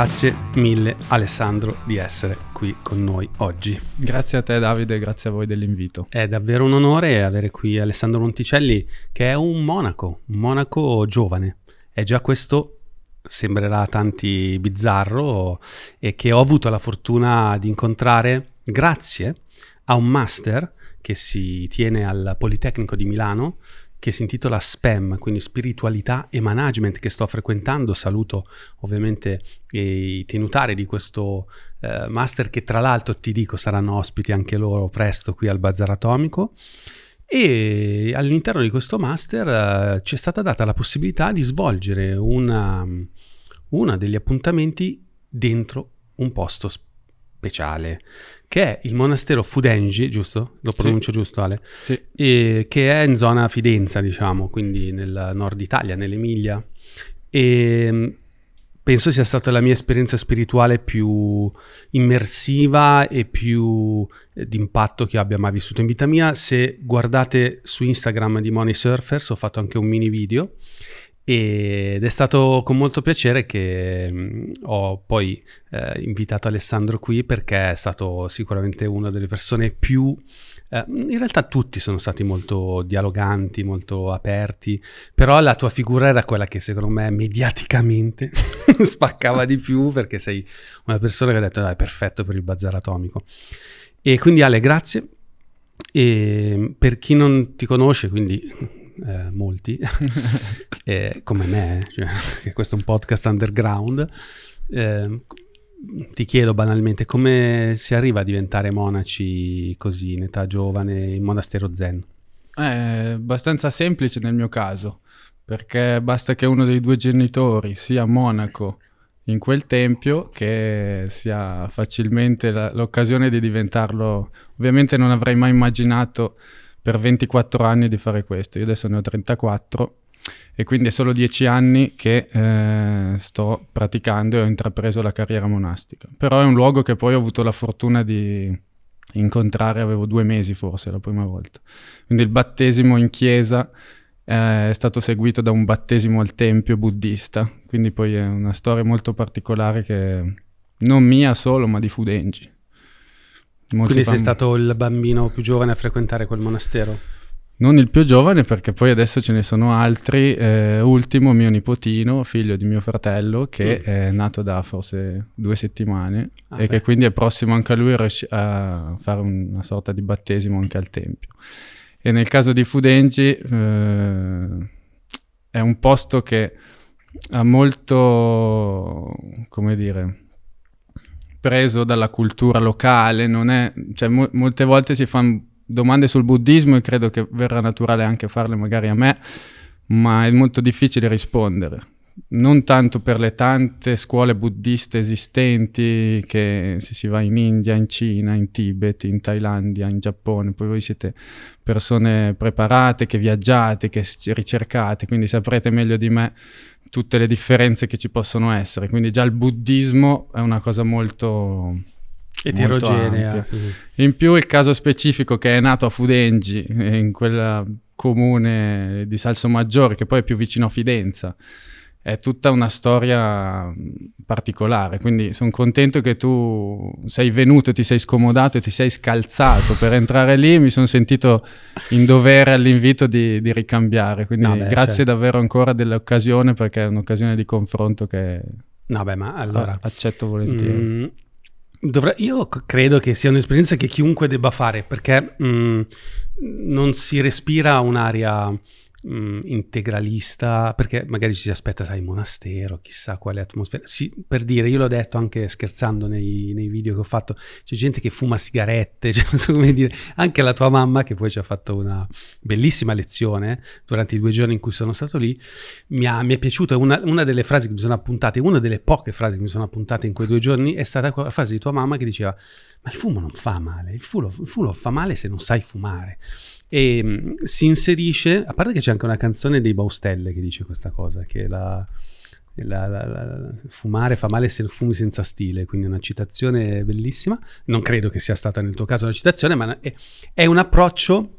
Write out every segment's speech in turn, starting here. Grazie mille Alessandro di essere qui con noi oggi. Grazie a te Davide, grazie a voi dell'invito. È davvero un onore avere qui Alessandro Monticelli, che è un monaco giovane. È già questo, sembrerà a tanti bizzarro, e che ho avuto la fortuna di incontrare grazie a un master che si tiene al Politecnico di Milano, che si intitola SPEM, quindi spiritualità e management, che sto frequentando. Saluto ovviamente i tenutari di questo master, che tra l'altro ti dico saranno ospiti anche loro presto qui al Bazar Atomico. E all'interno di questo master ci è stata data la possibilità di svolgere una degli appuntamenti dentro un posto speciale, che è il monastero Fudenji, giusto? Lo pronuncio giusto, Ale? Sì. E che è in zona Fidenza, diciamo, quindi nel nord Italia, nell'Emilia. E penso sia stata la mia esperienza spirituale più immersiva e più d'impatto che abbia mai vissuto in vita mia. Se guardate su Instagram di Money Surfers ho fatto anche un mini video, ed è stato con molto piacere che ho poi invitato Alessandro qui, perché è stato sicuramente una delle persone più... in realtà tutti sono stati molto dialoganti, molto aperti, però la tua figura era quella che secondo me mediaticamente spaccava di più, perché sei una persona che ha detto: dai, perfetto per il Bazar Atomico. E quindi Ale, grazie. E per chi non ti conosce, quindi... molti come me, cioè, questo è un podcast underground, ti chiedo banalmente come si arriva a diventare monaci così in età giovane in monastero zen. È abbastanza semplice nel mio caso, perché basta che uno dei due genitori sia monaco in quel tempio che sia facilmente l'occasione di diventarlo. Ovviamente non avrei mai immaginato per 24 anni di fare questo. Io adesso ne ho 34 e quindi è solo 10 anni che sto praticando e ho intrapreso la carriera monastica. Però è un luogo che poi ho avuto la fortuna di incontrare, avevo 2 mesi forse la prima volta. Quindi il battesimo in chiesa è stato seguito da un battesimo al tempio buddista, quindi poi è una storia molto particolare, che non mia solo ma di Fudenji. Quindi sei stato il bambino più giovane a frequentare quel monastero? Non il più giovane, perché poi adesso ce ne sono altri, ultimo mio nipotino, figlio di mio fratello, che è nato da forse 2 settimane e che quindi è prossimo anche a lui a fare una sorta di battesimo anche al tempio. E nel caso di Fudenji è un posto che ha molto, come dire, preso dalla cultura locale, non è, cioè, molte volte si fanno domande sul buddismo e credo che verrà naturale anche farle magari a me, ma è molto difficile rispondere, non tanto per le tante scuole buddiste esistenti, che se si va in India, in Cina, in Tibet, in Thailandia, in Giappone, poi voi siete persone preparate, che viaggiate, che ricercate, quindi saprete meglio di me tutte le differenze che ci possono essere. Quindi già il buddismo è una cosa molto eterogenea. Sì, sì. In più il caso specifico che è nato a Fudenji, in quel comune di Salsomaggiore, che poi è più vicino a Fidenza, è tutta una storia particolare. Quindi sono contento che tu sei venuto, ti sei scomodato e ti sei scalzato per entrare lì. Mi sono sentito in dovere all'invito di ricambiare. Quindi grazie davvero ancora dell'occasione, perché è un'occasione di confronto che ma allora, accetto volentieri. Io credo che sia un'esperienza che chiunque debba fare, perché non si respira un'aria integralista, perché magari ci si aspetta, sai, monastero, chissà quale atmosfera. Sì, per dire, io l'ho detto anche scherzando nei video che ho fatto, c'è gente che fuma sigarette, cioè, non so come dire. Anche la tua mamma, che poi ci ha fatto una bellissima lezione durante i 2 giorni in cui sono stato lì, mi è piaciuta una delle frasi che mi sono appuntate, una delle poche frasi che mi sono appuntate in quei 2 giorni è stata la frase di tua mamma che diceva: ma il fumo non fa male, il fumo fa male se non sai fumare. E si inserisce, a parte che c'è anche una canzone dei Baustelle che dice questa cosa, che fumare fa male se fumi senza stile, quindi una citazione bellissima. Non credo che sia stata nel tuo caso una citazione, ma è un approccio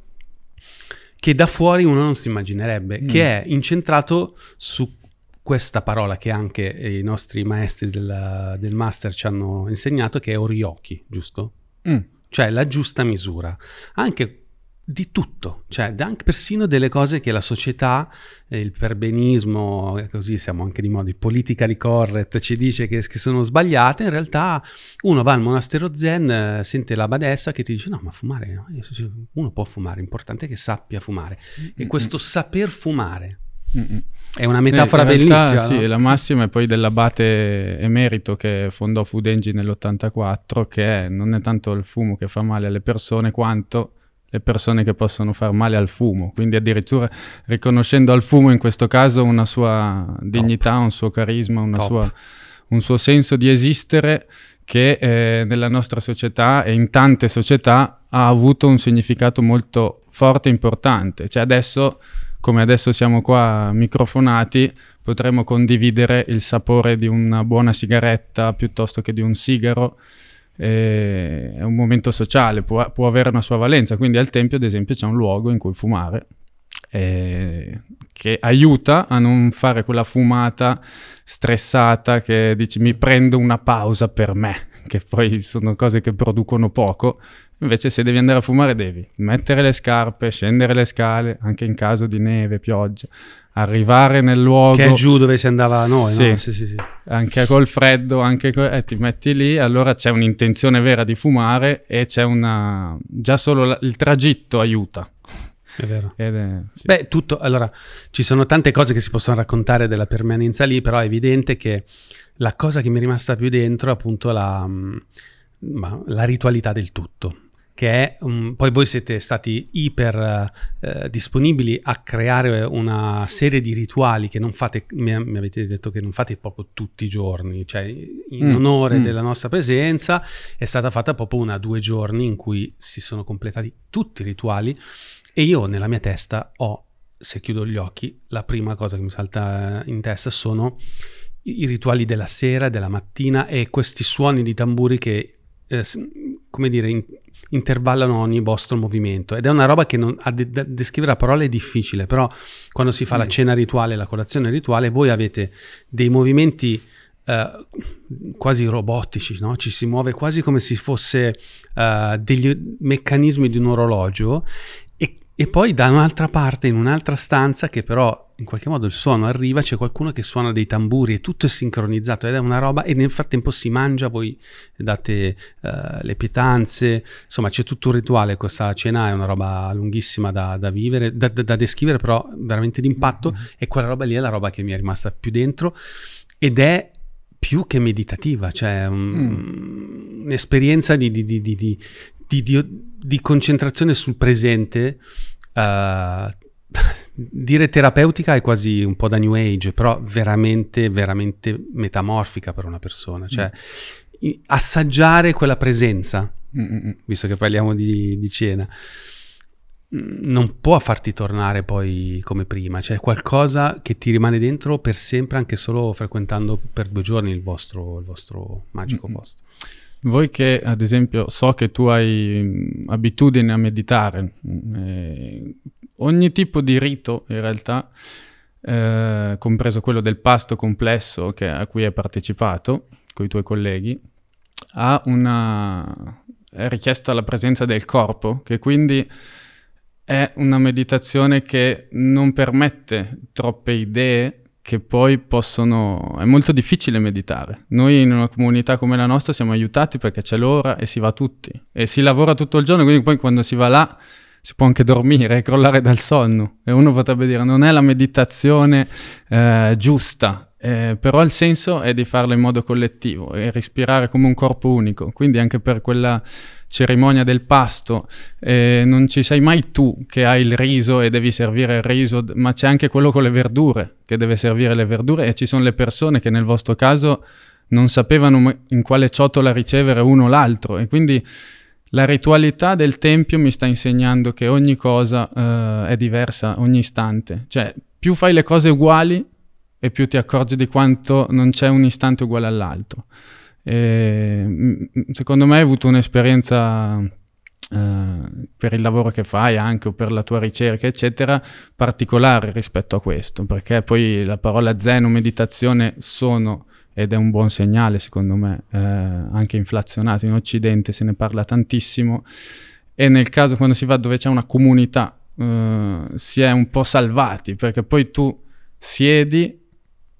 che da fuori uno non si immaginerebbe, che è incentrato su questa parola che anche i nostri maestri del master ci hanno insegnato, che è Orioki, giusto? Cioè la giusta misura, anche di tutto, cioè anche persino delle cose che la società, il perbenismo, così siamo anche di modo politically correct, ci dice che sono sbagliate. In realtà uno va al monastero zen, sente la badessa che ti dice no, ma fumare no? Uno può fumare, l'importante è che sappia fumare. E questo saper fumare è una metafora bellissima, realtà, no? Sì, la massima è poi dell'abate emerito che fondò Fudenji nell'84, che non è tanto il fumo che fa male alle persone quanto le persone che possono far male al fumo, quindi addirittura riconoscendo al fumo in questo caso una sua dignità, un suo carisma, un suo senso di esistere che nella nostra società e in tante società ha avuto un significato molto forte e importante. Cioè adesso, come adesso siamo qua microfonati, potremo condividere il sapore di una buona sigaretta piuttosto che di un sigaro. È un momento sociale, può avere una sua valenza. Quindi al tempio, ad esempio, c'è un luogo in cui fumare che aiuta a non fare quella fumata stressata che dici mi prendo una pausa per me, che poi sono cose che producono poco. Invece se devi andare a fumare devi mettere le scarpe, scendere le scale, anche in caso di neve, pioggia, arrivare nel luogo... Che è giù dove si andava noi, sì, no? Sì, sì, sì. Anche col freddo, anche ti metti lì, allora c'è un'intenzione vera di fumare e c'è una... Già solo il tragitto aiuta. È vero. Sì. Beh, tutto... Allora, ci sono tante cose che si possono raccontare della permanenza lì, però è evidente che la cosa che mi è rimasta più dentro è appunto la ritualità del tutto. Che è, poi voi siete stati iper disponibili a creare una serie di rituali che non fate, mi avete detto che non fate proprio tutti i giorni, cioè in onore della nostra presenza è stata fatta proprio una o due giorni in cui si sono completati tutti i rituali. E io nella mia testa ho, se chiudo gli occhi, la prima cosa che mi salta in testa sono i rituali della sera, della mattina e questi suoni di tamburi che, come dire, intervallano ogni vostro movimento, ed è una roba che descrivere a parole è difficile, però quando si fa la cena rituale, la colazione rituale, voi avete dei movimenti quasi robotici, no? Ci si muove quasi come se fosse degli meccanismi di un orologio, e poi da un'altra parte, in un'altra stanza, che però in qualche modo il suono arriva, c'è qualcuno che suona dei tamburi e tutto è sincronizzato ed è una roba, e nel frattempo si mangia, voi date le pietanze, insomma c'è tutto un rituale. Questa cena è una roba lunghissima da vivere, da descrivere, però veramente d'impatto, e quella roba lì è la roba che mi è rimasta più dentro ed è più che meditativa, cioè un'esperienza di concentrazione sul presente, dire terapeutica è quasi un po' da new age, però veramente veramente metamorfica per una persona, cioè assaggiare quella presenza, visto che parliamo di cena, non può farti tornare poi come prima, cioè qualcosa che ti rimane dentro per sempre, anche solo frequentando per 2 giorni il vostro magico posto. Voi che, ad esempio, so che tu hai abitudine a meditare, ogni tipo di rito in realtà, compreso quello del pasto complesso a cui hai partecipato con i tuoi colleghi, è richiesta la presenza del corpo, che quindi è una meditazione che non permette troppe idee, che poi è molto difficile meditare. Noi in una comunità come la nostra siamo aiutati perché c'è l'ora e si va tutti. E si lavora tutto il giorno, quindi poi quando si va là si può anche dormire e crollare dal sonno. E uno potrebbe dire non è la meditazione giusta, però il senso è di farla in modo collettivo e respirare come un corpo unico. Quindi anche per quella cerimonia del pasto, non ci sei mai tu che hai il riso e devi servire il riso, ma c'è anche quello con le verdure che deve servire le verdure, e ci sono le persone che nel vostro caso non sapevano in quale ciotola ricevere uno o l'altro, e quindi la ritualità del tempio mi sta insegnando che ogni cosa è diversa ogni istante, cioè più fai le cose uguali e più ti accorgi di quanto non c'è un istante uguale all'altro. E secondo me hai avuto un'esperienza per il lavoro che fai anche o per la tua ricerca eccetera, particolare rispetto a questo, perché poi la parola zen o meditazione sono, ed è un buon segnale secondo me, anche inflazionato in Occidente, se ne parla tantissimo, e nel caso quando si va dove c'è una comunità si è un po' salvati, perché poi tu siedi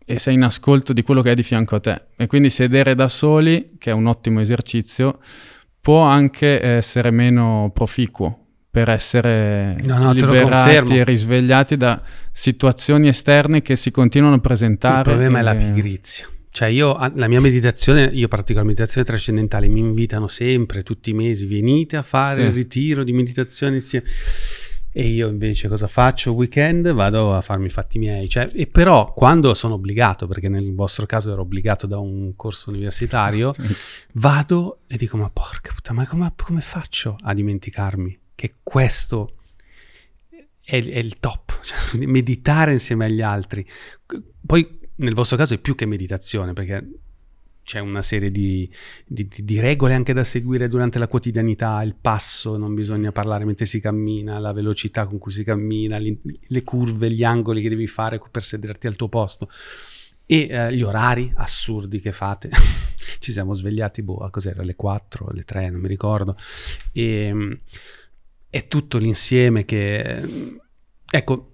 e sei in ascolto di quello che è di fianco a te, e quindi sedere da soli, che è un ottimo esercizio, può anche essere meno proficuo per essere liberati e risvegliati da situazioni esterne che si continuano a presentare. Il problema è la pigrizia. Cioè io, la mia meditazione, io pratico la meditazione trascendentale, mi invitano sempre, tutti i mesi, venite a fare il ritiro di meditazione insieme. E io invece cosa faccio? Weekend vado a farmi i fatti miei, cioè, e però quando sono obbligato, perché nel vostro caso ero obbligato da un corso universitario, vado e dico ma porca puttana, ma come faccio a dimenticarmi che questo è il top, cioè, meditare insieme agli altri. Poi nel vostro caso è più che meditazione, perché c'è una serie di regole anche da seguire durante la quotidianità, il passo, non bisogna parlare mentre si cammina, la velocità con cui si cammina, le curve, gli angoli che devi fare per sederti al tuo posto, e gli orari assurdi che fate. Ci siamo svegliati, boh, a cos'era, alle 4, alle 3, non mi ricordo. E è tutto l'insieme che... Ecco,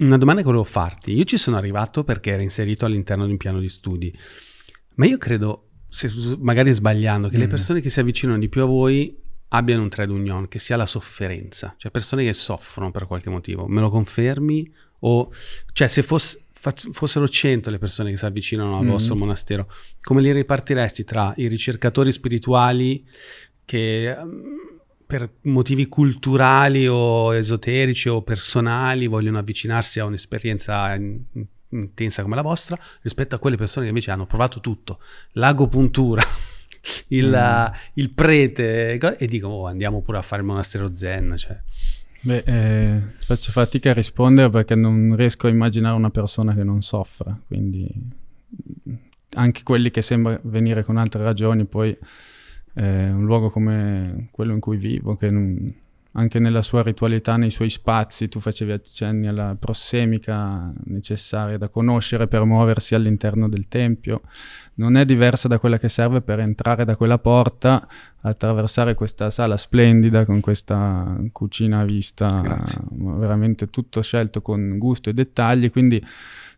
una domanda che volevo farti. Io ci sono arrivato perché era inserito all'interno di un piano di studi, ma io credo, se, magari sbagliando, che le persone che si avvicinano di più a voi abbiano un trade union, che sia la sofferenza. Cioè persone che soffrono per qualche motivo. Me lo confermi? O, cioè se fossero 100 le persone che si avvicinano al vostro monastero, come li ripartiresti tra i ricercatori spirituali che per motivi culturali o esoterici o personali vogliono avvicinarsi a un'esperienza intensa come la vostra, rispetto a quelle persone che invece hanno provato tutto, l'agopuntura, il prete, e dicono oh, andiamo pure a fare il monastero zen? Cioè. Beh, faccio fatica a rispondere perché non riesco a immaginare una persona che non soffra, quindi anche quelli che sembra venire con altre ragioni, poi un luogo come quello in cui vivo, che non... anche nella sua ritualità, nei suoi spazi, tu facevi accenni alla prossemica necessaria da conoscere per muoversi all'interno del tempio, non è diversa da quella che serve per entrare da quella porta, attraversare questa sala splendida con questa cucina a vista, veramente tutto scelto con gusto e dettagli, quindi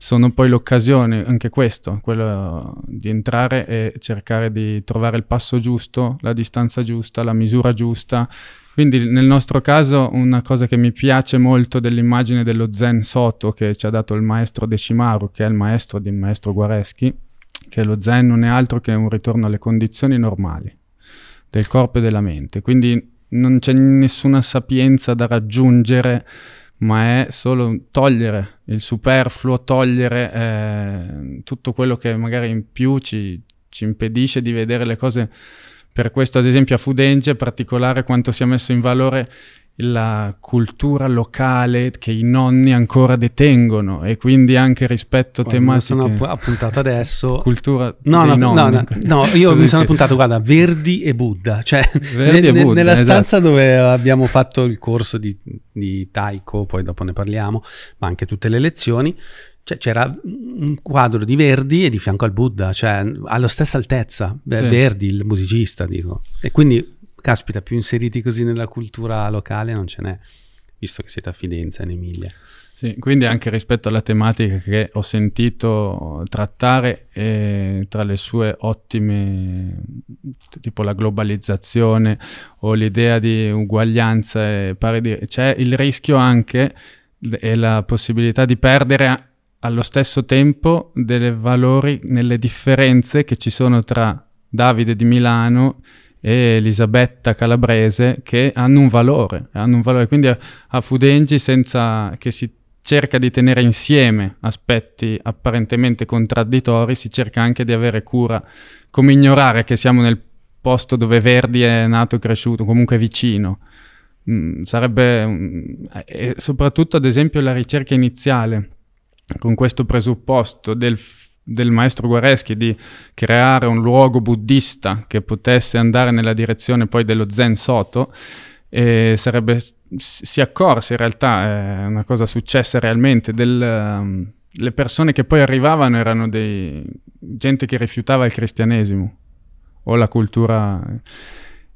sono poi l'occasione, anche questo, quello di entrare e cercare di trovare il passo giusto, la distanza giusta, la misura giusta. Quindi nel nostro caso una cosa che mi piace molto dell'immagine dello Zen Soto che ci ha dato il maestro Deshimaru, che è il maestro di Maestro Guareschi, che lo Zen non è altro che un ritorno alle condizioni normali del corpo e della mente. Quindi non c'è nessuna sapienza da raggiungere, ma è solo togliere il superfluo, togliere tutto quello che magari in più ci impedisce di vedere le cose. Per questo ad esempio a Fudenji è particolare quanto si è messo in valore la cultura locale che i nonni ancora detengono, e quindi anche rispetto a tematiche... Mi sono appuntato adesso... Cultura no, io mi sono appuntato, guarda, Verdi e Buddha, cioè Verdi e Buddha, nella stanza dove abbiamo fatto il corso di Taiko, poi dopo ne parliamo, ma anche tutte le lezioni, cioè c'era un quadro di Verdi e di fianco al Buddha, cioè alla stessa altezza, Verdi, il musicista, dico. E quindi, caspita, più inseriti così nella cultura locale non ce n'è, visto che siete a Fidenza, in Emilia. Sì, quindi anche rispetto alla tematica che ho sentito trattare, tra le sue ottime, tipo la globalizzazione o l'idea di uguaglianza, c'è il rischio anche e la possibilità di perdere allo stesso tempo dei valori nelle differenze che ci sono tra Davide di Milano e Elisabetta calabrese, che hanno un valore. Quindi a Fudenji, senza che si cerca di tenere insieme aspetti apparentemente contraddittori, si cerca anche di avere cura, come ignorare che siamo nel posto dove Verdi è nato e cresciuto, comunque vicino. E soprattutto ad esempio la ricerca iniziale, con questo presupposto del del maestro Guareschi di creare un luogo buddista che potesse andare nella direzione poi dello Zen Soto, e si accorse in realtà, una cosa successa realmente, le persone che poi arrivavano erano gente che rifiutava il cristianesimo o la cultura.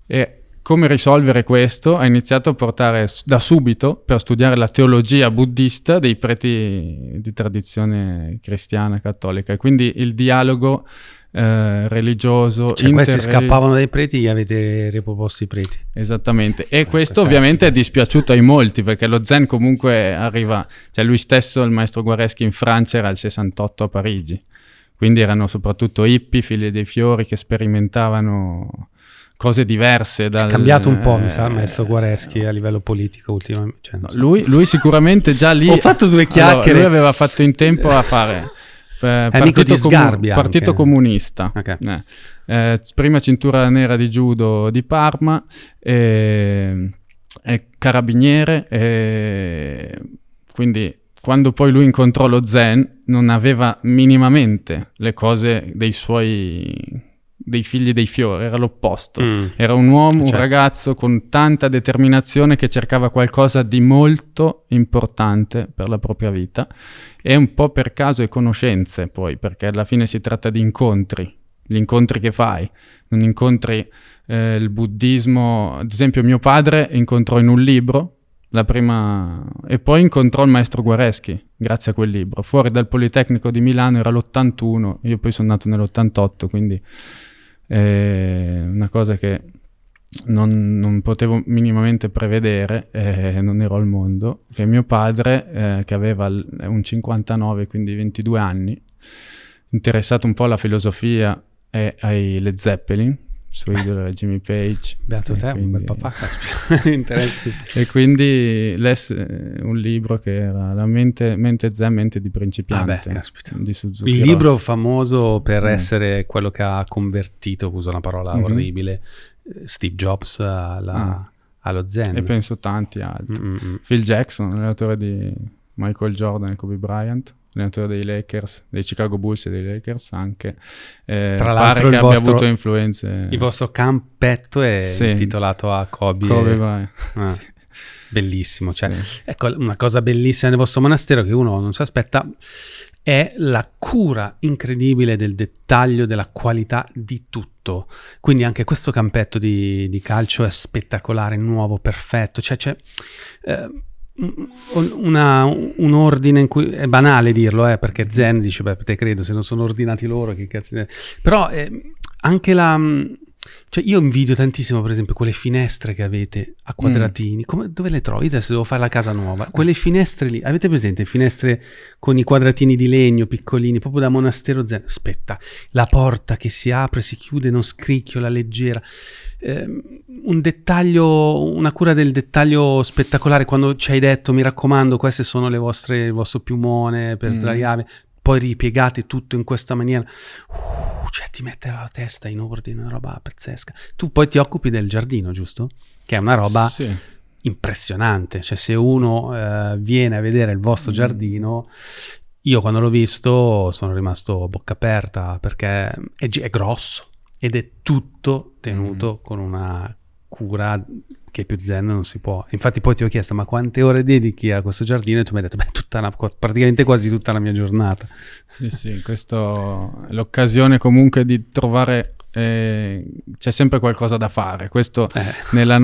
E come risolvere questo? Ha iniziato a portare da subito per studiare la teologia buddista dei preti di tradizione cristiana cattolica, e quindi il dialogo religioso. Cioè questi scappavano dai preti, gli avete riproposto i preti. Esattamente, e questo ovviamente è dispiaciuto ai molti, perché lo Zen comunque arriva, cioè lui stesso, il maestro Guareschi in Francia era il 68 a Parigi, quindi erano soprattutto hippie, figli dei fiori, che sperimentavano cose diverse. È cambiato un po', mi sa, maestro Guareschi a livello politico ultimamente. Cioè, no, lui sicuramente già lì... Ho fatto due chiacchiere. Allora, lui aveva fatto in tempo a fare... Partito Comunista. Okay. Prima cintura nera di judo di Parma, e carabiniere, quindi... Quando poi lui incontrò lo Zen, non aveva minimamente le cose dei figli dei fiori, era l'opposto. Era un uomo, certo, un ragazzo con tanta determinazione che cercava qualcosa di molto importante per la propria vita, e un po' per caso e conoscenze poi, perché alla fine si tratta di incontri, gli incontri che fai, non incontri il buddismo. Ad esempio mio padre incontrò in un libro e poi incontrò il maestro Guareschi grazie a quel libro, fuori dal Politecnico di Milano, era l'81, io poi sono nato nell'88, quindi una cosa che non potevo minimamente prevedere, non ero al mondo, che mio padre, che aveva un 59, quindi 22 anni, interessato un po' alla filosofia e ai Led Zeppelin, suo idolo Jimmy Page. Beato te, quindi... un bel papà, caspita, interessi. E quindi un libro che era La mente zen, mente di principiante, di Suzuki. Il libro famoso per essere quello che ha convertito, uso una parola orribile, Steve Jobs allo zen. E penso tanti altri. Phil Jackson, allenatore di Michael Jordan e Kobe Bryant, allenatore dei Lakers, dei Chicago Bulls e dei Lakers anche. Tra l'altro pare che abbia avuto influenze. Il vostro campetto è intitolato a Kobe Bryant. Sì. Bellissimo. Cioè, sì. Ecco, una cosa bellissima nel vostro monastero che uno non si aspetta è la cura incredibile del dettaglio, della qualità di tutto. Quindi anche questo campetto di calcio è spettacolare, nuovo, perfetto. Cioè c'è... un ordine in cui è banale dirlo, perché Zen dice beh te credo, se non sono ordinati loro che cazzo, però anche cioè io invidio tantissimo per esempio quelle finestre che avete a quadratini, dove le trovi? Io adesso devo fare la casa nuova, quelle finestre lì, avete presente finestre con i quadratini di legno piccolini, proprio da monastero Zen, la porta che si apre, si chiude, non scricchiola, leggera. Un dettaglio, una cura del dettaglio spettacolare. Quando ci hai detto mi raccomando queste sono le vostre, il vostro piumone per sdraiare, poi ripiegate tutto in questa maniera, cioè ti mette la testa in ordine, una roba pazzesca. Tu poi ti occupi del giardino, giusto? Che è una roba impressionante, cioè se uno viene a vedere il vostro giardino, io quando l'ho visto sono rimasto bocca aperta, perché è grosso ed è tutto tenuto con una cura che più zen non si può. Infatti poi ti ho chiesto ma quante ore dedichi a questo giardino, e tu mi hai detto beh, praticamente quasi tutta la mia giornata. Sì sì, questo l'occasione comunque di trovare, c'è sempre qualcosa da fare, questo nella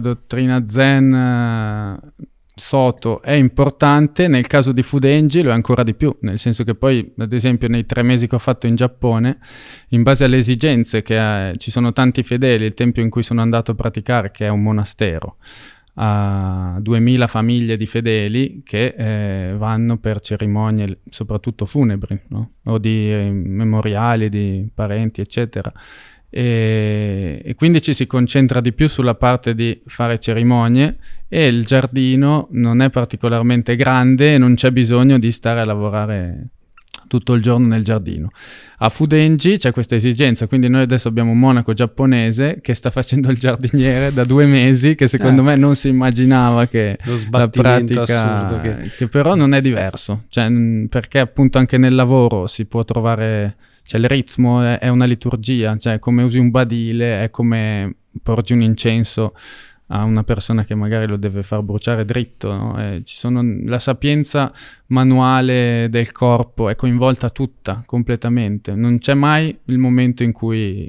dottrina Zen Soto è importante, nel caso di Fudenji lo è ancora di più, nel senso che poi ad esempio nei 3 mesi che ho fatto in Giappone, in base alle esigenze che ci sono tanti fedeli, il tempio in cui sono andato a praticare, che è un monastero, a 2000 famiglie di fedeli che vanno per cerimonie soprattutto funebri, no? O di memoriali di parenti eccetera, e quindi ci si concentra di più sulla parte di fare cerimonie, e il giardino non è particolarmente grande e non c'è bisogno di stare a lavorare tutto il giorno nel giardino. A Fudenji c'è questa esigenza, quindi noi adesso abbiamo un monaco giapponese che sta facendo il giardiniere da 2 mesi, che secondo me non si immaginava che la pratica, che però non è diverso, cioè, perché appunto anche nel lavoro si può trovare, cioè il ritmo è una liturgia, cioè come usi un badile è come porgi un incenso a una persona che magari lo deve far bruciare dritto, no? Ci sono, la sapienza manuale del corpo è coinvolta tutta, completamente. Non c'è mai il momento in cui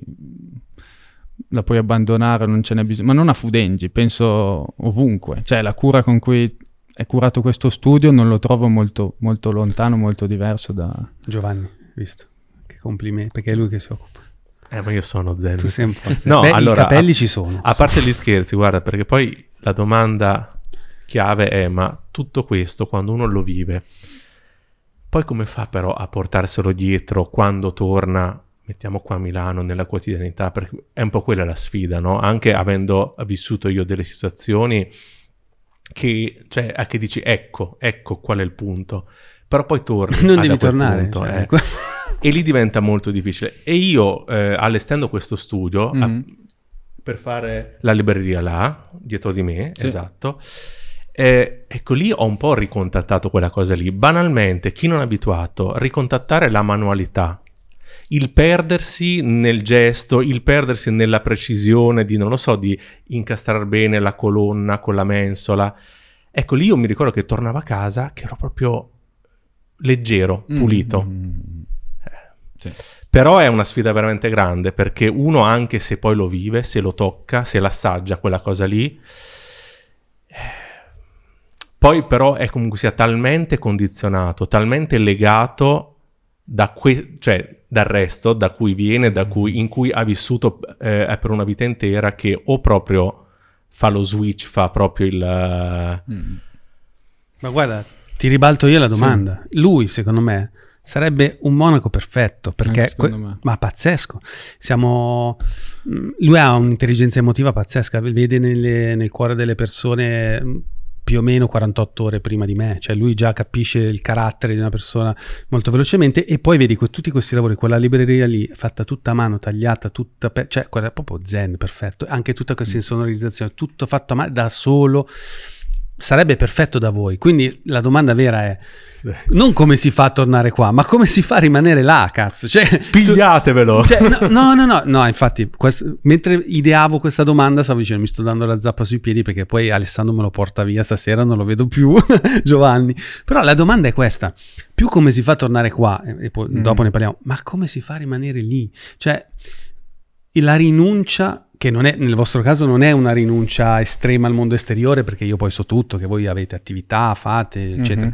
la puoi abbandonare, non ce n'è bisogno. Ma non a Fudenji, penso ovunque. Cioè la cura con cui è curato questo studio non lo trovo molto, molto lontano, molto diverso da... Giovanni, visto? Che complimenti, perché è lui che si occupa. Ma io sono zen. Tu sei un po' zen. No, beh, allora, i capelli ci sono. A parte gli scherzi, guarda, perché poi la domanda chiave è: ma tutto questo, quando uno lo vive, poi come fa però a portarselo dietro quando torna, mettiamo qua a Milano, nella quotidianità? Perché è un po' quella la sfida, no? Anche avendo vissuto io delle situazioni che, cioè, a che dici, ecco qual è il punto. Però poi torni. Non devi tornare. Punto, cioè, e lì diventa molto difficile. E io, allestendo questo studio, per fare la libreria là, dietro di me, sì, esatto, ecco lì ho un po' ricontattato quella cosa lì. Banalmente, chi non è abituato, ricontattare la manualità, il perdersi nel gesto, il perdersi nella precisione di, non lo so, di incastrare bene la colonna con la mensola. Ecco lì io mi ricordo che tornavo a casa che ero proprio leggero, pulito. Però è una sfida veramente grande, perché uno, anche se poi lo vive, se lo tocca, se l'assaggia quella cosa lì, poi però è comunque sia talmente condizionato, talmente legato dal resto, da cui viene, in cui ha vissuto per una vita intera, che o proprio fa lo switch, fa proprio il... Ma guarda, ti ribalto io la domanda. Sì. Lui, secondo me, sarebbe un monaco perfetto, perché ma pazzesco. Lui ha un'intelligenza emotiva pazzesca, vede nel cuore delle persone più o meno 48 ore prima di me, cioè lui già capisce il carattere di una persona molto velocemente. E poi vedi tutti questi lavori, quella libreria lì fatta tutta a mano, tagliata tutta, cioè quella è proprio zen, perfetto. Anche tutta questa insonorizzazione, tutto fatto a mano da solo. Sarebbe perfetto da voi. Quindi la domanda vera è non come si fa a tornare qua, ma come si fa a rimanere là, cazzo. Cioè, pigliatevelo. No, infatti mentre ideavo questa domanda stavo dicendo mi sto dando la zappa sui piedi, perché poi Alessandro me lo porta via stasera, non lo vedo più. Giovanni, però la domanda è questa: più come si fa a tornare qua, e poi dopo ne parliamo, ma come si fa a rimanere lì? Cioè la rinuncia, che non è, nel vostro caso non è una rinuncia estrema al mondo esteriore, perché io poi so tutto, che voi avete attività, fate, eccetera.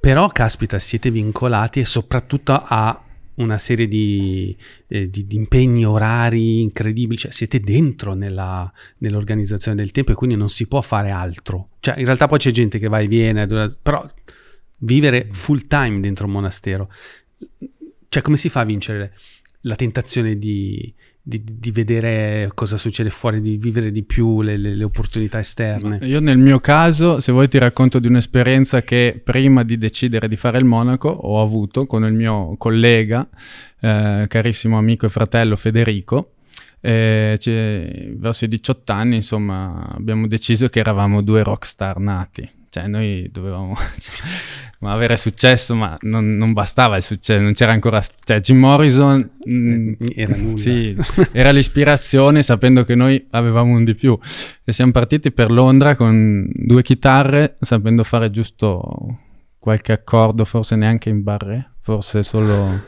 Però, caspita, siete vincolati, e soprattutto a una serie di impegni orari incredibili. Cioè, siete dentro nell'organizzazione del tempo, e quindi non si può fare altro. Cioè, in realtà poi c'è gente che va e viene, però vivere full time dentro un monastero. Cioè, come si fa a vincere la tentazione di vedere cosa succede fuori, di vivere di più le opportunità esterne? Io nel mio caso, se vuoi ti racconto di un'esperienza che prima di decidere di fare il monaco ho avuto con il mio collega, carissimo amico e fratello Federico. Verso i 18 anni, insomma, abbiamo deciso che eravamo 2 rockstar nati. Cioè noi dovevamo avere successo, ma non bastava il successo, non c'era ancora... Cioè Jim Morrison era, sì, era l'ispirazione, sapendo che noi avevamo un di più. E siamo partiti per Londra con 2 chitarre, sapendo fare giusto qualche accordo, forse neanche in barré, forse solo...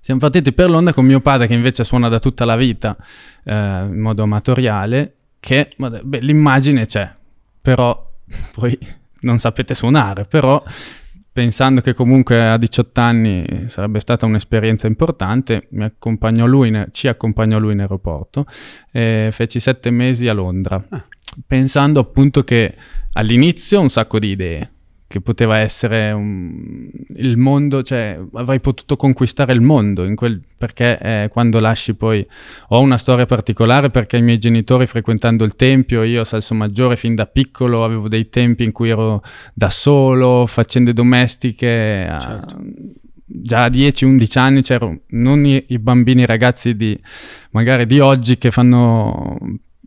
Siamo partiti per Londra con mio padre, che invece suona da tutta la vita, in modo amatoriale, che l'immagine c'è, però... Poi non sapete suonare, però pensando che comunque a 18 anni sarebbe stata un'esperienza importante, ci accompagnò lui in aeroporto, feci 7 mesi a Londra, pensando appunto che all'inizio un sacco di idee, che poteva essere il mondo, cioè avrei potuto conquistare il mondo, perché quando lasci poi... Ho una storia particolare, perché i miei genitori, frequentando il tempio, io a Salsomaggiore fin da piccolo avevo dei tempi in cui ero da solo, faccende domestiche, già a 10-11 anni c'erano non i bambini, i ragazzi di magari di oggi che fanno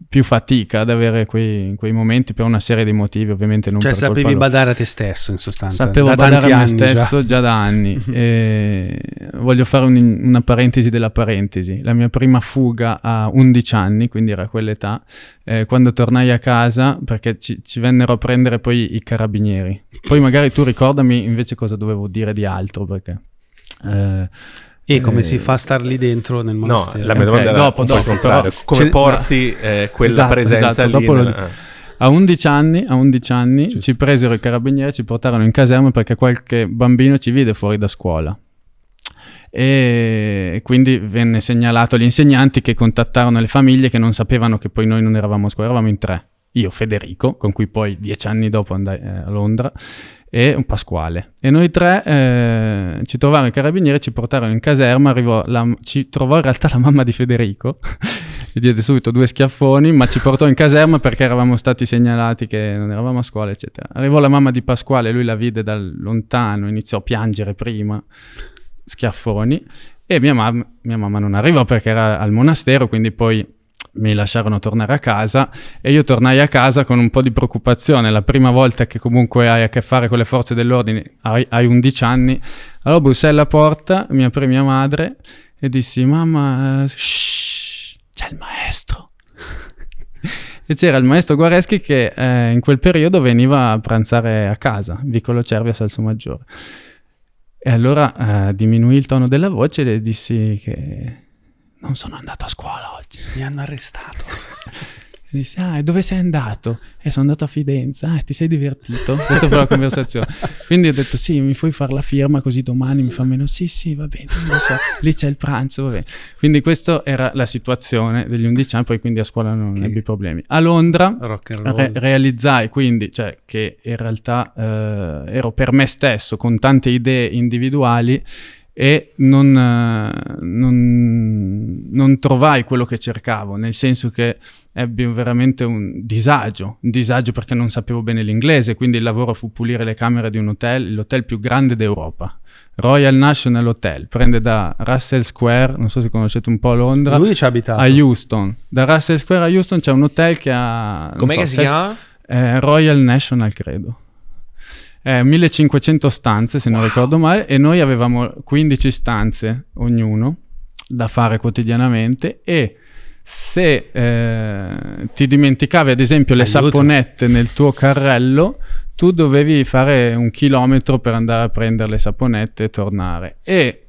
più fatica ad avere quei momenti per una serie di motivi, ovviamente non per colpa. Cioè sapevi badare a te stesso, in sostanza. Sapevo badare a me stesso già da anni. E voglio fare una parentesi della parentesi. La mia prima fuga a 11 anni, quindi era quell'età, quando tornai a casa, perché ci vennero a prendere poi i carabinieri. Poi magari tu ricordami invece cosa dovevo dire di altro, perché... E come si fa a star lì dentro nel monastero? No, la mia domanda era dopo però, come porti quella presenza lì? Dopo a 11 anni giusto. Ci presero i carabinieri, ci portarono in caserma perché qualche bambino ci vide fuori da scuola. E quindi venne segnalato agli insegnanti, che contattarono le famiglie, che non sapevano che poi noi non eravamo a scuola, eravamo in tre. Io, Federico, con cui poi 10 anni dopo andai a Londra, e un Pasquale. E noi tre ci trovarono i carabinieri, ci portarono in caserma, ci trovò in realtà la mamma di Federico, gli diede subito 2 schiaffoni, ma ci portò in caserma perché eravamo stati segnalati che non eravamo a scuola, eccetera. Arrivò la mamma di Pasquale, lui la vide da lontano, iniziò a piangere prima, schiaffoni, e mia mamma non arrivò perché era al monastero, quindi poi... mi lasciarono tornare a casa e io tornai a casa con un po' di preoccupazione. La prima volta che comunque hai a che fare con le forze dell'ordine, hai 11 anni. Allora bussai alla porta, mi aprì mia madre e dissi: mamma, shh, c'è il maestro. E c'era il maestro Guareschi che in quel periodo veniva a pranzare a casa, Vicolo Cervi a Salsomaggiore. E allora diminuì il tono della voce e le dissi che... non sono andato a scuola oggi. Mi hanno arrestato. E disse: ah, e dove sei andato? E sono andato a Fidenza. Ah, ti sei divertito? Questo per la conversazione. Quindi ho detto: sì, mi puoi fare la firma così domani mi fa meno? Sì, va bene, non lo so. Lì c'è il pranzo, va bene. Quindi questa era la situazione degli 11 anni, poi quindi a scuola non ebbi problemi. A Londra realizzai quindi che in realtà ero per me stesso, con tante idee individuali, e non trovai quello che cercavo, nel senso che ebbi veramente un disagio perché non sapevo bene l'inglese, quindi il lavoro fu pulire le camere di un hotel, l'hotel più grande d'Europa, Royal National Hotel, prende da Russell Square, non so se conoscete un po' Londra, lui ci ha abitato, a Houston, da Russell Square a Houston c'è un hotel che ha... Com'è che si chiama? Royal National, credo. 1500 stanze se non ricordo male, e noi avevamo 15 stanze ognuno da fare quotidianamente, e se ti dimenticavi ad esempio le saponette nel tuo carrello, tu dovevi fare 1 chilometro per andare a prendere le saponette e tornare. E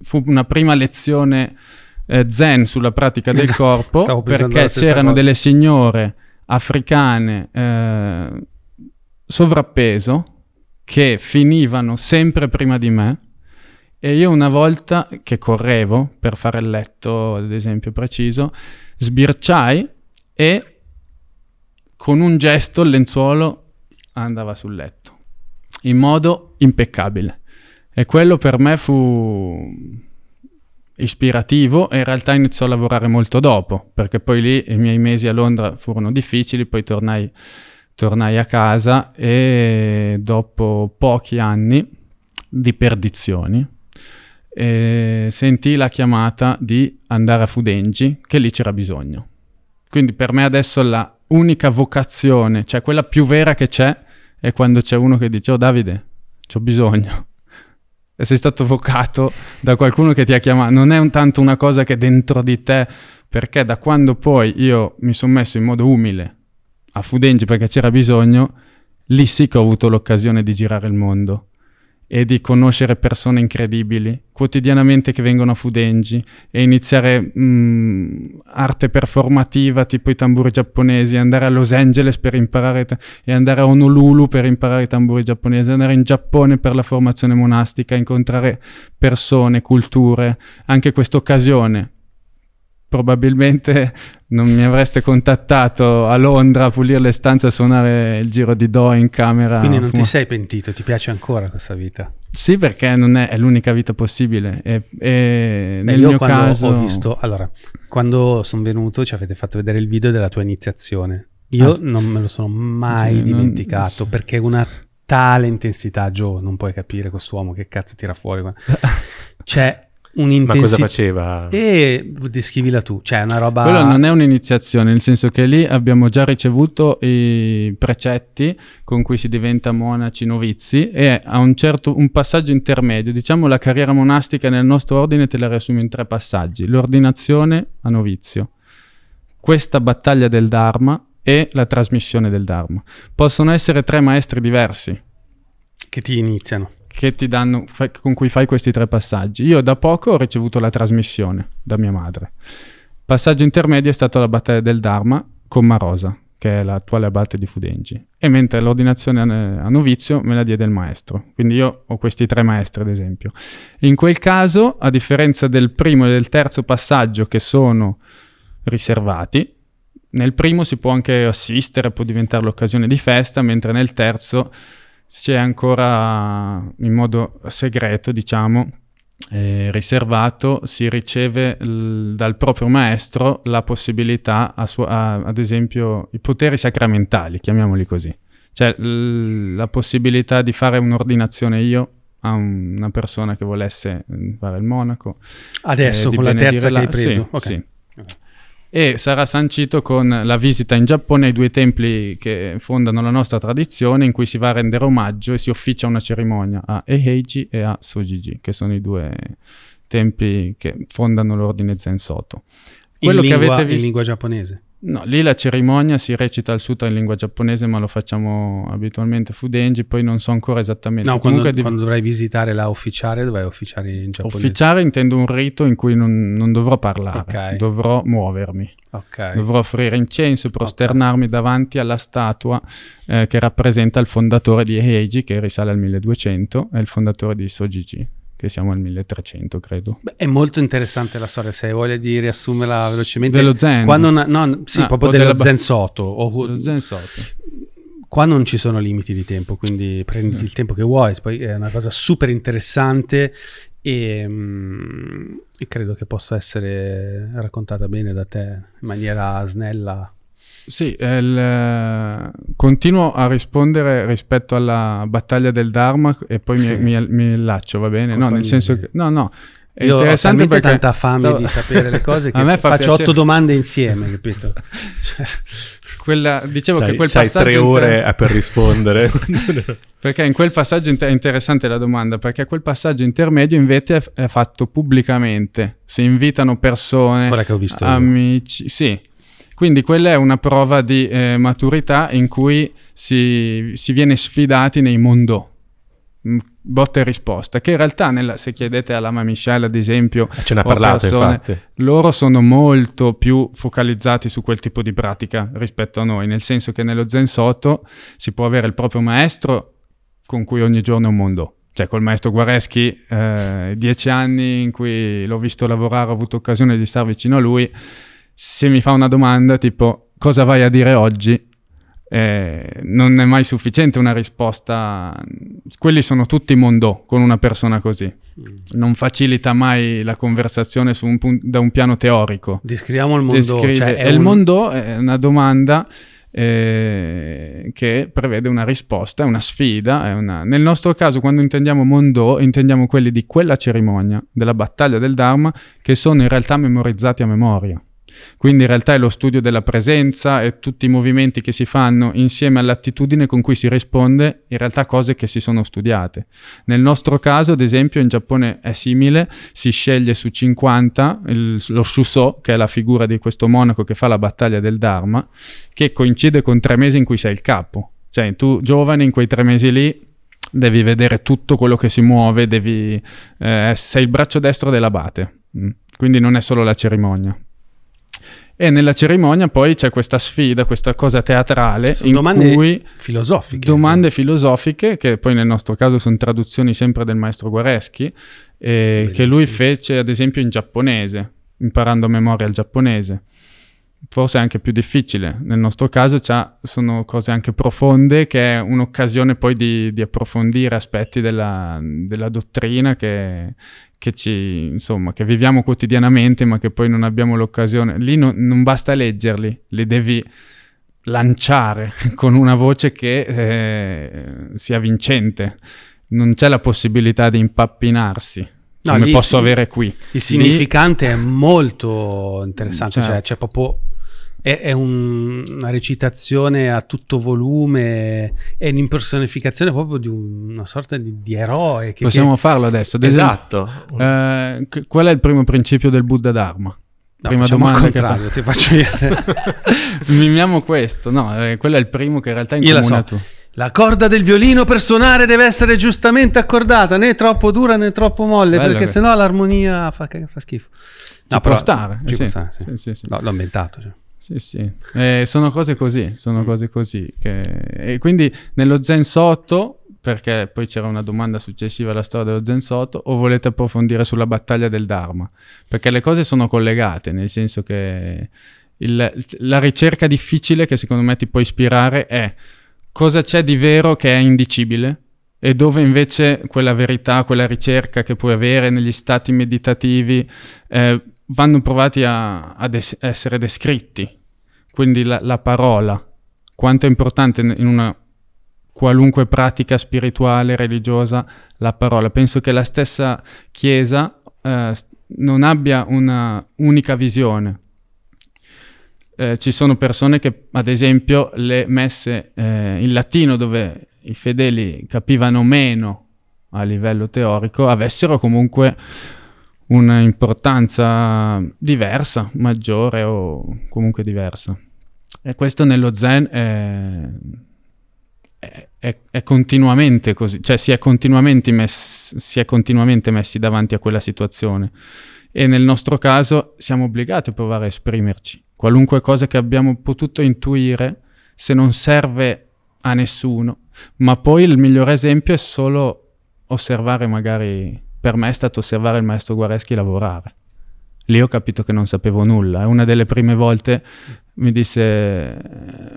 fu una prima lezione zen sulla pratica del corpo, perché c'erano delle signore africane sovrappeso che finivano sempre prima di me, e io una volta che correvo per fare il letto, ad esempio preciso, sbirciai e con un gesto il lenzuolo andava sul letto in modo impeccabile, e quello per me fu ispirativo, e in realtà iniziò a lavorare molto dopo, perché poi lì i miei mesi a Londra furono difficili, poi tornai a casa, e dopo pochi anni di perdizioni sentii la chiamata di andare a Fudenji, che lì c'era bisogno. Quindi per me adesso la unica vocazione, cioè quella più vera che c'è, è quando c'è uno che dice: oh Davide, c'ho bisogno. E sei stato vocato da qualcuno che ti ha chiamato. Non è tanto una cosa che è dentro di te, perché da quando poi io mi sono messo in modo umile a Fudenji perché c'era bisogno, lì sì che ho avuto l'occasione di girare il mondo e di conoscere persone incredibili quotidianamente che vengono a Fudenji, e iniziare arte performativa tipo i tamburi giapponesi, andare a Los Angeles per imparare e andare a Honolulu per imparare i tamburi giapponesi, andare in Giappone per la formazione monastica, incontrare persone, culture. Anche quest'occasione probabilmente non mi avreste contattato a Londra a pulire le stanze, a suonare il giro di Do in camera. Quindi non ti sei pentito, ti piace ancora questa vita? Sì, perché non è l'unica vita possibile. E nel mio caso... ho visto... Allora, quando sono venuto ci avete fatto vedere il video della tua iniziazione. Io non me lo sono mai dimenticato, perché è una tale intensità, Joe, non puoi capire quest'uomo che cazzo tira fuori. C'è un'intensità. Ma cosa faceva? E descrivila tu, cioè una roba... Quello non è un'iniziazione, nel senso che lì abbiamo già ricevuto i precetti con cui si diventa monaci novizi, e a un passaggio intermedio, diciamo la carriera monastica nel nostro ordine te la riassumo in tre passaggi: l'ordinazione a novizio, questa battaglia del Dharma e la trasmissione del Dharma. Possono essere tre maestri diversi che ti iniziano, che ti danno, con cui fai questi tre passaggi. Io da poco ho ricevuto la trasmissione da mia madre. Passaggio intermedio è stato la battaglia del Dharma con Marosa, che è l'attuale abate di Fudenji, e mentre l'ordinazione a novizio me la diede il maestro. Quindi io ho questi tre maestri, ad esempio. In quel caso, a differenza del primo e del terzo passaggio, che sono riservati, nel primo si può anche assistere, può diventare l'occasione di festa, mentre nel terzo c'è ancora in modo segreto, diciamo, riservato, si riceve dal proprio maestro la possibilità, ad esempio, i poteri sacramentali, chiamiamoli così. Cioè la possibilità di fare un'ordinazione io a una persona che volesse fare il monaco. Adesso, con la terza che hai preso. Sì, okay. Sì. Okay. E sarà sancito con la visita in Giappone ai due templi che fondano la nostra tradizione, in cui si va a rendere omaggio e si officia una cerimonia a Eheiji e a Sojiji, che sono i due templi che fondano l'ordine Zen Soto. Quello in lingua, che avete visto, in lingua giapponese? No, lì la cerimonia si recita il sutra in lingua giapponese, ma lo facciamo abitualmente a Fudenji, poi non so ancora esattamente. No, quando dovrai visitare la officiare, dovrai officiare in giapponese. Officiare intendo un rito in cui non dovrò parlare, okay, dovrò muovermi, okay, dovrò offrire incenso, prosternarmi, okay, davanti alla statua che rappresenta il fondatore di Eheiji, che risale al 1200, e il fondatore di Sojiji, che siamo al 1300, credo. Beh, è molto interessante la storia, se hai voglia di riassumerla velocemente. Dello Zen? Proprio dello Zen Soto. Dello Zen Soto. Qua non ci sono limiti di tempo, quindi prenditi il tempo che vuoi. Poi è una cosa super interessante e credo che possa essere raccontata bene da te, in maniera snella. Sì, continuo a rispondere rispetto alla battaglia del Dharma e poi sì, mi laccio, va bene? Compagnia. No, nel senso che... No, è io interessante perché... ho tanta fame di sapere le cose che faccio 8 domande insieme, capito? Cioè... che quel passaggio... C'hai 3 ore per rispondere. Perché in quel passaggio è interessante la domanda, perché a quel passaggio intermedio invece è fatto pubblicamente. Si invitano persone, quella che ho visto amici... Io. Sì. Quindi quella è una prova di maturità in cui si viene sfidati nei mondo, botta e risposta, che in realtà se chiedete alla Lama Michelle, ad esempio, ce ne ha parlato, persone, infatti. Loro sono molto più focalizzati su quel tipo di pratica rispetto a noi, nel senso che nello Zen Soto si può avere il proprio maestro con cui ogni giorno è un mondo. Cioè col maestro Guareschi, 10 anni in cui l'ho visto lavorare, ho avuto occasione di star vicino a lui. Se mi fa una domanda tipo cosa vai a dire oggi, non è mai sufficiente una risposta. Quelli sono tutti mondò con una persona così. Non facilita mai la conversazione su da un piano teorico. Descriviamo il mondò. Cioè il mondò è una domanda che prevede una risposta, è una sfida. Nel nostro caso, quando intendiamo mondò, intendiamo quelli di quella cerimonia, della battaglia del Dharma, che sono in realtà memorizzati a memoria. Quindi in realtà è lo studio della presenza e tutti i movimenti che si fanno insieme all'attitudine con cui si risponde, in realtà cose che si sono studiate. Nel nostro caso, ad esempio, in Giappone è simile, si sceglie su 50 lo Shusō, che è la figura di questo monaco che fa la battaglia del Dharma, che coincide con 3 mesi in cui sei il capo. Cioè tu giovane in quei 3 mesi lì devi vedere tutto quello che si muove, sei il braccio destro dell'abate, quindi non è solo la cerimonia. E nella cerimonia poi c'è questa sfida, questa cosa teatrale, domande filosofiche, che poi nel nostro caso sono traduzioni sempre del maestro Guareschi, che lui fece ad esempio in giapponese, imparando a memoria il giapponese. Forse anche più difficile. Nel nostro caso sono cose anche profonde, che è un'occasione poi di approfondire aspetti della dottrina che viviamo quotidianamente, ma che poi non abbiamo l'occasione. Lì non basta leggerli, li devi lanciare con una voce che sia vincente. Non c'è la possibilità di impappinarsi, no, come posso avere qui. Il significante è molto interessante, cioè c'è proprio... È una recitazione a tutto volume, è un'impersonificazione proprio di una sorta di eroe. Che possiamo farlo adesso. Esatto. Qual è il primo principio del Buddha Dharma? No, prima domanda al contrario, ti faccio vedere. Mimiamo questo. No, quello è il primo che in realtà incomuna tu. La corda del violino per suonare deve essere giustamente accordata, né troppo dura né troppo molle, bello, perché sennò l'armonia fa schifo. No, però, può stare. Ci può stare, sì. Sì. No, l'ho inventato, cioè. Sì, sì. Sono cose così. E quindi nello Zen Soto, perché poi c'era una domanda successiva alla storia dello Zen Soto, o volete approfondire sulla battaglia del Dharma? Perché le cose sono collegate, nel senso che la ricerca difficile che secondo me ti può ispirare è cosa c'è di vero che è indicibile e dove invece quella verità, quella ricerca che puoi avere negli stati meditativi... vanno provati a essere descritti, quindi la parola, quanto è importante in una qualunque pratica spirituale, religiosa, la parola. Penso che la stessa Chiesa non abbia una unica visione. Ci sono persone che, ad esempio, le messe in latino, dove i fedeli capivano meno a livello teorico, avessero comunque una importanza diversa, maggiore o comunque diversa. E questo nello Zen è continuamente così, cioè si è continuamente messi davanti a quella situazione. E nel nostro caso siamo obbligati a provare a esprimerci. Qualunque cosa che abbiamo potuto intuire, se non serve a nessuno, ma poi il migliore esempio è solo osservare magari... Per me è stato osservare il maestro Guareschi lavorare. Lì ho capito che non sapevo nulla. Una delle prime volte mi disse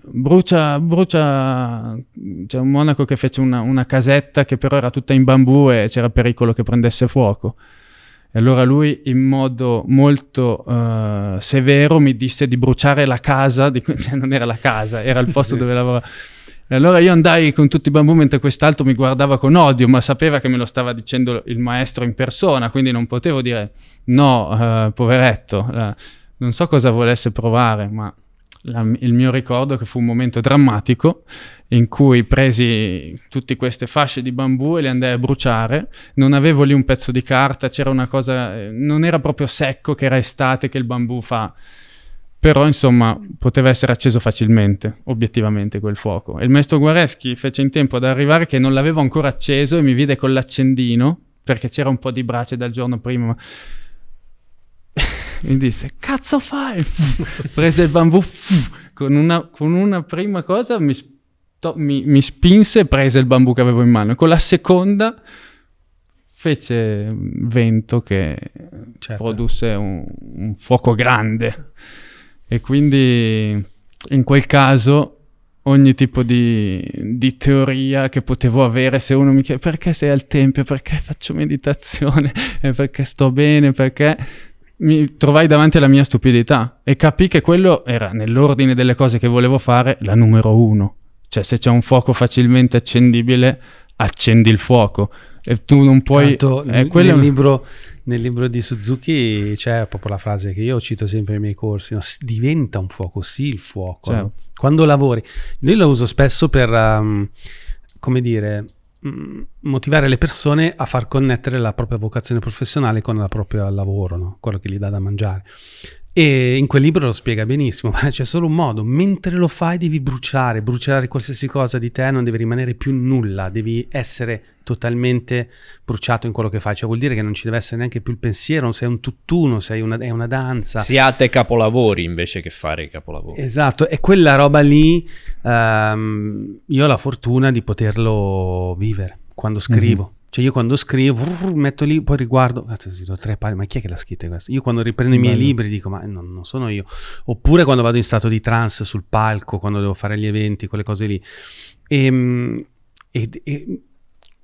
brucia, c'è un monaco che fece una casetta che però era tutta in bambù e c'era pericolo che prendesse fuoco. E allora lui in modo molto severo mi disse di bruciare la casa, cioè non era la casa, era il posto dove lavorava. E allora io andai con tutti i bambù mentre quest'altro mi guardava con odio, ma sapeva che me lo stava dicendo il maestro in persona, quindi non potevo dire no, poveretto. Non so cosa volesse provare, ma il mio ricordo è che fu un momento drammatico in cui presi tutte queste fasce di bambù e le andai a bruciare. Non avevo lì un pezzo di carta, c'era una cosa, non era proprio secco, che era estate, che il bambù fa... Però, insomma, poteva essere acceso facilmente, obiettivamente, quel fuoco. E il maestro Guareschi fece in tempo ad arrivare che non l'avevo ancora acceso e mi vide con l'accendino, perché c'era un po' di brace dal giorno prima. Ma... mi disse, cazzo fai? Prese il bambù, con una prima cosa mi spinse e prese il bambù che avevo in mano. E con la seconda... fece vento che certo. Produsse un fuoco grande, e quindi in quel caso ogni tipo di teoria che potevo avere, se uno mi chiede perché sei al tempio, perché faccio meditazione, perché sto bene, perché mi trovai davanti alla mia stupidità e capii che quello era nell'ordine delle cose che volevo fare la numero uno, cioè se c'è un fuoco facilmente accendibile, accendi il fuoco. E tu non puoi... Tanto, nel libro di Suzuki c'è proprio la frase che io cito sempre nei miei corsi, no? Diventa un fuoco, sì, il fuoco. Certo. No? Quando lavori. Io lo uso spesso per, come dire, motivare le persone a far connettere la propria vocazione professionale con la propria lavoro, no? Quello che gli dà da mangiare. E in quel libro lo spiega benissimo, ma c'è solo un modo: mentre lo fai devi bruciare qualsiasi cosa di te, non deve rimanere più nulla, devi essere totalmente bruciato in quello che fai, cioè vuol dire che non ci deve essere neanche più il pensiero, sei un tutt'uno, è una danza. Siate capolavori invece che fare i capolavori. Esatto, e quella roba lì io ho la fortuna di poterlo vivere quando scrivo. Mm-hmm. Cioè io quando scrivo, metto lì, poi riguardo, tre pagine, ma chi è che l'ha scritta questa? Io quando riprendo i miei libri dico, ma non sono io. Oppure quando vado in stato di trance sul palco, quando devo fare gli eventi, quelle cose lì. E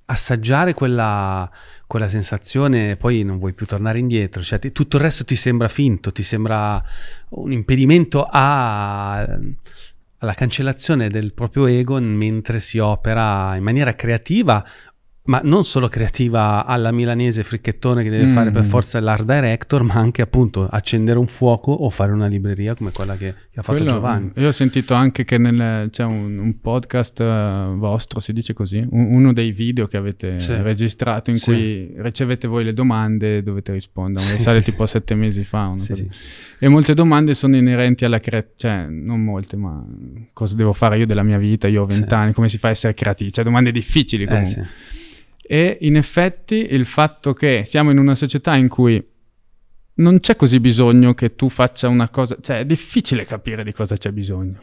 assaggiare quella sensazione, poi non vuoi più tornare indietro. Cioè tutto il resto ti sembra finto, ti sembra un impedimento a... alla cancellazione del proprio ego mentre si opera in maniera creativa, ma non solo creativa alla milanese fricchettone che deve fare per forza l'art director, ma anche appunto accendere un fuoco o fare una libreria come quella che ha fatto Giovanni. Io ho sentito anche che c'è un podcast vostro, si dice così, uno dei video che avete registrato in cui ricevete voi le domande e dovete rispondere, tipo 7 mesi fa. E molte domande sono inerenti alla creatività, cioè non molte, ma cosa devo fare io della mia vita, io ho 20 anni, come si fa a essere creativi? Cioè domande difficili comunque. E in effetti il fatto che siamo in una società in cui non c'è così bisogno che tu faccia una cosa, cioè è difficile capire di cosa c'è bisogno.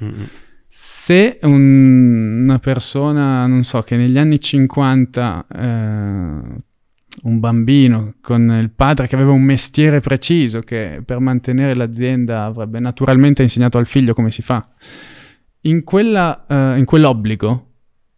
Se una persona, non so, che negli anni 50, un bambino con il padre che aveva un mestiere preciso, che per mantenere l'azienda avrebbe naturalmente insegnato al figlio come si fa, in quell'obbligo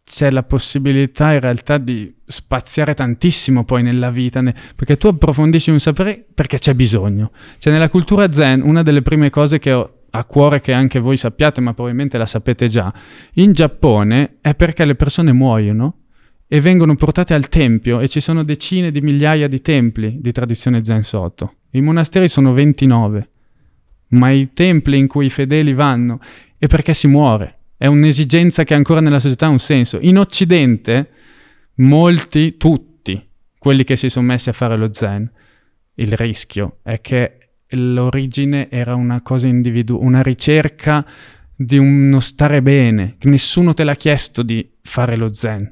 c'è la possibilità in realtà di spaziare tantissimo poi nella vita, perché tu approfondisci un sapere perché c'è bisogno. Cioè nella cultura Zen, una delle prime cose che ho a cuore che anche voi sappiate, ma probabilmente la sapete già, in Giappone è perché le persone muoiono e vengono portate al tempio, e ci sono decine di migliaia di templi di tradizione Zen Soto. I monasteri sono 29, ma i templi in cui i fedeli vanno è perché si muore. È un'esigenza che ancora nella società ha un senso. In Occidente, molti, tutti, quelli che si sono messi a fare lo Zen, il rischio è che l'origine era una cosa individuale, una ricerca di uno stare bene. Nessuno te l'ha chiesto di fare lo Zen.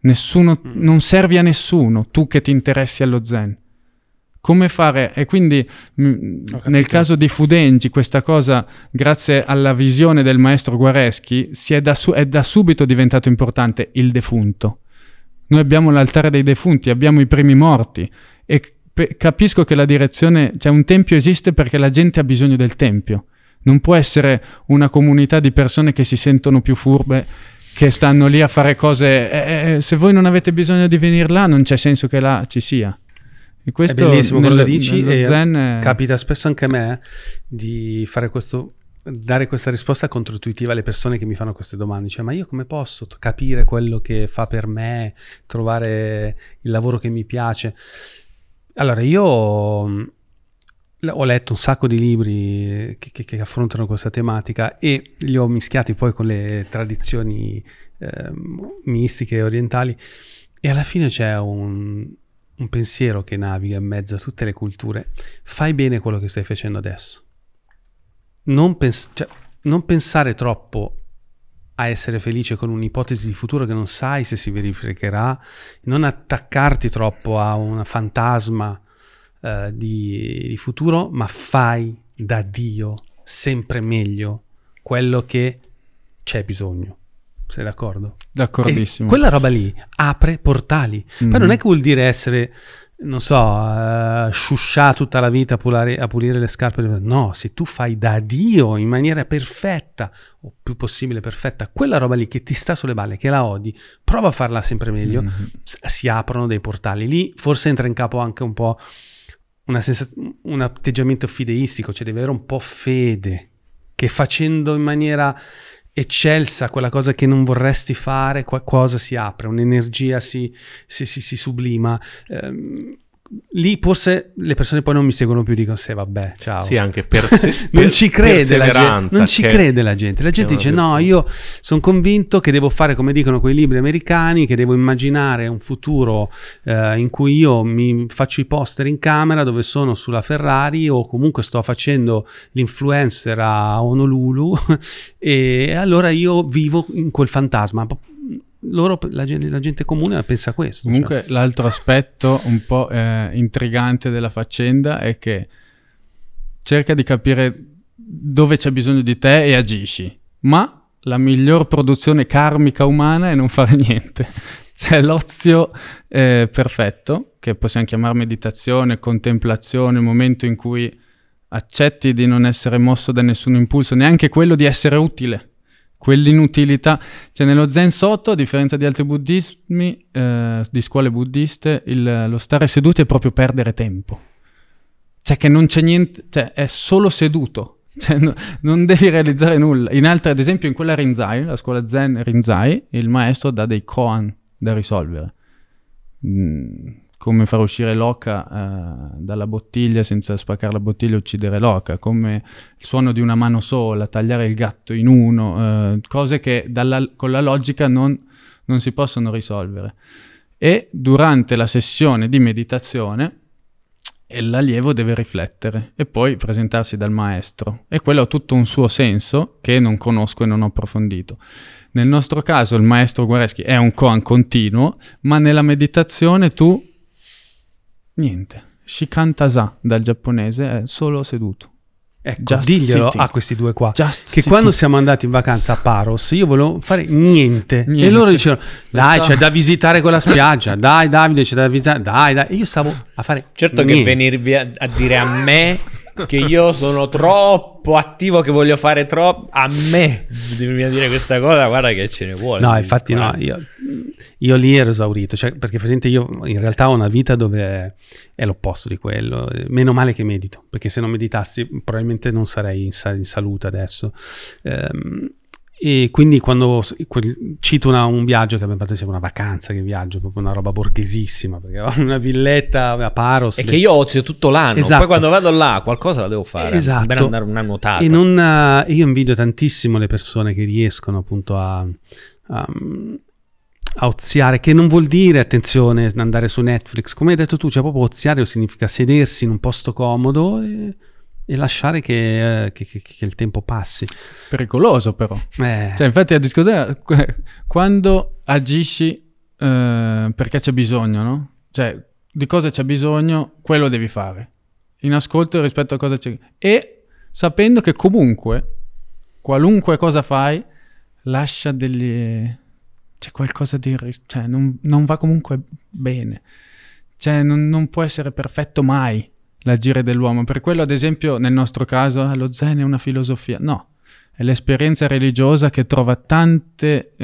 Nessuno, non servi a nessuno, tu che ti interessi allo Zen. Come fare? E quindi nel caso di Fudenji questa cosa, grazie alla visione del maestro Guareschi, è da subito diventato importante il defunto. Noi abbiamo l'altare dei defunti, abbiamo i primi morti, e capisco che la direzione, cioè un tempio esiste perché la gente ha bisogno del tempio. Non può essere una comunità di persone che si sentono più furbe, che stanno lì a fare cose, se voi non avete bisogno di venire là non c'è senso che là ci sia. E questo è bellissimo quello che dici, e Zen capita spesso anche a me di fare questo, dare questa risposta controintuitiva alle persone che mi fanno queste domande. Cioè, ma io come posso capire quello che fa per me, trovare il lavoro che mi piace? Allora, io ho letto un sacco di libri che affrontano questa tematica, e li ho mischiati poi con le tradizioni mistiche orientali, e alla fine c'è un pensiero che naviga in mezzo a tutte le culture: fai bene quello che stai facendo adesso, non pensare troppo a essere felice con un'ipotesi di futuro che non sai se si verificherà, non attaccarti troppo a un fantasma di futuro, ma fai da Dio sempre meglio quello che c'è bisogno. Sei d'accordo? D'accordissimo. E quella roba lì apre portali. Poi non è che vuol dire essere, non so, sciuscià tutta la vita a pulire le scarpe. No, se tu fai da Dio in maniera perfetta, o più possibile perfetta, quella roba lì che ti sta sulle balle, che la odi, prova a farla sempre meglio, si aprono dei portali. Lì forse entra in capo anche un po' un atteggiamento fideistico, cioè deve avere un po' fede, che facendo in maniera eccelsa quella cosa che non vorresti fare, qualcosa si apre, un'energia si sublima. Lì forse le persone poi non mi seguono più, dicono se vabbè, ciao. Sì, anche non ci crede la gente, non ci crede la gente. La gente dice no, io sono convinto che devo fare come dicono quei libri americani, che devo immaginare un futuro in cui io mi faccio i poster in camera dove sono sulla Ferrari, o comunque sto facendo l'influencer a Honolulu e allora io vivo in quel fantasma. La gente comune pensa a questo. Comunque l'altro aspetto un po' intrigante della faccenda è che cerca di capire dove c'è bisogno di te e agisci, ma la miglior produzione karmica umana è non fare niente. C'è l'ozio perfetto, che possiamo chiamare meditazione, contemplazione, il momento in cui accetti di non essere mosso da nessun impulso, neanche quello di essere utile. Quell'inutilità, cioè nello Zen Soto, a differenza di altri buddismi, di scuole buddiste, lo stare seduti è proprio perdere tempo. Cioè che non c'è niente, cioè è solo seduto. Cioè, no, non devi realizzare nulla. In altre, ad esempio, in quella Rinzai, la scuola Zen Rinzai, il maestro dà dei koan da risolvere. Come far uscire l'oka dalla bottiglia senza spaccare la bottiglia e uccidere l'oka, come il suono di una mano sola, tagliare il gatto in uno, cose che con la logica non si possono risolvere. E durante la sessione di meditazione l'allievo deve riflettere e poi presentarsi dal maestro, e quello ha tutto un suo senso che non conosco e non ho approfondito. Nel nostro caso il maestro Guareschi è un koan continuo, ma nella meditazione tu niente, Shikantaza dal giapponese è solo seduto. Ecco, diglielo a questi due qua, che quando siamo andati in vacanza a Paros io volevo fare niente. E loro dicevano, dai, c'è da visitare quella spiaggia, dai Davide, c'è da visitare, dai, e io stavo a fare niente. Che venirvi a dire a me che io sono troppo attivo, che voglio fare troppo, a me devi dire questa cosa, guarda che ce ne vuole. No, infatti no, io lì ero esaurito, cioè, perché io in realtà ho una vita dove è l'opposto di quello. Meno male che medito, perché se non meditassi probabilmente non sarei in salute adesso. E quindi quando cito un viaggio che abbiamo fatto insieme, una vacanza, che viaggio, proprio una roba borghesissima, perché ho una villetta a Paros. E che io ozio tutto l'anno, esatto. Poi quando vado là qualcosa la devo fare, esatto. Per andare una nuotata. E io invidio tantissimo le persone che riescono appunto a oziare, che non vuol dire, attenzione, andare su Netflix, come hai detto tu, cioè proprio oziare significa sedersi in un posto comodo e lasciare che il tempo passi. Pericoloso però. Cioè, infatti la discussione è quando agisci perché c'è bisogno, no? Cioè, di cosa c'è bisogno, quello devi fare. In ascolto rispetto a cosa c'è. E sapendo che comunque, qualunque cosa fai, lascia c'è qualcosa di... Cioè, non va comunque bene. Cioè, non può essere perfetto mai. L'agire dell'uomo. Per quello, ad esempio, nel nostro caso, lo Zen è una filosofia. No, è l'esperienza religiosa che trova tante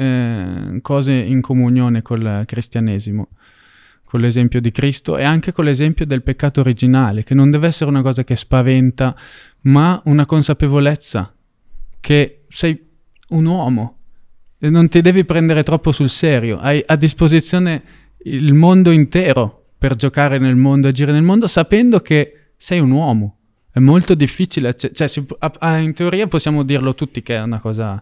cose in comunione col cristianesimo, con l'esempio di Cristo e anche con l'esempio del peccato originale, che non deve essere una cosa che spaventa, ma una consapevolezza che sei un uomo e non ti devi prendere troppo sul serio. Hai a disposizione il mondo intero per giocare nel mondo, agire nel mondo, sapendo che sei un uomo. È molto difficile, cioè in teoria possiamo dirlo tutti che è una cosa,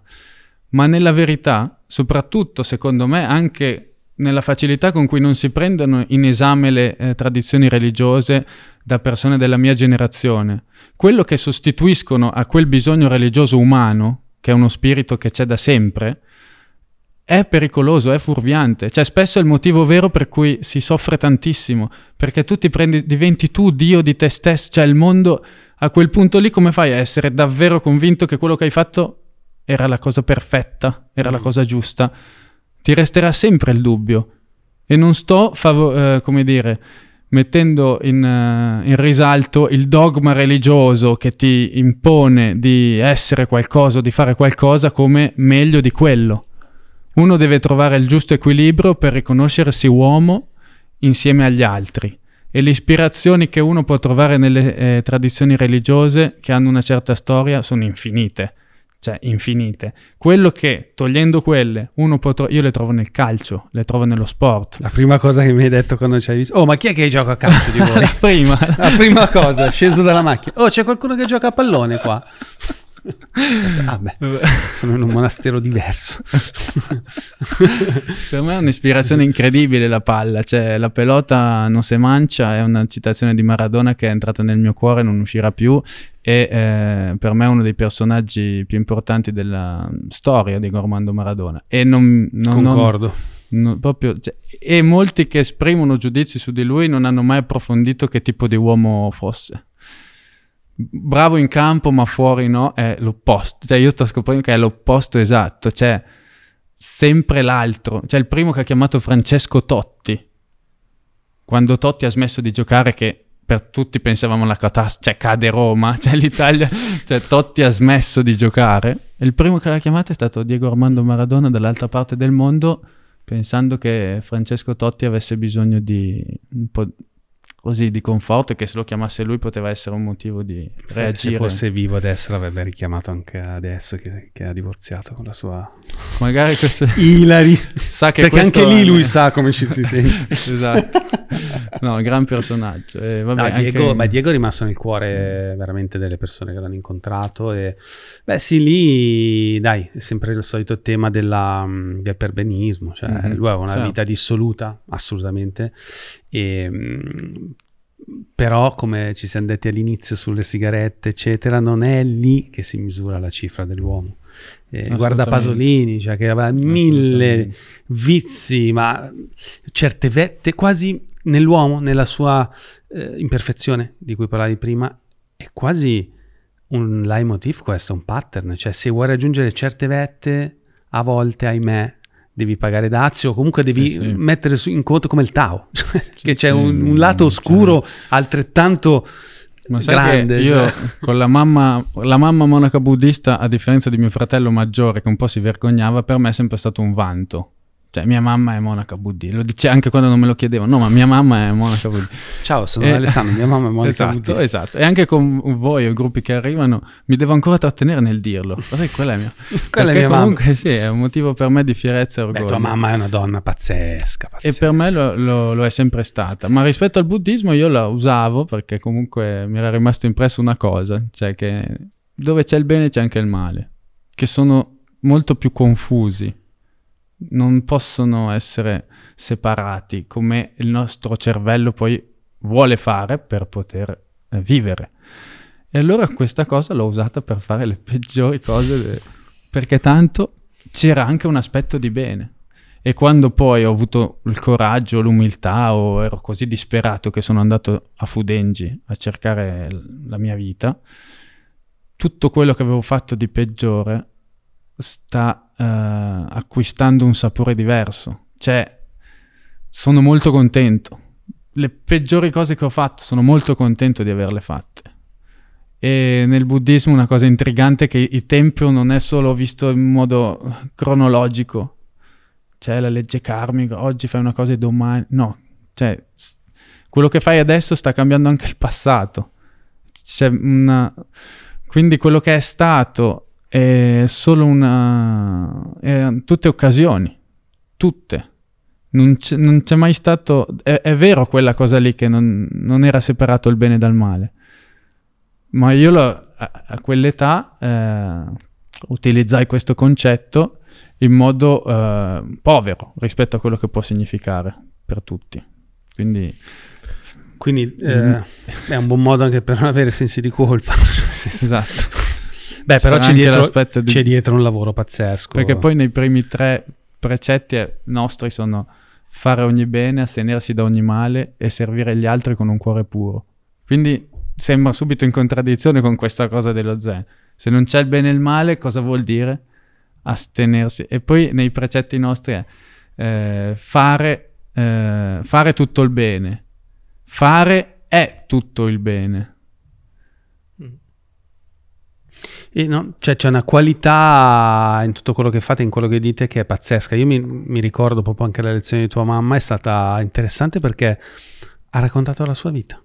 ma nella verità, soprattutto secondo me, anche nella facilità con cui non si prendono in esame le tradizioni religiose da persone della mia generazione, quello che sostituiscono a quel bisogno religioso umano, che è uno spirito che c'è da sempre, è pericoloso, è fuorviante. Cioè, spesso è il motivo vero per cui si soffre tantissimo, perché tu diventi tu Dio di te stesso, cioè il mondo a quel punto lì. Come fai a essere davvero convinto che quello che hai fatto era la cosa perfetta, era la cosa giusta? Ti resterà sempre il dubbio. E non sto, come dire, mettendo in risalto il dogma religioso che ti impone di essere qualcosa o di fare qualcosa come meglio di quello. Uno deve trovare il giusto equilibrio per riconoscersi uomo insieme agli altri, e le ispirazioni che uno può trovare nelle tradizioni religiose che hanno una certa storia sono infinite, cioè infinite. Quello che, togliendo quelle, uno può io le trovo nel calcio, le trovo nello sport. La prima cosa che mi hai detto quando ci hai visto, oh, ma chi è che gioca a calcio di voi? La prima cosa, sceso dalla macchina, oh, c'è qualcuno che gioca a pallone qua. Ah beh, sono in un monastero diverso. Per me è un'ispirazione incredibile la palla, cioè la pelota non se mancia, è una citazione di Maradona che è entrata nel mio cuore e non uscirà più, e per me è uno dei personaggi più importanti della storia di Gormando Maradona, e non concordo. No, proprio, cioè, e molti che esprimono giudizi su di lui non hanno mai approfondito che tipo di uomo fosse. Bravo in campo ma fuori no, è l'opposto. Cioè, io sto scoprendo che è l'opposto esatto, cioè sempre l'altro. Cioè, il primo che ha chiamato Francesco Totti, quando Totti ha smesso di giocare, che per tutti pensavamo la catastrofe, cioè cade Roma, cioè l'Italia, cioè Totti ha smesso di giocare, e il primo che l'ha chiamato è stato Diego Armando Maradona dall'altra parte del mondo, pensando che Francesco Totti avesse bisogno di un po' così di conforto, che se lo chiamasse lui poteva essere un motivo di reagire. Se fosse vivo adesso l'avrebbe richiamato anche adesso che ha divorziato con la sua... Magari questo... Ilari! Sa che perché anche lì lui sa come ci si sente. Esatto. No, gran personaggio. Vabbè, no, Diego, anche... Ma Diego è rimasto nel cuore veramente delle persone che l'hanno incontrato. E... Beh sì, lì dai, è sempre il solito tema del perbenismo. Cioè, lui aveva una vita dissoluta, assolutamente. E, però come ci siamo detti all'inizio sulle sigarette eccetera, non è lì che si misura la cifra dell'uomo. Guarda Pasolini, cioè, che aveva mille vizi, ma certe vette quasi nell'uomo, nella sua imperfezione di cui parlavi prima, è quasi un leitmotiv questo, un pattern. Cioè, se vuoi raggiungere certe vette, a volte ahimè devi pagare dazio, o comunque devi mettere in conto come il Tao, cioè, che c'è un lato oscuro altrettanto grande. Io con la mamma monaca buddista, a differenza di mio fratello maggiore che un po' si vergognava, per me è sempre stato un vanto. Cioè, mia mamma è monaca buddista, lo dice anche quando non me lo chiedevo. No, ma mia mamma è monaca buddista. Ciao, sono Alessandro, mia mamma è monaca buddista. Esatto, e anche con voi, i gruppi che arrivano, mi devo ancora trattenere nel dirlo. Guarda, quella è mia, quella è mia comunque, mamma. Sì, è un motivo per me di fierezza e orgoglio. Beh, tua mamma è una donna pazzesca, pazzesca. E per me lo è sempre stata. Ma rispetto al buddismo io la usavo perché comunque mi era rimasto impresso una cosa, cioè che dove c'è il bene c'è anche il male, che sono molto più confusi. Non possono essere separati, come il nostro cervello poi vuole fare per poter vivere. E allora questa cosa l'ho usata per fare le peggiori cose, perché tanto c'era anche un aspetto di bene. E quando poi ho avuto il coraggio, l'umiltà, o ero così disperato che sono andato a Fudenji a cercare la mia vita, tutto quello che avevo fatto di peggiore sta acquistando un sapore diverso. Cioè, sono molto contento. Le peggiori cose che ho fatto, sono molto contento di averle fatte. E nel buddismo una cosa intrigante è che il tempo non è solo visto in modo cronologico. C'è la legge karmica, oggi fai una cosa e domani... No, cioè, quello che fai adesso sta cambiando anche il passato. C'è una... Quindi quello che è stato... È solo una... tutte occasioni, tutte. Non c'è mai stato... È vero quella cosa lì che non era separato il bene dal male. Ma io a quell'età utilizzai questo concetto in modo povero rispetto a quello che può significare per tutti. Quindi è un buon modo anche per non avere sensi di colpa. Esatto. Beh, però c'è dietro un lavoro pazzesco. Perché poi nei primi 3 precetti nostri sono fare ogni bene, astenersi da ogni male e servire gli altri con un cuore puro. Quindi sembra subito in contraddizione con questa cosa dello Zen. Se non c'è il bene e il male, cosa vuol dire? Astenersi. E poi nei precetti nostri è fare tutto il bene. Fare è tutto il bene. E no, cioè c'è una qualità in tutto quello che fate, in quello che dite, che è pazzesca. Io mi ricordo proprio anche la lezione di tua mamma, è stata interessante perché ha raccontato la sua vita.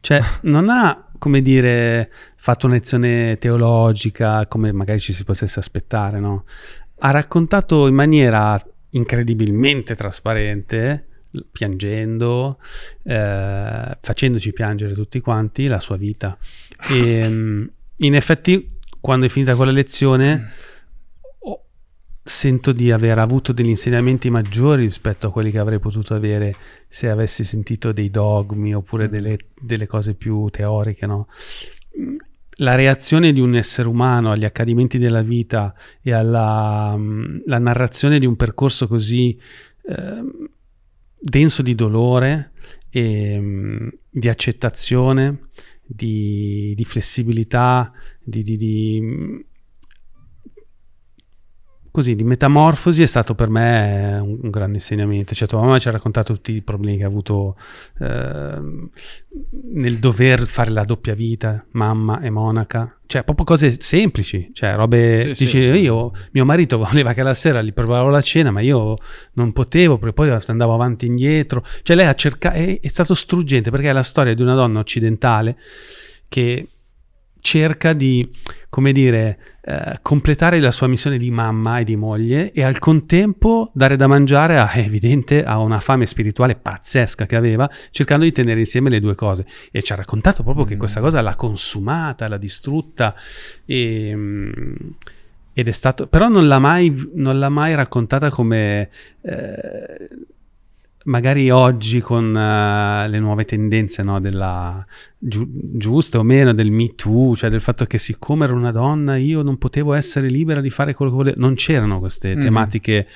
Cioè non ha, come dire, fatto una lezione teologica come magari ci si potesse aspettare, no? Ha raccontato in maniera incredibilmente trasparente, piangendo, facendoci piangere tutti quanti, la sua vita. E in effetti quando è finita quella lezione sento di aver avuto degli insegnamenti maggiori rispetto a quelli che avrei potuto avere se avessi sentito dei dogmi oppure delle cose più teoriche, no? La reazione di un essere umano agli accadimenti della vita e alla narrazione di un percorso così denso di dolore e di accettazione, di flessibilità, di così di metamorfosi è stato per me un grande insegnamento. Cioè, tua mamma ci ha raccontato tutti i problemi che ha avuto nel dover fare la doppia vita, mamma e monaca, cioè proprio cose semplici, cioè robe, sì, dici, sì. Io, mio marito voleva che la sera gli preparavo la cena, ma io non potevo perché poi andavo avanti e indietro, cioè lei ha cercato, è stato struggente, perché è la storia di una donna occidentale che cerca di, come dire, completare la sua missione di mamma e di moglie e al contempo dare da mangiare a, è evidente, a una fame spirituale pazzesca che aveva, cercando di tenere insieme le due cose. E ci ha raccontato proprio che questa cosa l'ha consumata, l'ha distrutta, ed è stato, però non l'ha mai raccontata come magari oggi con le nuove tendenze, no, della giusta o meno, del Me Too, cioè del fatto che siccome ero una donna io non potevo essere libera di fare quello che volevo. Non c'erano queste tematiche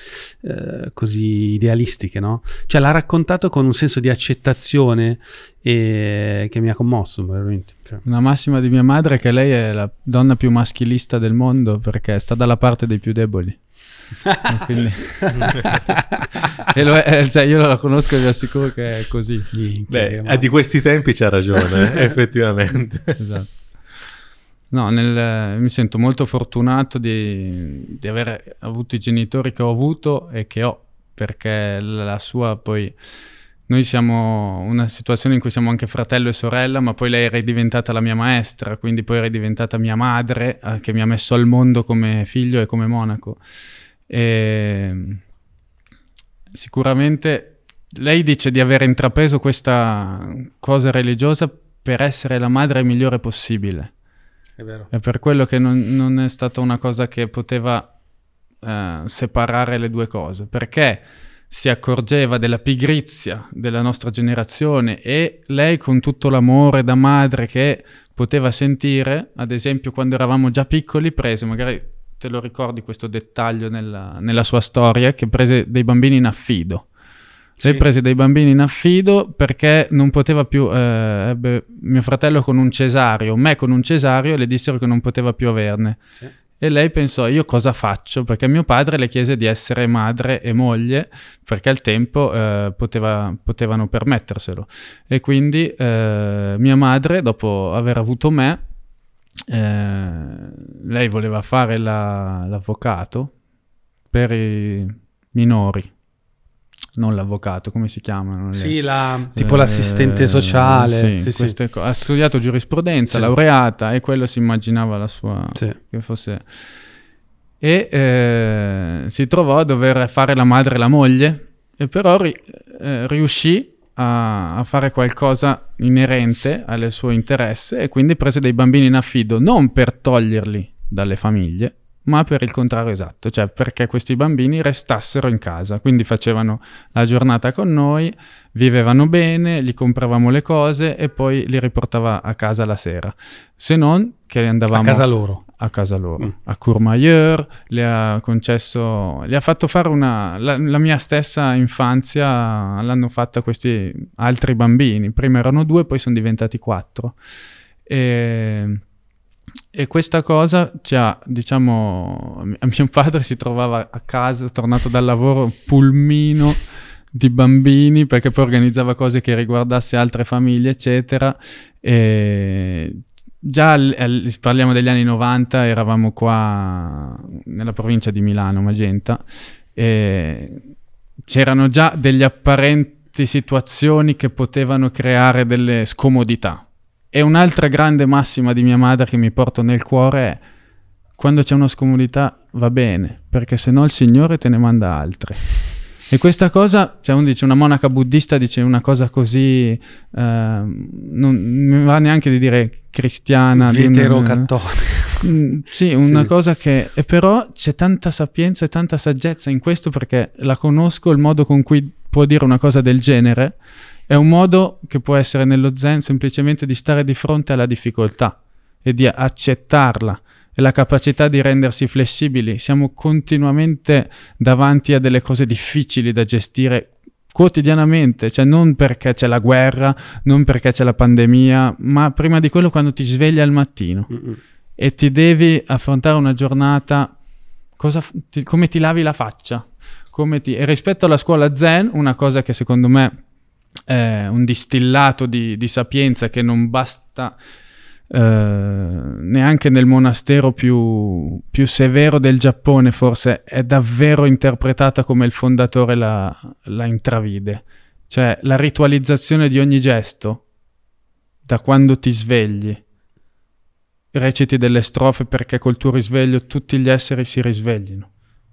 così idealistiche, no? Cioè l'ha raccontato con un senso di accettazione che mi ha commosso veramente. Una massima di mia madre è che lei è la donna più maschilista del mondo perché sta dalla parte dei più deboli. Quindi... e lo è, cioè io la conosco e vi assicuro che è così. Beh, ma... di questi tempi c'ha ragione, effettivamente. Esatto. No, mi sento molto fortunato di aver avuto i genitori che ho avuto e che ho, perché la sua poi... Noi siamo una situazione in cui siamo anche fratello e sorella, ma poi lei era diventata la mia maestra, quindi poi era diventata mia madre, che mi ha messo al mondo come figlio e come monaco. E sicuramente lei dice di aver intrapreso questa cosa religiosa per essere la madre migliore possibile. È vero. È per quello che non è stata una cosa che poteva separare le due cose, perché... si accorgeva della pigrizia della nostra generazione e lei, con tutto l'amore da madre che poteva sentire, ad esempio quando eravamo già piccoli, prese, magari te lo ricordi questo dettaglio nella sua storia, che prese dei bambini in affido. Sì. Lei prese dei bambini in affido perché non poteva più, ebbe mio fratello con un cesario, me con un cesario, e le dissero che non poteva più averne. Sì. E lei pensò, io cosa faccio? Perché mio padre le chiese di essere madre e moglie, perché al tempo potevano permetterselo. E quindi mia madre, dopo aver avuto me, lei voleva fare l'avvocato per i minori. Non l'avvocato, come si chiamano? Sì, tipo l'assistente sociale. Sì, sì, sì. Ha studiato giurisprudenza, sì. Laureata, e quello si immaginava la sua... Sì. Che fosse... E si trovò a dover fare la madre e la moglie, e però riuscì a fare qualcosa inerente alle sue interesse, e quindi prese dei bambini in affido, non per toglierli dalle famiglie, ma per il contrario esatto, cioè perché questi bambini restassero in casa, quindi facevano la giornata con noi, vivevano bene, gli compravamo le cose e poi li riportava a casa la sera, se non che andavamo a casa loro. A Courmayeur le ha concesso, le ha fatto fare la mia stessa infanzia, l'hanno fatta questi altri bambini, prima erano 2, poi sono diventati 4, e questa cosa ci ha, diciamo, mio padre si trovava a casa, tornato dal lavoro, pulmino di bambini, perché poi organizzava cose che riguardasse altre famiglie, eccetera. E già, parliamo degli anni 90, eravamo qua nella provincia di Milano, Magenta, e c'erano già degli apparenti situazioni che potevano creare delle scomodità. E un'altra grande massima di mia madre che mi porto nel cuore è: quando c'è una scomodità va bene, perché se no il Signore te ne manda altre. E questa cosa, cioè una monaca buddista dice una cosa così, non va neanche di dire cristiana, eterocattolica. Sì, una cosa che... E però c'è tanta sapienza e tanta saggezza in questo, perché la conosco, il modo con cui può dire una cosa del genere. È un modo che può essere nello Zen semplicemente di stare di fronte alla difficoltà e di accettarla, e la capacità di rendersi flessibili. Siamo continuamente davanti a delle cose difficili da gestire quotidianamente, cioè non perché c'è la guerra, non perché c'è la pandemia, ma prima di quello quando ti svegli al mattino e ti devi affrontare una giornata come ti lavi la faccia. E rispetto alla scuola Zen, una cosa che secondo me è un distillato di sapienza che non basta neanche nel monastero più severo del Giappone, forse è davvero interpretata come il fondatore la intravide, cioè la ritualizzazione di ogni gesto. Da quando ti svegli reciti delle strofe perché col tuo risveglio tutti gli esseri si risveglino,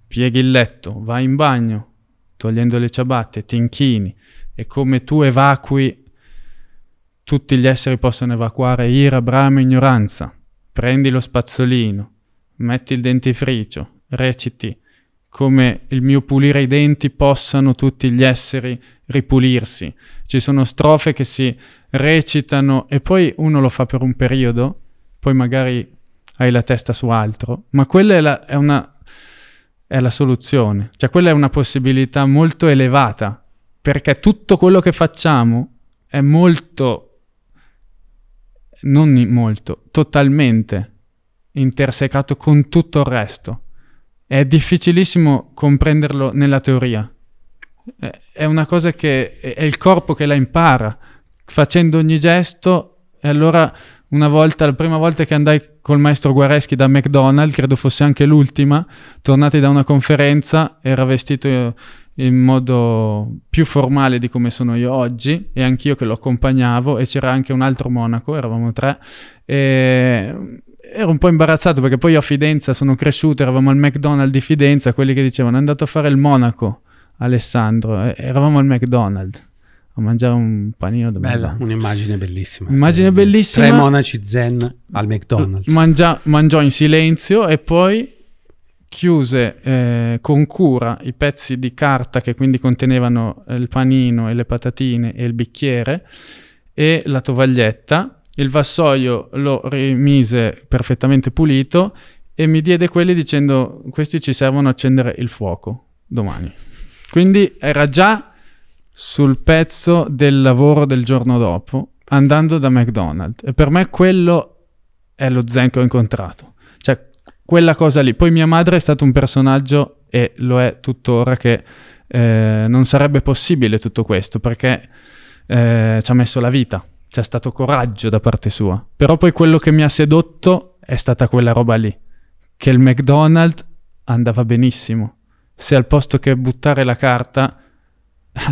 pieghi il letto, vai in bagno togliendo le ciabatte, ti inchini, e come tu evacui tutti gli esseri possono evacuare ira, brama, ignoranza. Prendi lo spazzolino, metti il dentifricio, reciti come il mio pulire i denti possano tutti gli esseri ripulirsi. Ci sono strofe che si recitano e poi uno lo fa per un periodo, poi magari hai la testa su altro, ma quella è la soluzione. Cioè quella è una possibilità molto elevata, perché tutto quello che facciamo è molto... non molto, totalmente intersecato con tutto il resto. È difficilissimo comprenderlo nella teoria. È una cosa che è il corpo che la impara, facendo ogni gesto. E allora la prima volta che andai col maestro Guareschi da McDonald's, credo fosse anche l'ultima, tornati da una conferenza, era vestito in modo più formale di come sono io oggi, e anch'io che lo accompagnavo, e c'era anche un altro monaco, eravamo tre, e ero un po' imbarazzato perché poi io a Fidenza sono cresciuto, eravamo al McDonald's di Fidenza, quelli che dicevano è andato a fare il monaco Alessandro, eravamo al McDonald's a mangiare un panino da bella, un'immagine bellissima. Immagine bellissima. Tre monaci zen al McDonald's. Mangiò in silenzio e poi chiuse con cura i pezzi di carta che quindi contenevano il panino e le patatine e il bicchiere e la tovaglietta. Il vassoio lo rimise perfettamente pulito e mi diede quelli dicendo questi ci servono a accendere il fuoco domani. Quindi era già sul pezzo del lavoro del giorno dopo, andando da McDonald's. E per me quello è lo zen che ho incontrato. Cioè, quella cosa lì. Poi mia madre è stato un personaggio, e lo è tuttora, che non sarebbe possibile tutto questo, perché ci ha messo la vita. C'è stato coraggio da parte sua. Però poi quello che mi ha sedotto è stata quella roba lì. Che il McDonald's andava benissimo. Se al posto che buttare la carta...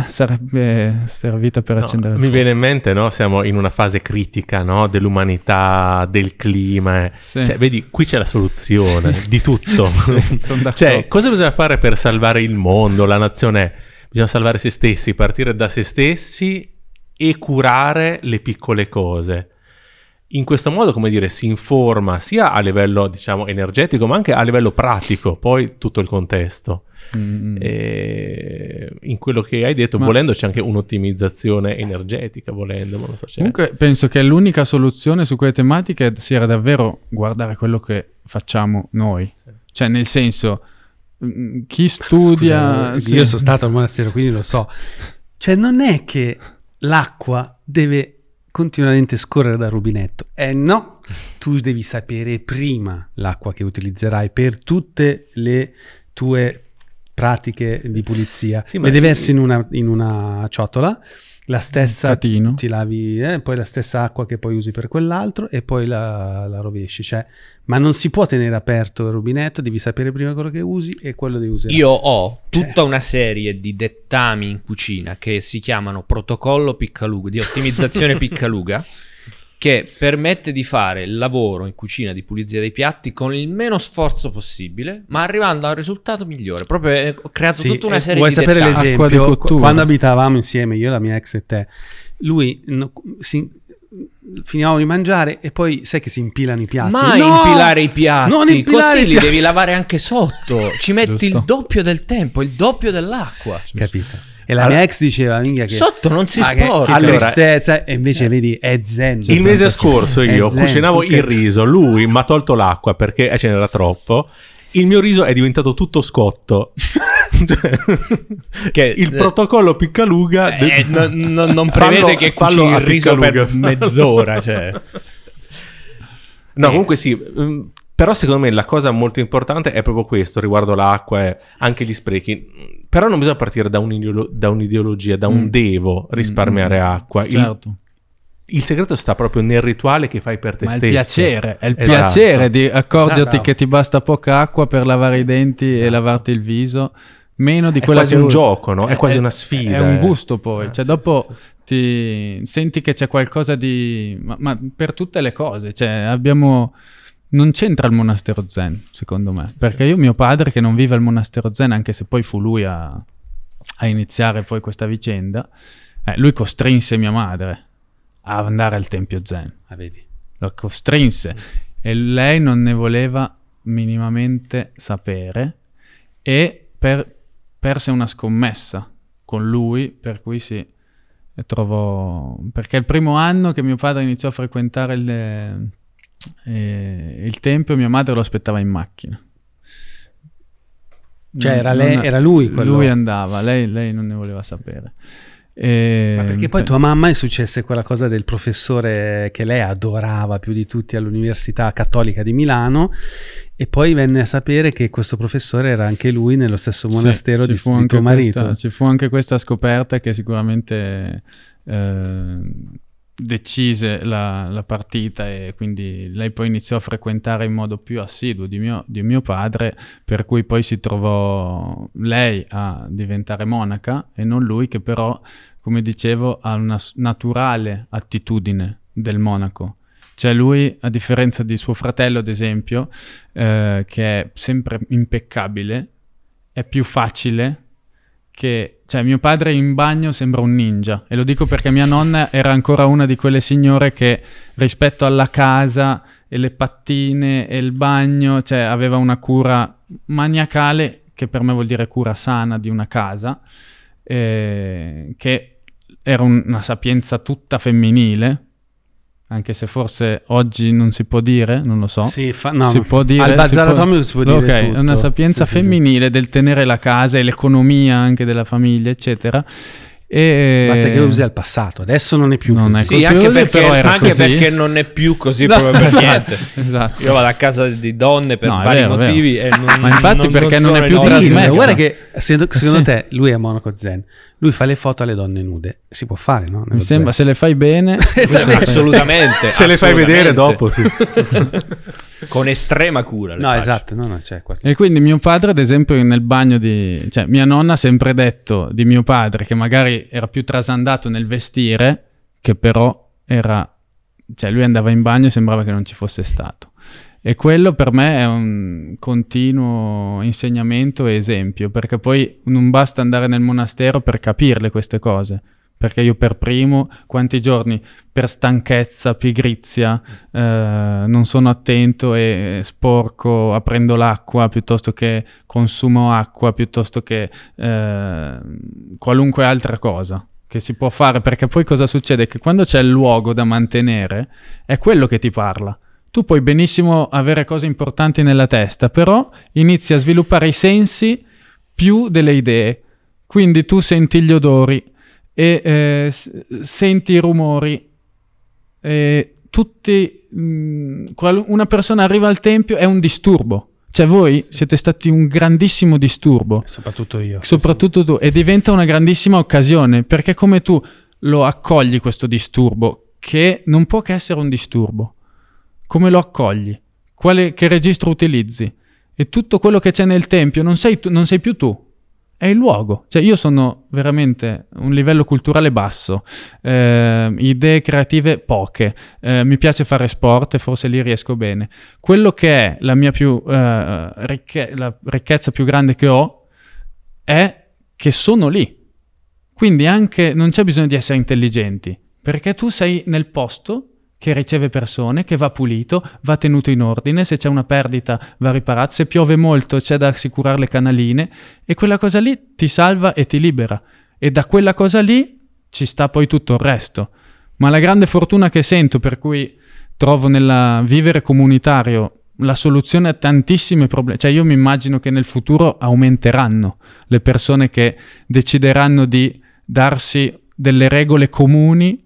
sarebbe servita per accendere il fuoco. Mi viene in mente, no? Siamo in una fase critica, no? Dell'umanità, del clima. Sì. Cioè, vedi, qui c'è la soluzione, sì, di tutto. Sì, cioè, cosa bisogna fare per salvare il mondo, la nazione? Bisogna salvare se stessi, partire da se stessi e curare le piccole cose. In questo modo, come dire, si informa sia a livello, diciamo, energetico, ma anche a livello pratico, poi tutto il contesto. E in quello che hai detto, volendo c'è anche un'ottimizzazione energetica, volendo, ma non so, c'è. Comunque penso che l'unica soluzione su quelle tematiche sia davvero guardare quello che facciamo noi. Sì. Cioè, nel senso, chi studia... Scusa, sì. Io sono stato al monastero, quindi lo so. Cioè, non è che l'acqua deve... continuamente scorrere dal rubinetto. No, tu devi sapere prima l'acqua che utilizzerai per tutte le tue pratiche di pulizia. Sì, le versi in una ciotola, la stessa ti lavi, poi la stessa acqua che poi usi per quell'altro e poi la rovesci. Cioè, ma non si può tenere aperto il rubinetto, devi sapere prima quello che usi e quello devi usare. Io ho tutta una serie di dettami in cucina che si chiamano protocollo piccaluga, di ottimizzazione piccaluga, che permette di fare il lavoro in cucina di pulizia dei piatti con il meno sforzo possibile, ma arrivando a un risultato migliore. Proprio ho creato tutta una serie di dettagli. Vuoi sapere l'esempio? Quando abitavamo insieme, io, la mia ex e te, lui... finivamo di mangiare e poi sai che si impilano i piatti. Impilare i piatti, non impilare, così li devi lavare anche sotto, ci metti il doppio del tempo, il doppio dell'acqua, capito? E la mia ex diceva che sotto non si sporca, allora, tristezza, e invece vedi è zen. Il mese scorso io cucinavo il riso, lui mi ha tolto l'acqua perché ce n'era troppo, il mio riso è diventato tutto scotto. Che il protocollo piccaluga non prevede che cucini il riso per mezz'ora, cioè. No, comunque sì, Però secondo me la cosa molto importante è proprio questo, riguardo l'acqua e anche gli sprechi. Però non bisogna partire da un'ideologia, da un devo risparmiare acqua. Certo. Il segreto sta proprio nel rituale che fai per te stesso. È il piacere di accorgerti che ti basta poca acqua per lavare i denti e lavarti il viso. Meno di quella quasi un gioco, no? È quasi una sfida. È un gusto poi. Cioè, dopo ti senti che c'è qualcosa di... Ma per tutte le cose. Cioè, abbiamo... Non c'entra il monastero zen, secondo me. Perché io, mio padre, che non vive al monastero zen, anche se poi fu lui a iniziare poi questa vicenda, lui costrinse mia madre a andare al tempio zen. Vedi? Lo costrinse. E lei non ne voleva minimamente sapere e perse una scommessa con lui, per cui perché il primo anno che mio padre iniziò a frequentare il tempio, mia madre lo aspettava in macchina. Era lui quello. Lui andava, lei non ne voleva sapere. Ma perché poi tua mamma è successa quella cosa del professore che lei adorava più di tutti all'Università Cattolica di Milano, e poi venne a sapere che questo professore era anche lui nello stesso monastero di tuo marito. Ci fu anche questa scoperta che sicuramente decise la partita, e quindi lei poi iniziò a frequentare in modo più assiduo di mio padre, per cui poi si trovò lei a diventare monaca e non lui, che però, come dicevo, ha una naturale attitudine del monaco. Cioè lui, a differenza di suo fratello ad esempio, che è sempre impeccabile, è più facile che... Cioè, mio padre in bagno sembra un ninja, e lo dico perché mia nonna era ancora una di quelle signore che, rispetto alla casa e le pattine e il bagno, cioè aveva una cura maniacale, che per me vuol dire cura sana di una casa, che era una sapienza tutta femminile, anche se forse oggi non si può dire, non lo so. Si può dire, al Bazar AtOMIco si può dire tutto. È una sapienza femminile del tenere la casa e l'economia anche della famiglia, eccetera. E... Basta che lo usi al passato, adesso non è più così. Anche perché non è più così, proprio per niente. Esatto. Io vado a casa di donne per vari motivi. Ma infatti perché non è più trasmessa. Guarda che secondo te lui è monaco zen, lui fa le foto alle donne nude, si può fare, no? Mi sembra, se le fai bene. Assolutamente. Se le fai vedere dopo, sì. Con estrema cura. E quindi mio padre, ad esempio, nel bagno di... Cioè, mia nonna ha sempre detto di mio padre che magari era più trasandato nel vestire, che però era... Cioè, lui andava in bagno e sembrava che non ci fosse stato. E quello per me è un continuo insegnamento e esempio, perché poi non basta andare nel monastero per capirle queste cose. Perché io per primo, quanti giorni per stanchezza, pigrizia, non sono attento e sporco, aprendo l'acqua piuttosto che consumo acqua, piuttosto che qualunque altra cosa che si può fare. Perché poi cosa succede? Che quando c'è il luogo da mantenere, è quello che ti parla. Tu puoi benissimo avere cose importanti nella testa, però inizi a sviluppare i sensi più delle idee. Quindi tu senti gli odori, e senti i rumori, e tutti una persona arriva al tempio, è un disturbo. Cioè voi siete stati un grandissimo disturbo, soprattutto io, soprattutto tu, e diventa una grandissima occasione, perché come tu lo accogli questo disturbo, che non può che essere un disturbo, come lo accogli, che registro utilizzi, e tutto quello che c'è nel tempio non sei più tu, è il luogo. Cioè io sono veramente un livello culturale basso, idee creative poche, mi piace fare sport e forse lì riesco bene. Quello che è la mia più la ricchezza più grande che ho è che sono lì. Quindi anche non c'è bisogno di essere intelligenti, perché tu sei nel posto che riceve persone, che va pulito, va tenuto in ordine, se c'è una perdita va riparato, se piove molto c'è da assicurare le canaline, e quella cosa lì ti salva e ti libera, e da quella cosa lì ci sta poi tutto il resto. Ma la grande fortuna che sento, per cui trovo nel vivere comunitario la soluzione a tantissimi problemi, cioè io mi immagino che nel futuro aumenteranno le persone che decideranno di darsi delle regole comuni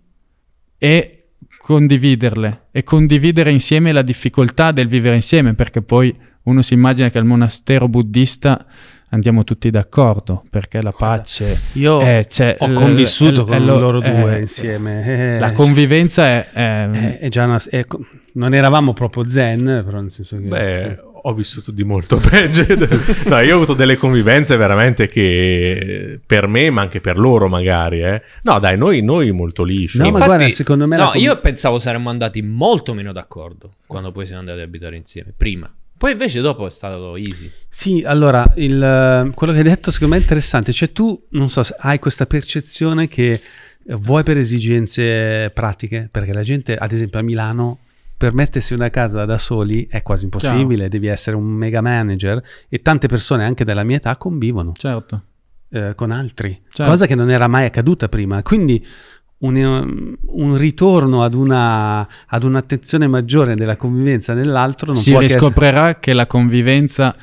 e condividerle e condividere insieme la difficoltà del vivere insieme, perché poi uno si immagina che al monastero buddista andiamo tutti d'accordo, perché la pace... Io ho convissuto con loro due insieme. La convivenza è già una, non eravamo proprio zen, però nel senso che... Beh, ho vissuto di molto peggio. No, io ho avuto delle convivenze veramente che per me, ma anche per loro magari, No, dai, noi molto lisci. No, infatti, ma guarda, secondo me... No, io pensavo saremmo andati molto meno d'accordo quando poi siamo andati ad abitare insieme, prima. Poi invece dopo è stato easy. Sì, allora, quello che hai detto secondo me è interessante. Cioè tu, non so, hai questa percezione che vuoi per esigenze pratiche, perché la gente, ad esempio a Milano, permettersi una casa da soli è quasi impossibile. Ciao. Devi essere un mega manager e tante persone anche della mia età convivono. Certo. Con altri. Certo. Cosa che non era mai accaduta prima. Quindi un ritorno ad un'attenzione maggiore della convivenza nell'altro non si può riscoprerà che la convivenza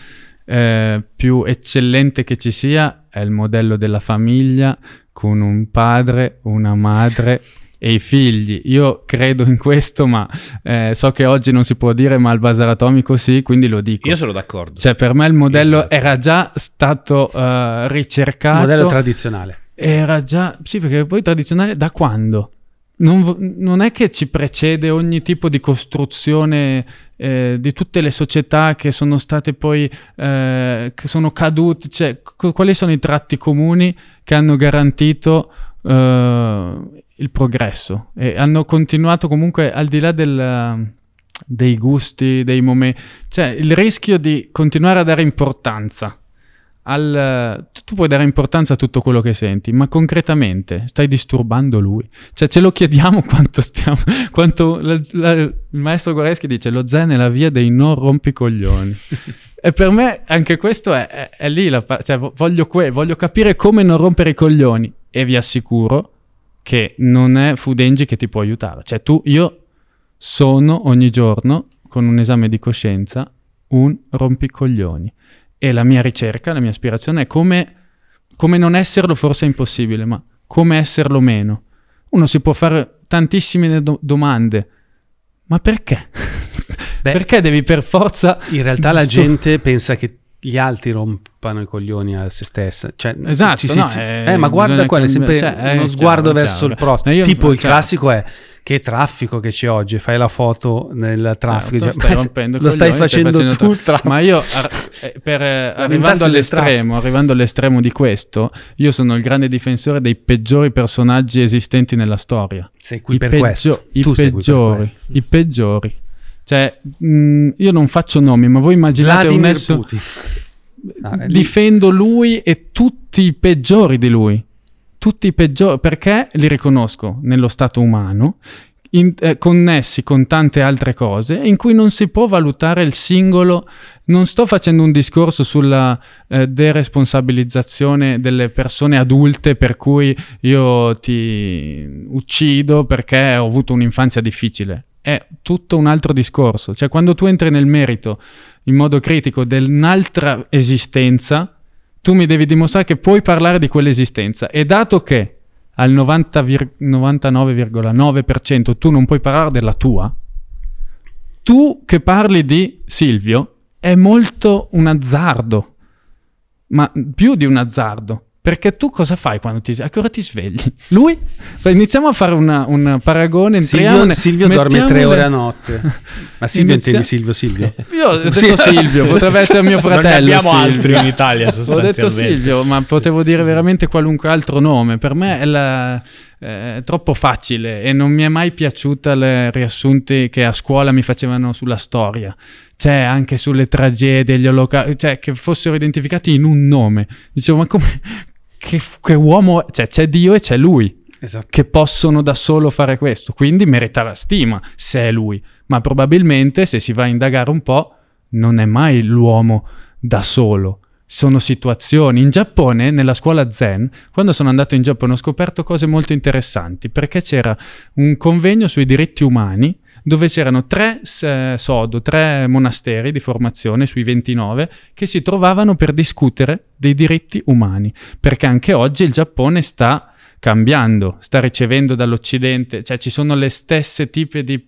più eccellente che ci sia è il modello della famiglia con un padre, una madre e i figli. Io credo in questo, ma so che oggi non si può dire, ma al Bazar Atomico sì, quindi lo dico. Io sono d'accordo. Cioè per me il modello era già stato ricercato. Il modello tradizionale. Era già, sì, perché poi tradizionale da quando? Non è che ci precede ogni tipo di costruzione di tutte le società che sono state poi, che sono cadute, cioè quali sono i tratti comuni che hanno garantito il progresso e hanno continuato comunque al di là dei gusti, dei momenti, cioè il rischio di continuare a dare importanza. Tu puoi dare importanza a tutto quello che senti, ma concretamente stai disturbando lui. Cioè ce lo chiediamo quanto stiamo... il maestro Guareschi dice lo zen è la via dei non rompicoglioni. E per me anche questo è lì, cioè voglio capire come non rompere i coglioni. E vi assicuro che non è Fudenji che ti può aiutare. Cioè io sono ogni giorno, con un esame di coscienza, un rompicoglioni. E la mia ricerca, la mia aspirazione è come non esserlo forse è impossibile, ma come esserlo meno. Uno si può fare tantissime domande, ma perché? Beh, perché devi per forza... In realtà la gente pensa che gli altri rompano i coglioni a se stessa. Cioè, esatto. Ma guarda qua, è sempre uno sguardo verso il prossimo. Tipo il classico è... Che traffico che c'è oggi, fai la foto nel traffico, certo, stai facendo tu il traffico. Ma io arrivando all'estremo di questo, io sono il grande difensore dei peggiori personaggi esistenti nella storia. Sei qui per questo. I peggiori. Cioè io non faccio nomi, ma voi immaginate un esso difendo lui e tutti i peggiori di lui. Tutti i peggiori, perché li riconosco nello stato umano, connessi con tante altre cose, in cui non si può valutare il singolo. Non sto facendo un discorso sulla deresponsabilizzazione delle persone adulte, per cui io ti uccido perché ho avuto un'infanzia difficile. È tutto un altro discorso. Cioè quando tu entri nel merito, in modo critico, dell'altra esistenza, tu mi devi dimostrare che puoi parlare di quell'esistenza, e dato che al 99,9% tu non puoi parlare della tua, tu che parli di Silvio è molto un azzardo, ma più di un azzardo, perché tu cosa fai quando a che ora ti svegli? Lui? Iniziamo a fare un paragone. Silvio dorme 3 ore a notte. Ma Silvio intendi Silvio? Io ho detto Silvio, potrebbe essere mio fratello. Non abbiamo altri in Italia sostanzialmente. Ho detto Silvio, ma potevo dire veramente qualunque altro nome. Per me è troppo facile e non mi è mai piaciuta le riassunti che a scuola mi facevano sulla storia. Cioè anche sulle tragedie, gli olocausti, cioè che fossero identificati in un nome. Dicevo ma come... Che uomo, cioè c'è Dio e c'è lui, esatto, che possono da solo fare questo, quindi merita la stima se è lui, ma probabilmente se si va a indagare un po' non è mai l'uomo da solo, sono situazioni. In Giappone, nella scuola Zen, quando sono andato in Giappone ho scoperto cose molto interessanti, perché c'era un convegno sui diritti umani dove c'erano 3 monasteri di formazione sui 29 che si trovavano per discutere dei diritti umani, perché anche oggi il Giappone sta cambiando, sta ricevendo dall'Occidente, cioè ci sono le stesse tipi di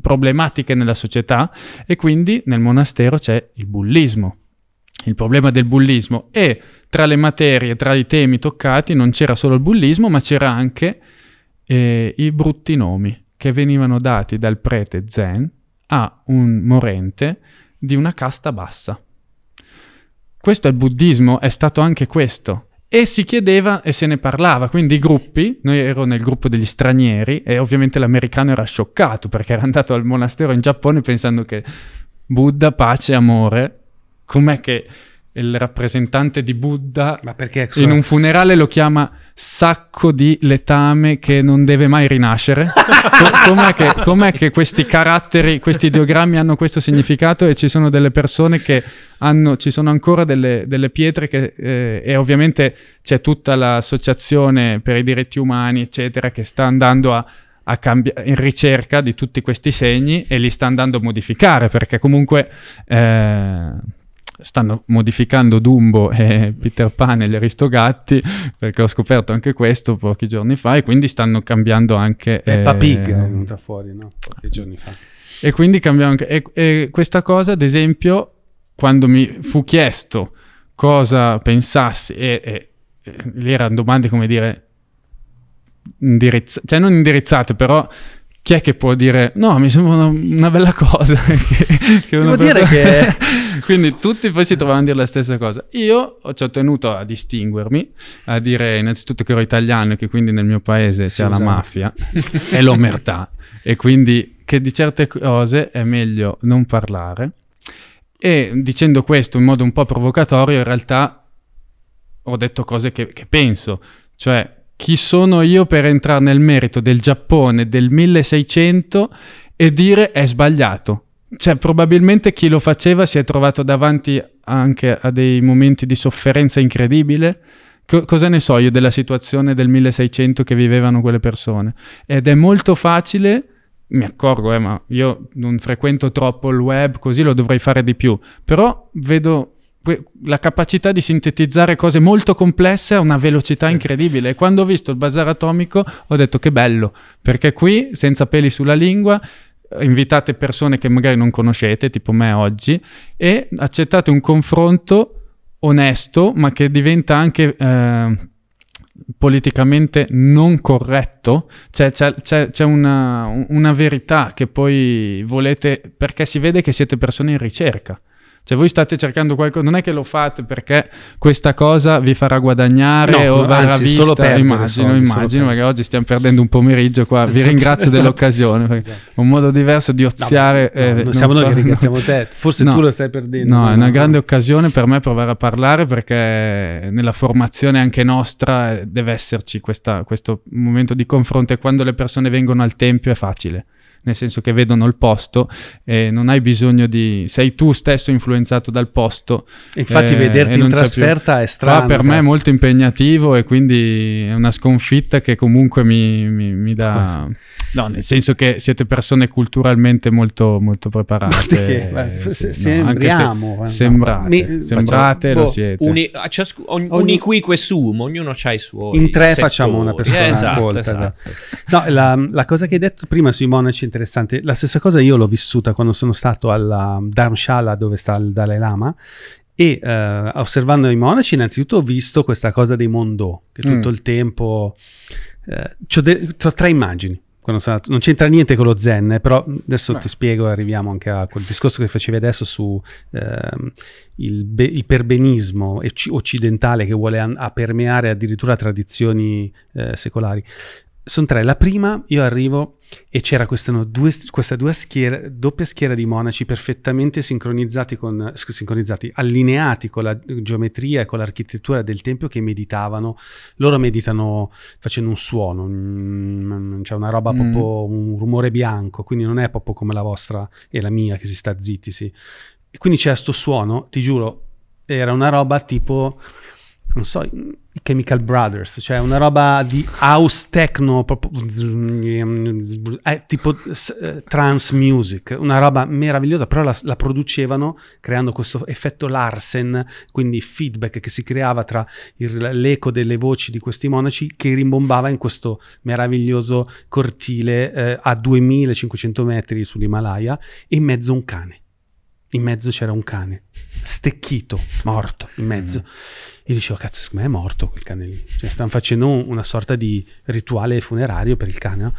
problematiche nella società, e quindi nel monastero c'è il bullismo, il problema del bullismo, e tra le materie, tra i temi toccati non c'era solo il bullismo, ma c'era anche i brutti nomi che venivano dati dal prete Zen a un morente di una casta bassa. Questo è il buddismo, è stato anche questo. E si chiedeva e se ne parlava, quindi i gruppi, noi ero nel gruppo degli stranieri e ovviamente l'americano era scioccato perché era andato al monastero in Giappone pensando che Buddha, pace, amore, com'è che il rappresentante di Buddha in un funerale lo chiama sacco di letame che non deve mai rinascere? Com'è che questi caratteri, questi ideogrammi hanno questo significato e ci sono delle persone che... ci sono ancora delle pietre che, e ovviamente c'è tutta l'associazione per i diritti umani eccetera che sta andando a cambiare, in ricerca di tutti questi segni, e li sta andando a modificare perché comunque stanno modificando Dumbo e Peter Pan e gli Aristogatti, perché ho scoperto anche questo pochi giorni fa, e quindi stanno cambiando anche Peppa Pig è venuta fuori, no? Pochi giorni fa, e quindi cambiamo anche questa cosa. Ad esempio, quando mi fu chiesto cosa pensassi, e lì erano domande, come dire, cioè non indirizzate, però chi è che può dire no, mi sembra una bella cosa? Quindi tutti poi si trovavano a dire la stessa cosa. Io ci ho tenuto a distinguermi, a dire innanzitutto che ero italiano e che quindi nel mio paese c'è la mafia e l'omertà, e quindi che di certe cose è meglio non parlare. E dicendo questo in modo un po' provocatorio, in realtà ho detto cose che penso, cioè chi sono io per entrare nel merito del Giappone del 1600 e dire è sbagliato? Cioè probabilmente chi lo faceva si è trovato davanti anche a dei momenti di sofferenza incredibile. Cosa ne so io della situazione del 1600 che vivevano quelle persone? Ed è molto facile... mi accorgo, ma io non frequento troppo il web, così lo dovrei fare di più, però vedo la capacità di sintetizzare cose molto complesse a una velocità incredibile, e quando ho visto il Bazar Atomico ho detto che bello, perché qui, senza peli sulla lingua, invitate persone che magari non conoscete, tipo me oggi, e accettate un confronto onesto, ma che diventa anche... politicamente non corretto, c'è una verità che poi volete, perché si vede che siete persone in ricerca, cioè voi state cercando qualcosa, non è che lo fate perché questa cosa vi farà guadagnare, no, o varrà vista, solo immagino perché oggi stiamo perdendo un pomeriggio qua, vi ringrazio dell'occasione, perché un modo diverso di oziare, non siamo noi che ringraziamo te, forse tu lo stai perdendo, no, è una grande occasione per me provare a parlare, perché nella formazione anche nostra deve esserci questo momento di confronto, e quando le persone vengono al tempio è facile, nel senso che vedono il posto e non hai bisogno di... sei tu stesso influenzato dal posto. Infatti vederti in trasferta è strano. Per me è molto impegnativo, e quindi è una sconfitta che comunque mi dà... No, nel senso che siete persone culturalmente molto, molto preparate. Sembriamo. Sembrate, lo siete. Ogni qui quesum, ognuno ha i suoi. In tre settori. Facciamo una persona esatto, volta. Esatto. No, la cosa che hai detto prima sui monaci interessante, la stessa cosa io l'ho vissuta quando sono stato alla Dharamshala dove sta il Dalai Lama, e osservando i monaci innanzitutto ho visto questa cosa dei mondò che tutto il tempo c'ho tre immagini quando sono andato. Non c'entra niente con lo zen, però adesso ti spiego, arriviamo anche a quel discorso che facevi adesso su il perbenismo occidentale che vuole a permeare addirittura tradizioni secolari. Sono tre. La prima, io arrivo e c'era doppia schiera di monaci perfettamente sincronizzati, allineati con la geometria e con l'architettura del tempio, che meditavano. Loro meditano facendo un suono, c'è una roba proprio, un rumore bianco, quindi non è proprio come la vostra e la mia che si sta zitti, sì. E quindi c'è sto suono, ti giuro, era una roba tipo... non so, i Chemical Brothers, cioè una roba di house techno, proprio, tipo trance music, una roba meravigliosa, però la producevano creando questo effetto Larsen, quindi feedback che si creava tra l'eco delle voci di questi monaci che rimbombava in questo meraviglioso cortile a 2500 metri sull'Himalaya, e in mezzo un cane. In mezzo c'era un cane stecchito, morto, in mezzo. Io dicevo, cazzo, secondo me è morto quel cane lì. Cioè, stanno facendo una sorta di rituale funerario per il cane,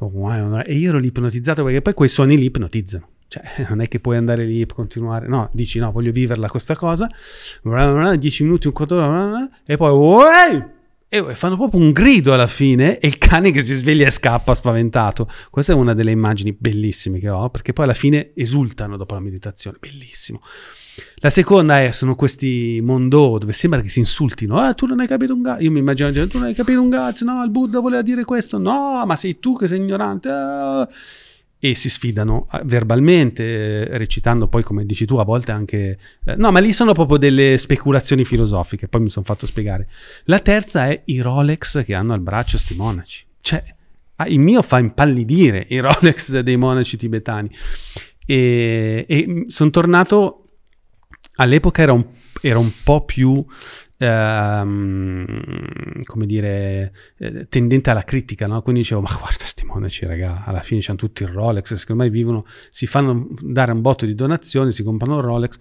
no? E io ero lì ipnotizzato, perché poi quei suoni lì ipnotizzano. Cioè, non è che puoi andare lì e continuare. No, dici, no, voglio viverla questa cosa. 10 minuti, un quarto d'ora, e poi... Uè! E fanno proprio un grido alla fine, e il cane che si sveglia e scappa spaventato. Questa è una delle immagini bellissime che ho, perché poi alla fine esultano dopo la meditazione, bellissimo. La seconda è, sono questi mondò dove sembra che si insultino. Ah, tu non hai capito un cazzo. Io mi immagino, tu non hai capito un cazzo, no, il Buddha voleva dire questo, no, ma sei tu che sei ignorante. E si sfidano verbalmente, recitando poi, come dici tu, a volte anche... no, ma lì sono proprio delle speculazioni filosofiche, poi mi sono fatto spiegare. La terza è i Rolex che hanno al braccio sti monaci. Cioè, il mio fa impallidire, i Rolex dei monaci tibetani. E sono tornato... All'epoca era un po' più... come dire, tendente alla critica, no? Quindi dicevo, ma guarda sti monaci, raga, alla fine c'hanno tutti il Rolex, secondo me vivono, si fanno dare un botto di donazioni, si comprano il Rolex.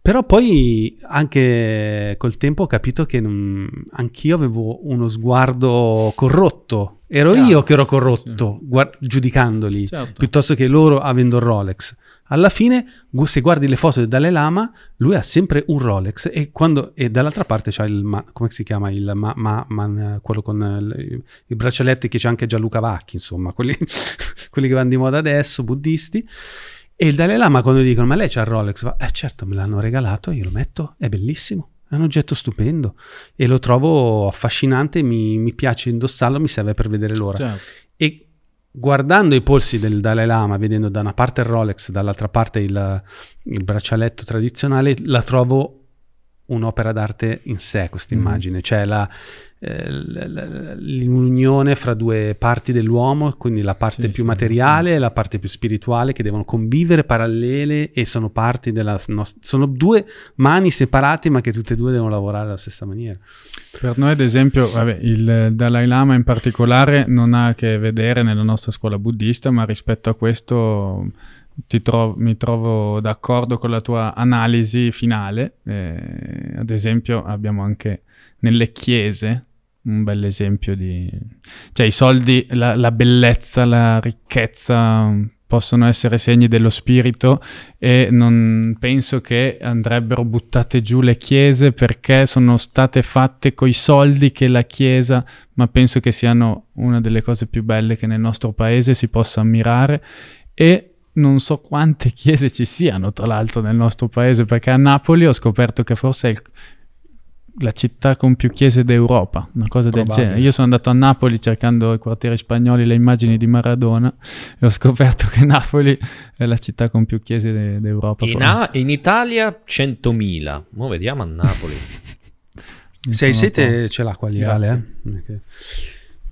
Però poi anche col tempo ho capito che anch'io avevo uno sguardo corrotto, ero io che ero corrotto, giudicandoli, piuttosto che loro avendo il Rolex. Alla fine, se guardi le foto del Dalai Lama, lui ha sempre un Rolex, e dall'altra parte c'ha il, come si chiama, il quello con i braccialetti che c'è anche Gianluca Vacchi, insomma, quelli che vanno di moda adesso, buddisti. E il Dalai Lama, quando gli dicono, ma lei c'ha il Rolex? Va, certo, me l'hanno regalato, io lo metto, è bellissimo, è un oggetto stupendo, e lo trovo affascinante, mi piace indossarlo, mi serve per vedere l'ora. Certo. E guardando i polsi del Dalai Lama, vedendo da una parte il Rolex, dall'altra parte il braccialetto tradizionale, la trovo un'opera d'arte in sé, questa immagine. Cioè l'unione fra due parti dell'uomo, quindi la parte più materiale e la parte più spirituale, che devono convivere parallele, e sono parti della sono due mani separate, ma che tutte e due devono lavorare alla stessa maniera. Per noi, ad esempio, vabbè, il Dalai Lama in particolare non ha a che vedere nella nostra scuola buddista, ma rispetto a questo... mi trovo d'accordo con la tua analisi finale. Ad esempio, abbiamo anche nelle chiese un bel esempio di... Cioè, i soldi, la bellezza, la ricchezza possono essere segni dello spirito, e non penso che andrebbero buttate giù le chiese perché sono state fatte coi soldi che la chiesa, ma penso che siano una delle cose più belle che nel nostro paese si possa ammirare. E non so quante chiese ci siano, tra l'altro, nel nostro paese, perché a Napoli ho scoperto che forse è la città con più chiese d'Europa, una cosa del genere. Io sono andato a Napoli cercando i quartieri spagnoli, le immagini di Maradona, e ho scoperto che Napoli è la città con più chiese d'Europa. In Italia 100.000, mo vediamo a Napoli. Se hai sete ce l'ha qua lì, Ale, eh?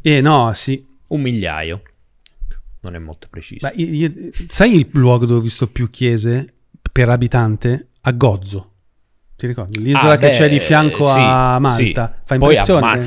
Okay. No, sì. 1.000.000. Non è molto preciso. Beh, sai il luogo dove ho visto più chiese per abitante? A Gozzo. Ti ricordi? L'isola che c'è di fianco a Malta. Sì. Fa impressione.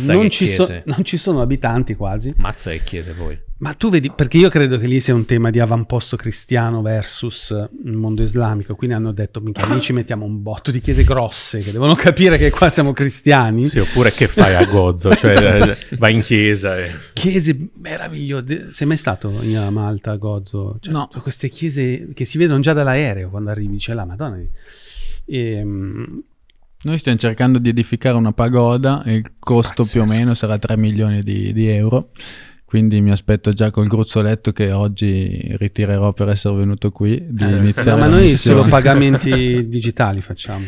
Non ci sono abitanti quasi. Mazza che chiese poi. Ma tu vedi, perché io credo che lì sia un tema di avamposto cristiano versus il mondo islamico, quindi hanno detto, mica lì ci mettiamo un botto di chiese grosse che devono capire che qua siamo cristiani. Sì, oppure che fai a Gozzo? Cioè, esatto. Vai in chiesa e... Chiese meravigliose. Sei mai stato a Malta, a Gozzo? Cioè, no. Queste chiese che si vedono già dall'aereo quando arrivi, c'è la Madonna. Noi stiamo cercando di edificare una pagoda, e il costo pazzesco, più o meno sarà 3 milioni di €. Quindi mi aspetto già col gruzzoletto che oggi ritirerò per essere venuto qui, di iniziare. Ma noi solo pagamenti digitali facciamo.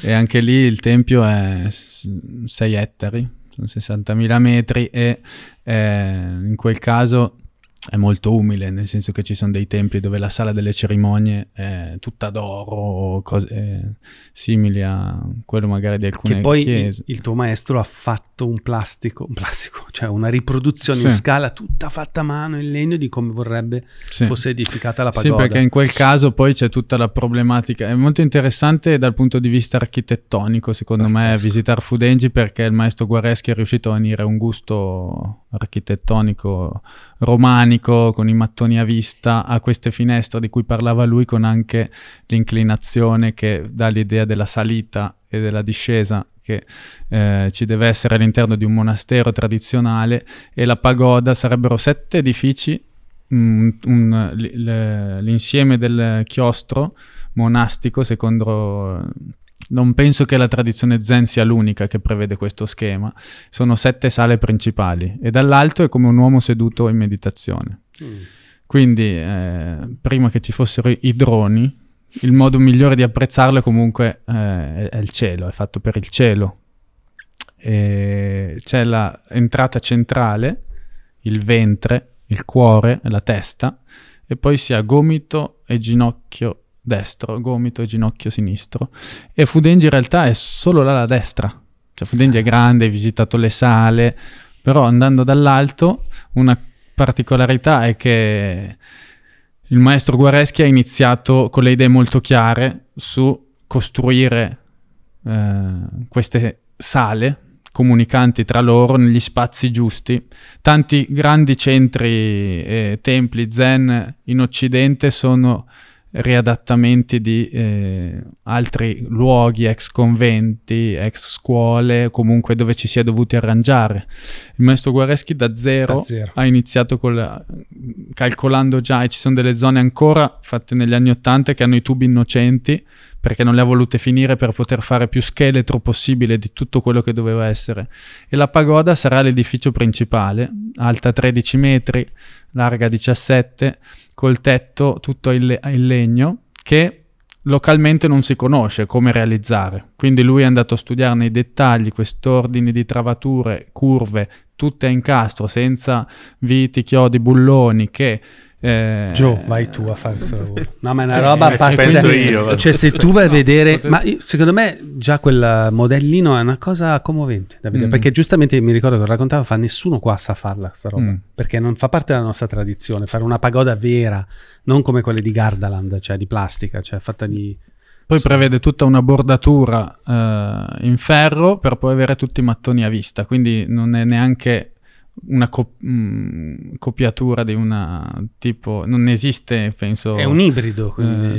E anche lì il tempio è 6 ettari, sono 60.000 metri, e in quel caso è molto umile, nel senso che ci sono dei templi dove la sala delle cerimonie è tutta d'oro, cose simili a quello magari di alcune chiese. Il tuo maestro ha fatto un plastico, cioè una riproduzione in scala tutta fatta a mano in legno di come vorrebbe fosse edificata la pagoda. Sì, perché in quel caso poi c'è tutta la problematica, è molto interessante dal punto di vista architettonico secondo me visitare Fudenji, perché il maestro Guareschi è riuscito a unire un gusto architettonico romanico con i mattoni a vista a queste finestre di cui parlava lui, con anche l'inclinazione che dà l'idea della salita e della discesa che ci deve essere all'interno di un monastero tradizionale, e la pagoda sarebbero 7 edifici, l'insieme del chiostro monastico secondo... Non penso che la tradizione Zen sia l'unica che prevede questo schema. Sono 7 sale principali e dall'alto è come un uomo seduto in meditazione. Quindi prima che ci fossero i droni, il modo migliore di apprezzarlo comunque è il cielo, è fatto per il cielo. C'è l'entrata centrale, il ventre, il cuore, la testa, e poi si ha gomito e ginocchio destro, gomito e ginocchio sinistro, e Fudenji in realtà è solo l'ala destra, cioè Fudenji è grande, hai visitato le sale, però andando dall'alto una particolarità è che il maestro Guareschi ha iniziato con le idee molto chiare su costruire queste sale comunicanti tra loro negli spazi giusti. Tanti grandi centri e templi Zen in Occidente sono riadattamenti di altri luoghi, ex conventi, ex scuole, comunque dove ci si è dovuti arrangiare. Il maestro Guareschi da zero ha iniziato calcolando già, e ci sono delle zone ancora fatte negli anni '80 che hanno i tubi innocenti perché non le ha volute finire per poter fare più scheletro possibile di tutto quello che doveva essere. E la pagoda sarà l'edificio principale, alta 13 metri, larga 17, col tetto tutto in legno, che localmente non si conosce come realizzare. Quindi lui è andato a studiare nei dettagli quest'ordine di travature, curve, tutte a incastro, senza viti, chiodi, bulloni, che... Gio, vai tu a fare questo lavoro. No, ma è una roba pazzesca. Cioè, se tu vai a vedere, secondo me già quel modellino è una cosa commovente da vedere, perché giustamente mi ricordo che raccontava, nessuno qua sa farla sta roba, perché non fa parte della nostra tradizione fare una pagoda vera, non come quelle di Gardaland, cioè di plastica, cioè fatta di... Poi prevede tutta una bordatura in ferro per poi avere tutti i mattoni a vista, quindi non è neanche una copiatura di una tipo, non esiste, penso è un ibrido, quindi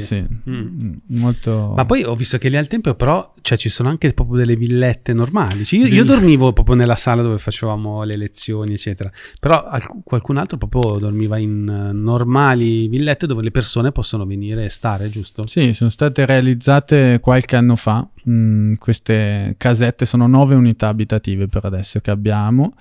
molto. Ma poi ho visto che lì al tempio però, cioè, ci sono anche proprio delle villette normali, cioè, io dormivo proprio nella sala dove facevamo le lezioni eccetera, però qualcun altro proprio dormiva in normali villette dove le persone possono venire e stare, giusto? Sì, sono state realizzate qualche anno fa queste casette, sono 9 unità abitative per adesso che abbiamo,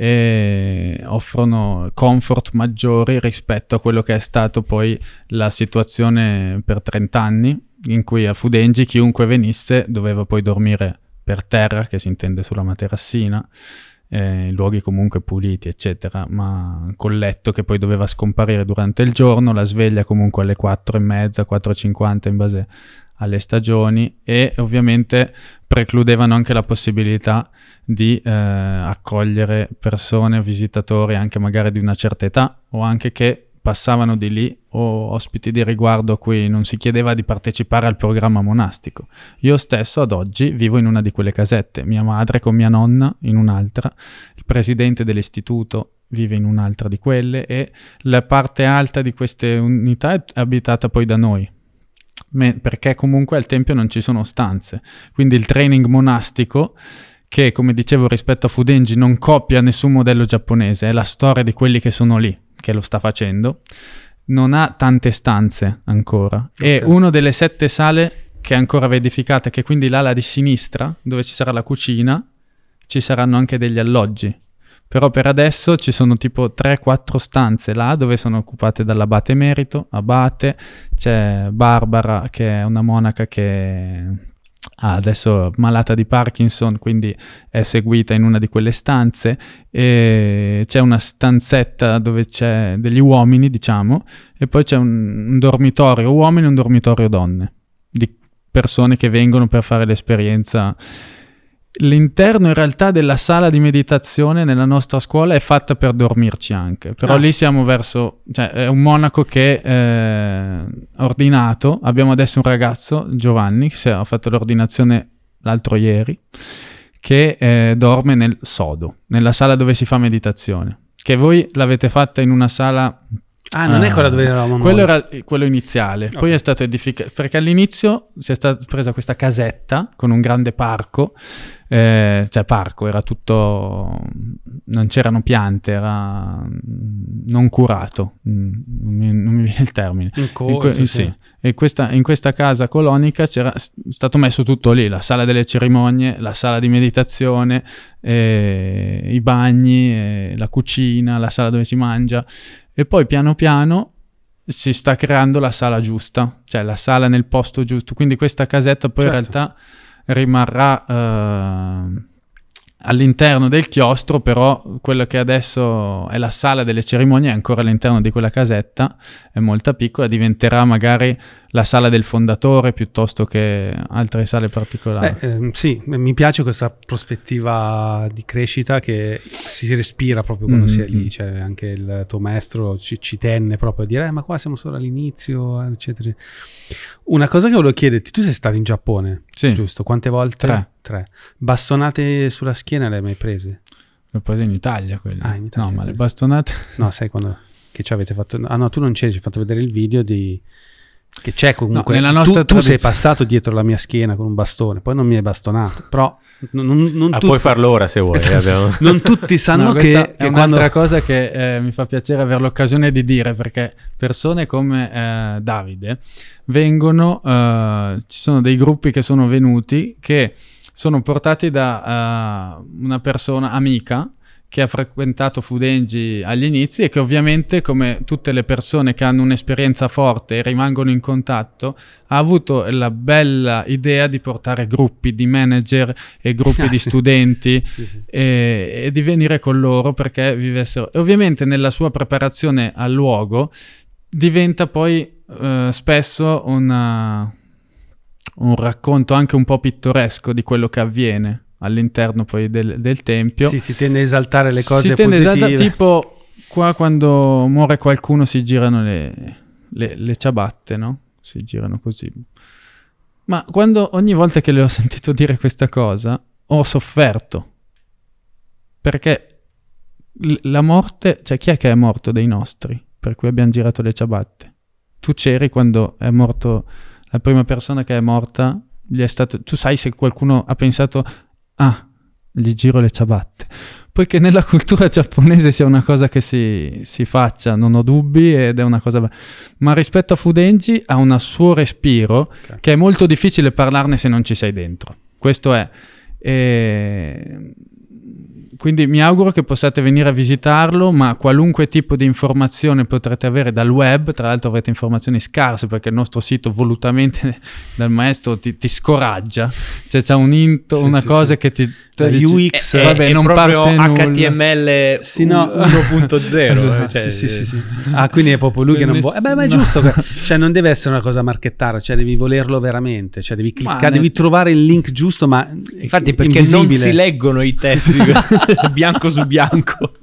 e offrono comfort maggiori rispetto a quello che è stato poi la situazione per 30 anni in cui a Fudenji chiunque venisse doveva poi dormire per terra, che si intende sulla materassina, luoghi comunque puliti eccetera, ma col letto che poi doveva scomparire durante il giorno, la sveglia comunque alle 4:30, 4:50 in base alle stagioni, e ovviamente precludevano anche la possibilità di accogliere persone, visitatori anche magari di una certa età o anche che passavano di lì, o ospiti di riguardo a cui non si chiedeva di partecipare al programma monastico. Io stesso ad oggi vivo in una di quelle casette, mia madre con mia nonna in un'altra, il presidente dell'istituto vive in un'altra di quelle, e la parte alta di queste unità è abitata poi da noi, perché comunque al tempio non ci sono stanze. Quindi il training monastico, che come dicevo rispetto a Fudenji non copia nessun modello giapponese, è la storia di quelli che sono lì che lo sta facendo, non ha tante stanze ancora. E una delle 7 sale che ancora va edificata, che quindi l'ala di sinistra dove ci sarà la cucina, ci saranno anche degli alloggi, però per adesso ci sono tipo 3-4 stanze là dove sono occupate dall'abate emerito, abate, c'è Barbara che è una monaca che adesso malata di Parkinson, quindi è seguita in una di quelle stanze, e c'è una stanzetta dove c'è degli uomini, diciamo, e poi c'è un dormitorio uomini e un dormitorio donne, di persone che vengono per fare l'esperienza. L'interno in realtà della sala di meditazione nella nostra scuola è fatta per dormirci anche, però lì siamo verso, cioè è un monaco che ordinato, abbiamo adesso un ragazzo, Giovanni, che ha fatto l'ordinazione l'altro ieri, che dorme nel sodo, nella sala dove si fa meditazione, che voi l'avete fatta in una sala... Ah, non è quella dove eravamo. Quello era quello iniziale, okay. Poi è stato edificato, perché all'inizio si è stata presa questa casetta con un grande parco, cioè parco, era tutto, non c'erano piante, era non curato, non mi viene il termine. Sì. E in questa casa colonica c'era stato messo tutto lì, la sala delle cerimonie, la sala di meditazione, i bagni, la cucina, la sala dove si mangia. E poi piano piano si sta creando la sala giusta, cioè la sala nel posto giusto. Quindi questa casetta poi in realtà rimarrà all'interno del chiostro, però quello che adesso è la sala delle cerimonie è ancora all'interno di quella casetta, è molto piccola, diventerà magari la sala del fondatore piuttosto che altre sale particolari. Sì, mi piace questa prospettiva di crescita che si respira proprio quando si è lì, cioè anche il tuo maestro ci tenne proprio a dire ma qua siamo solo all'inizio, eccetera. Una cosa che volevo chiederti, tu sei stato in Giappone, sì, giusto? Quante volte? Tre. Bastonate sulla schiena le hai mai prese? Le ho prese in Italia quelle. Ah, in Italia. No, ma le bastonate... No, sai quando... Che ci avete fatto... Ah no, tu non c'eri, ci hai fatto vedere il video di... Che c'è comunque, no, nella nostra tu sei passato dietro la mia schiena con un bastone, poi non mi hai bastonato, però non puoi farlo ora se vuoi. Non tutti sanno no, che è un'altra cosa che mi fa piacere avere l'occasione di dire, perché persone come Davide vengono, ci sono dei gruppi che sono venuti che sono portati da una persona amica che ha frequentato Fudenji agli inizi e che ovviamente, come tutte le persone che hanno un'esperienza forte e rimangono in contatto, ha avuto la bella idea di portare gruppi di manager e gruppi di studenti e di venire con loro perché vivessero. E ovviamente nella sua preparazione al luogo diventa poi spesso un racconto anche un po' pittoresco di quello che avviene all'interno poi del tempio. Sì, si tende a esaltare le cose positive. Tipo qua quando muore qualcuno si girano le ciabatte, no? Si girano così. Ma quando ogni volta che le ho sentito dire questa cosa ho sofferto. Perché la morte, cioè chi è che è morto dei nostri per cui abbiamo girato le ciabatte? Tu c'eri quando è morto la prima persona che è morta, gli è stato, tu sai se qualcuno ha pensato ah, gli giro le ciabatte. Poiché nella cultura giapponese sia una cosa che si faccia, non ho dubbi, ed è una cosa bella. Ma rispetto a Fudenji ha un suo respiro, okay, che è molto difficile parlarne se non ci sei dentro. Questo è. Quindi mi auguro che possiate venire a visitarlo, ma qualunque tipo di informazione potrete avere dal web, tra l'altro avrete informazioni scarse perché il nostro sito volutamente dal maestro ti scoraggia, cioè c'è un cosa che ti... UX vabbè, non proprio parte HTML 1.0. Ah, quindi è proprio lui che non vuole... ma è giusto, cioè non deve essere una cosa marchettara, cioè devi volerlo veramente, cioè devi cliccare, devi trovare il link giusto, ma infatti perché non si leggono i testi bianco su bianco.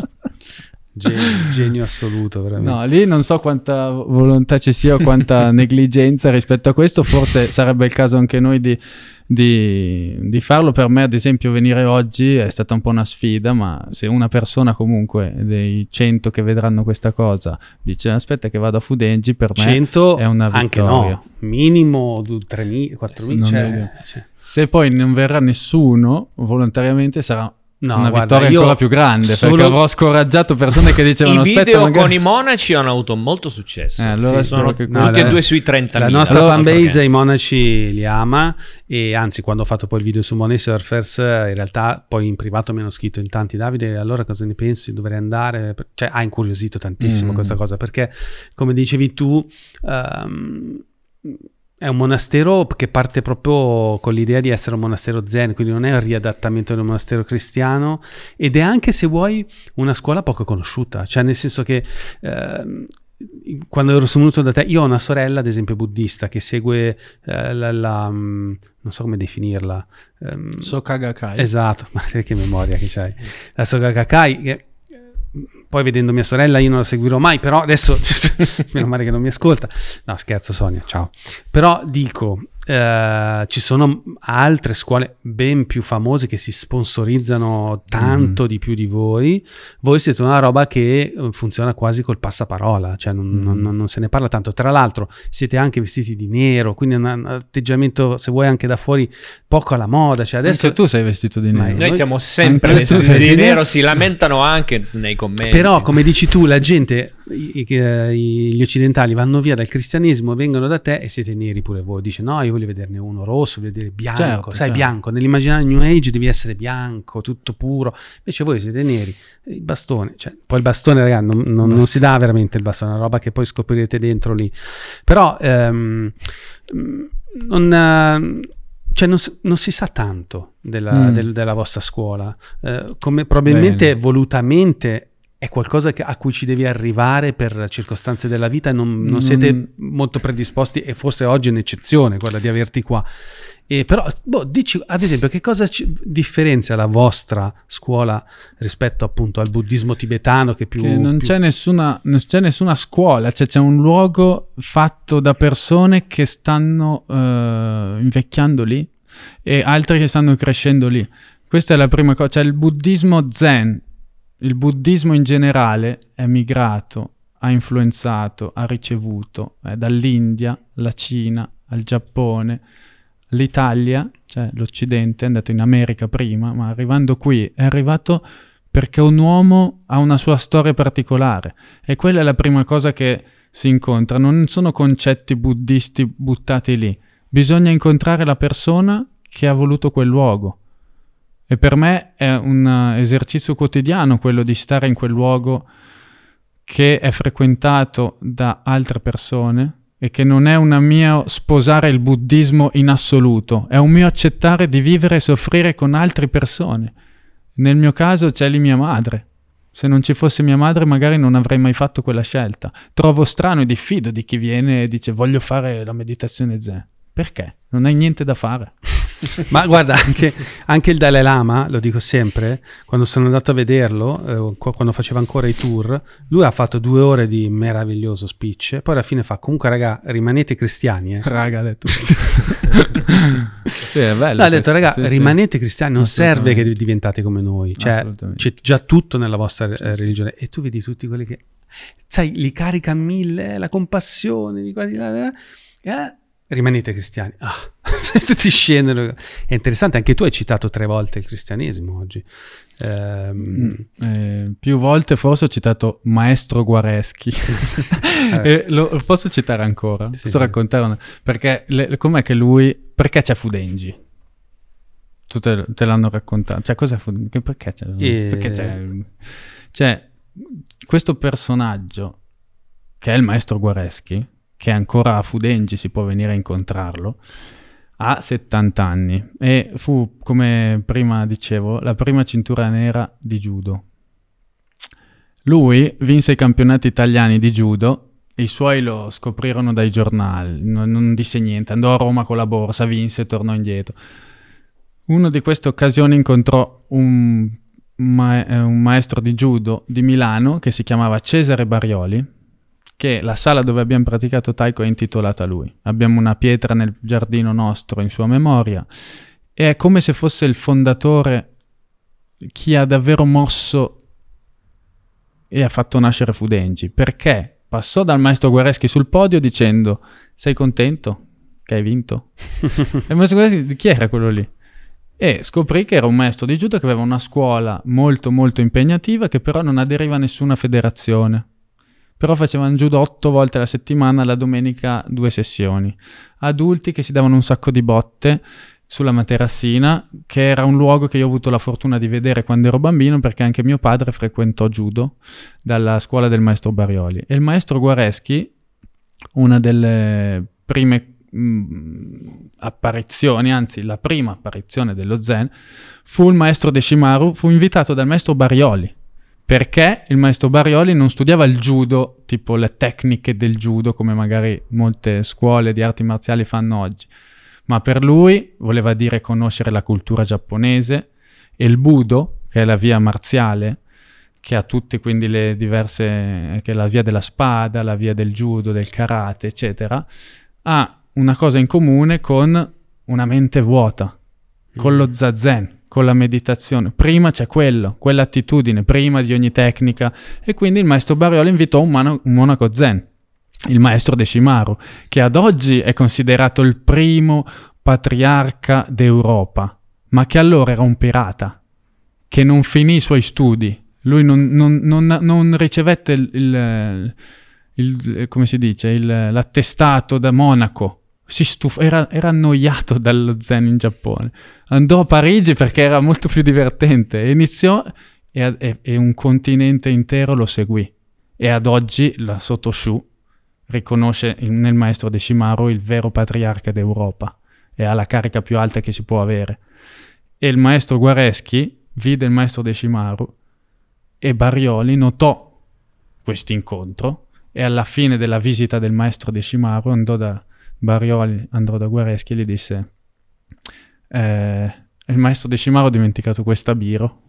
Genio assoluto, veramente. No, lì non so quanta volontà ci sia o quanta negligenza rispetto a questo, forse sarebbe il caso anche noi di farlo. Per me ad esempio venire oggi è stata un po' una sfida, ma se una persona comunque dei 100 che vedranno questa cosa dice aspetta che vado a Fudenji, per me 100 è una vittoria. Anche no, minimo 3.000, 4.000. Se poi non verrà nessuno volontariamente sarà una vittoria ancora più grande, perché avrò scoraggiato persone che dicevano aspetta, i video con i monaci hanno avuto molto successo, allora sì, sono tutti e 2 sui 30.000. La nostra fanbase i monaci li ama, e anzi quando ho fatto poi il video su Money Surfers in realtà poi in privato mi hanno scritto in tanti: Davide, allora cosa ne pensi, dovrei andare? Cioè ha incuriosito tantissimo questa cosa, perché come dicevi tu È un monastero che parte proprio con l'idea di essere un monastero zen, quindi non è un riadattamento di un monastero cristiano, ed è anche, se vuoi, una scuola poco conosciuta, cioè nel senso che quando sono venuto da te, io ho una sorella ad esempio buddista che segue non so come definirla, Sokagakai. Esatto, ma che memoria che c'hai, la Sokagakai, che poi vedendo mia sorella io non la seguirò mai, però adesso meno male che non mi ascolta, no scherzo Sonia, ciao, però dico ci sono altre scuole ben più famose che si sponsorizzano tanto di più di voi siete una roba che funziona quasi col passaparola, cioè non se ne parla tanto, tra l'altro siete anche vestiti di nero, quindi è un atteggiamento, se vuoi, anche da fuori poco alla moda, cioè adesso anche tu sei vestito di nero. Noi siamo sempre vestiti di nero, si lamentano anche nei commenti, però come dici tu la gente, gli occidentali vanno via dal cristianesimo, vengono da te e siete neri pure voi, dice no, io voglio vederne uno rosso, voglio vedere bianco, certo, sai, certo. Bianco, nell'immaginario New Age devi essere bianco, tutto puro, invece voi siete neri, il bastone, cioè, poi il bastone ragazzi non si dà veramente il bastone, è una roba che poi scoprirete dentro lì, però cioè non si sa tanto della vostra scuola, come probabilmente volutamente è qualcosa a cui ci devi arrivare per circostanze della vita e non siete molto predisposti, e forse oggi è un'eccezione quella di averti qua. Però dici ad esempio che cosa differenzia la vostra scuola rispetto appunto al buddismo tibetano, non c'è nessuna scuola, cioè c'è un luogo fatto da persone che stanno invecchiando lì e altre che stanno crescendo lì. Questa è la prima cosa, cioè il buddismo zen, il buddismo in generale è migrato, ha influenzato, ha ricevuto dall'India, la Cina, al Giappone, l'Italia, cioè l'Occidente, è andato in America prima, ma arrivando qui è arrivato perché un uomo ha una sua storia particolare, e quella è la prima cosa che si incontra, non sono concetti buddisti buttati lì, bisogna incontrare la persona che ha voluto quel luogo. E per me è un esercizio quotidiano quello di stare in quel luogo che è frequentato da altre persone, e che non è una mia sposare il buddismo in assoluto, è un mio accettare di vivere e soffrire con altre persone. Nel mio caso c'è lì mia madre. Se non ci fosse mia madre magari non avrei mai fatto quella scelta. Trovo strano e diffido di chi viene e dice voglio fare la meditazione zen. Perché? Non hai niente da fare. Ma guarda, anche il Dalai Lama, lo dico sempre, quando sono andato a vederlo, quando faceva ancora i tour, lui ha fatto 2 ore di meraviglioso speech, poi alla fine fa comunque raga, rimanete cristiani. Raga, ha detto. Sì, è bello. Ha detto raga, sì, rimanete cristiani, non serve che diventate come noi, cioè c'è già tutto nella vostra religione. E tu vedi tutti quelli che, sai, li carica mille, la compassione, di qua di là, rimanete cristiani. Tutti scendono. È interessante, anche tu hai citato 3 volte il cristianesimo oggi. Più volte forse ho citato Maestro Guareschi. Lo posso citare ancora? Sì. Posso raccontare perché com'è che lui, perché c'è Fudenji? Tu te l'hanno raccontato. Cioè cos'è Fudenji? Perché c'è? Cioè questo personaggio che è il Maestro Guareschi, che ancora a Fudenji si può venire a incontrarlo, ha 70 anni e fu, come prima dicevo, la prima cintura nera di judo. Lui vinse i campionati italiani di judo, i suoi lo scoprirono dai giornali, non disse niente, andò a Roma con la borsa, vinse e tornò indietro. Uno di queste occasioni incontrò un maestro di judo di Milano che si chiamava Cesare Barioli, che la sala dove abbiamo praticato Taiko è intitolata a lui. Abbiamo una pietra nel giardino nostro in sua memoria, e è come se fosse il fondatore, chi ha davvero mosso e ha fatto nascere Fudenji, perché passò dal Maestro Guareschi sul podio dicendo sei contento che hai vinto? E il Maestro Guareschi, chi era quello lì? E scoprì che era un maestro di judo che aveva una scuola molto molto impegnativa, che però non aderiva a nessuna federazione. Però facevano judo 8 volte alla settimana, la domenica 2 sessioni. Adulti che si davano un sacco di botte sulla materassina, che era un luogo che io ho avuto la fortuna di vedere quando ero bambino, perché anche mio padre frequentò judo dalla scuola del maestro Barioli. E il maestro Guareschi, una delle prime apparizioni, anzi la prima apparizione dello Zen, fu il maestro Deshimaru, fu invitato dal maestro Barioli, perché il maestro Barioli non studiava il judo, tipo le tecniche del judo, come magari molte scuole di arti marziali fanno oggi, ma per lui voleva dire conoscere la cultura giapponese e il budo, che è la via marziale, che ha tutte quindi le diverse, che è la via della spada, la via del judo, del karate, eccetera, ha una cosa in comune con una mente vuota, con lo zazen, con la meditazione. Prima c'è quello, quell'attitudine, prima di ogni tecnica. E quindi il maestro Barioli invitò un monaco zen, il maestro Deshimaru, che ad oggi è considerato il primo patriarca d'Europa, ma che allora era un pirata, che non finì i suoi studi. Lui non ricevette come si dice, l'attestato da monaco. Era annoiato dallo zen in Giappone. Andò a Parigi perché era molto più divertente. Iniziò e un continente intero lo seguì. E ad oggi la Sotoshu riconosce nel maestro Deshimaru il vero patriarca d'Europa e ha la carica più alta che si può avere. E il maestro Guareschi vide il maestro Deshimaru e Barioli notò questo incontro, e alla fine della visita del maestro Deshimaru andò da Guareschi e gli disse: il maestro Deshimaru ha dimenticato questa Biro,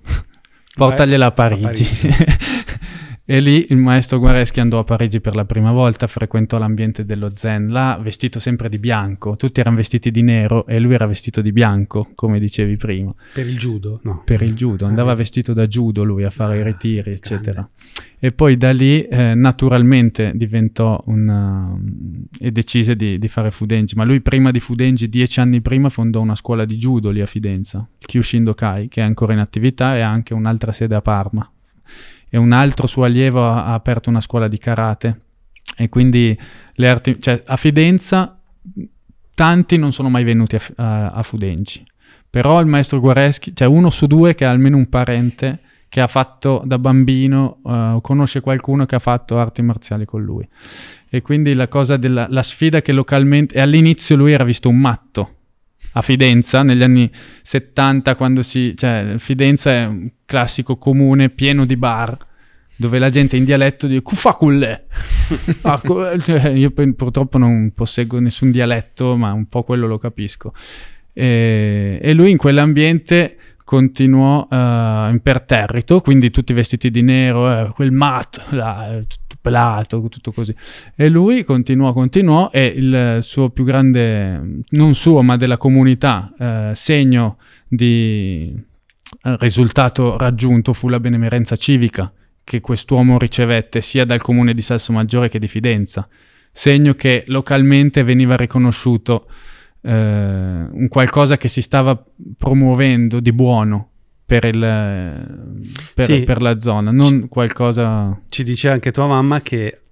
portagliela a Parigi. E lì il maestro Guareschi andò a Parigi per la prima volta, frequentò l'ambiente dello zen, là vestito sempre di bianco, tutti erano vestiti di nero e lui era vestito di bianco, come dicevi prima. Per il judo? No. Per il judo, andava vestito da judo lui a fare i ritiri, eccetera. Grande. E poi da lì naturalmente diventò e decise di fare Fudenji, ma lui prima di Fudenji, 10 anni prima, fondò una scuola di judo lì a Fidenza, Kyushindokai, che è ancora in attività, e ha anche un'altra sede a Parma. E un altro suo allievo ha aperto una scuola di karate, e quindi le arti, cioè, a Fidenza tanti non sono mai venuti a Fudenji, però il maestro Guareschi, cioè uno su due che ha almeno un parente che ha fatto da bambino, conosce qualcuno che ha fatto arti marziali con lui, e quindi la cosa la sfida che localmente, e all'inizio lui era visto un matto a Fidenza negli anni 70, quando Fidenza è un classico comune pieno di bar dove la gente in dialetto dice "kufakulle". Cioè, io purtroppo non posseggo nessun dialetto, ma un po' quello lo capisco. E lui in quell'ambiente continuò imperterrito, quindi tutti vestiti di nero, quel matto là, tutto pelato, tutto così, e lui continuò, e il suo più grande, non suo ma della comunità, segno di risultato raggiunto fu la benemerenza civica che quest'uomo ricevette sia dal comune di Salsomaggiore che di Fidenza, segno che localmente veniva riconosciuto un qualcosa che si stava promuovendo di buono per la zona, non qualcosa. Ci dice anche tua mamma che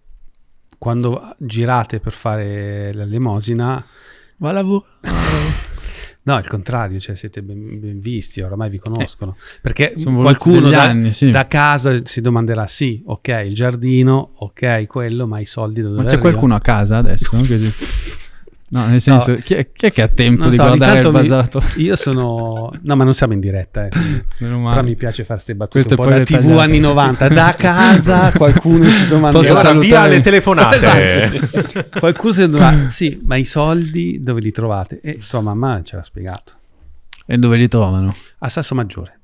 quando girate per fare l'elemosina va a lavorare. No, al contrario, cioè siete ben visti, oramai vi conoscono, perché qualcuno da casa si domanderà: sì, ok, il giardino, ok, quello, ma i soldi da dove arrivano? Ma c'è qualcuno a casa adesso? No, nel senso, no, chi è che ha tempo di guardare il basato? Io sono... No, ma non siamo in diretta, però mi piace fare queste battute un po' da TV anni 90. Da casa qualcuno si domanda... Posso salutare? Via le telefonate! Esatto. Qualcuno si domanda: sì, ma i soldi dove li trovate? E tua mamma ce l'ha spiegato. E dove li trovano? A Salsomaggiore.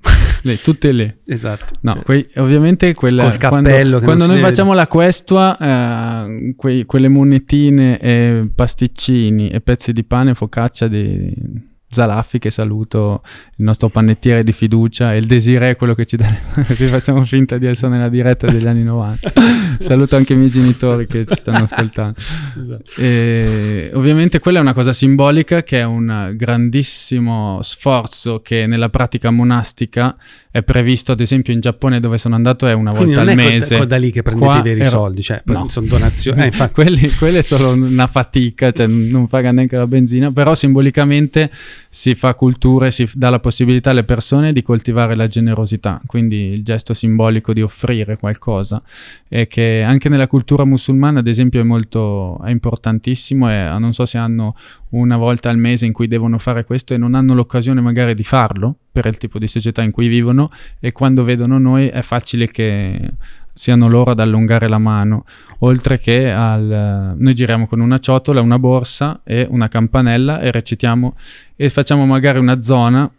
Tutte lì. Esatto. No, cioè, ovviamente col cappello, quando noi facciamo la questua, quelle monetine e pasticcini e pezzi di pane, focaccia di Zalaffi, che saluto, il nostro panettiere di fiducia, e il Desiré è quello che ci dà. Facciamo finta di essere nella diretta degli anni 90. Saluto anche i miei genitori che ci stanno ascoltando. Esatto. E ovviamente quella è una cosa simbolica, che è un grandissimo sforzo che nella pratica monastica è previsto. Ad esempio in Giappone, dove sono andato, è una volta al mese. Non è da lì che prendete i veri soldi, cioè no, sono donazioni. Infatti. Quella è solo una fatica, cioè non paga neanche la benzina, però simbolicamente si fa cultura e si dà la possibilità alle persone di coltivare la generosità, quindi il gesto simbolico di offrire qualcosa, e che anche nella cultura musulmana ad esempio è molto, è importantissimo, e non so se hanno una volta al mese in cui devono fare questo e non hanno l'occasione magari di farlo per il tipo di società in cui vivono, e quando vedono noi è facile che siano loro ad allungare la mano, oltre che al... noi giriamo con una ciotola, una borsa e una campanella e recitiamo, e facciamo magari una zona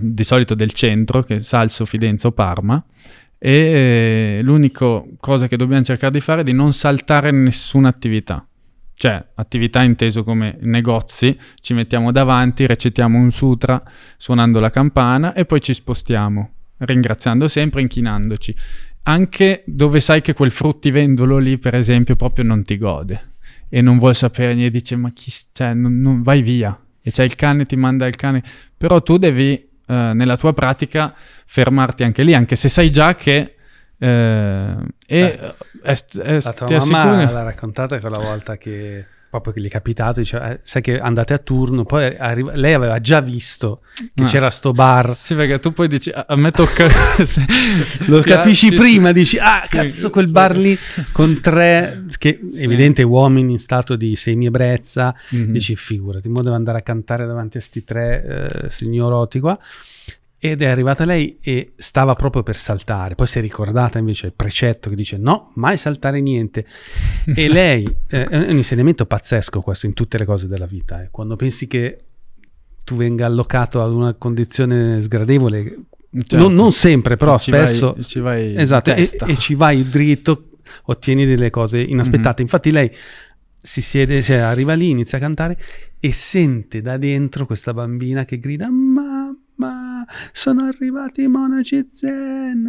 di solito del centro, che è Salso, Fidenza o Parma, e l'unica cosa che dobbiamo cercare di fare è di non saltare nessuna attività, cioè attività inteso come negozi, ci mettiamo davanti, recitiamo un sutra suonando la campana e poi ci spostiamo, ringraziando sempre, inchinandoci. Anche dove sai che quel fruttivendolo lì, per esempio, proprio non ti gode e non vuol sapere, gli dice ma chi, cioè, non vai via, e c'è il cane, ti manda il cane, però tu devi nella tua pratica fermarti anche lì, anche se sai già che la tua mamma l'ha raccontata quella volta che proprio che gli è capitato, diceva, sai che andate a turno, poi lei aveva già visto che c'era sto bar. Sì, perché tu poi dici, a me tocca... lo capisci prima, dici, sì, cazzo, quel bar lì con tre, che evidente uomini in stato di semiebrezza, dici, figurati, mo devo andare a cantare davanti a sti tre signorotti qua. Ed è arrivata lei e stava proprio per saltare, poi si è ricordata invece il precetto che dice no, mai saltare niente. E lei, è un insegnamento pazzesco questo in tutte le cose della vita, quando pensi che tu venga allocato ad una condizione sgradevole, certo, non sempre però spesso ci vai esatto, e ci vai dritto, ottieni delle cose inaspettate. Infatti lei si siede, cioè arriva lì, inizia a cantare e sente da dentro questa bambina che grida mamma, sono arrivati i monaci zen,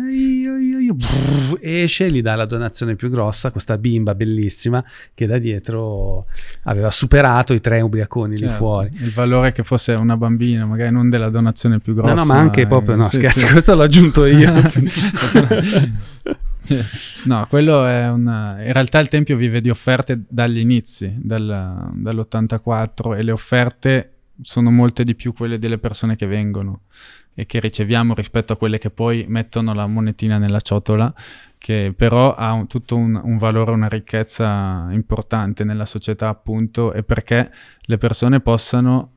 io. Brrr, esce, gli dà la donazione più grossa, questa bimba bellissima che da dietro aveva superato i tre ubriaconi, certo, lì fuori. Il valore è che fosse una bambina, magari non della donazione più grossa. No, ma anche proprio, no, sì, scherzo, sì, questo l'ho aggiunto io. No, quello è una... In realtà il Tempio vive di offerte dagli inizi, dall'84, e le offerte sono molte di più quelle delle persone che vengono e che riceviamo rispetto a quelle che poi mettono la monetina nella ciotola, che però ha tutto un valore, una ricchezza importante nella società, appunto, e perché le persone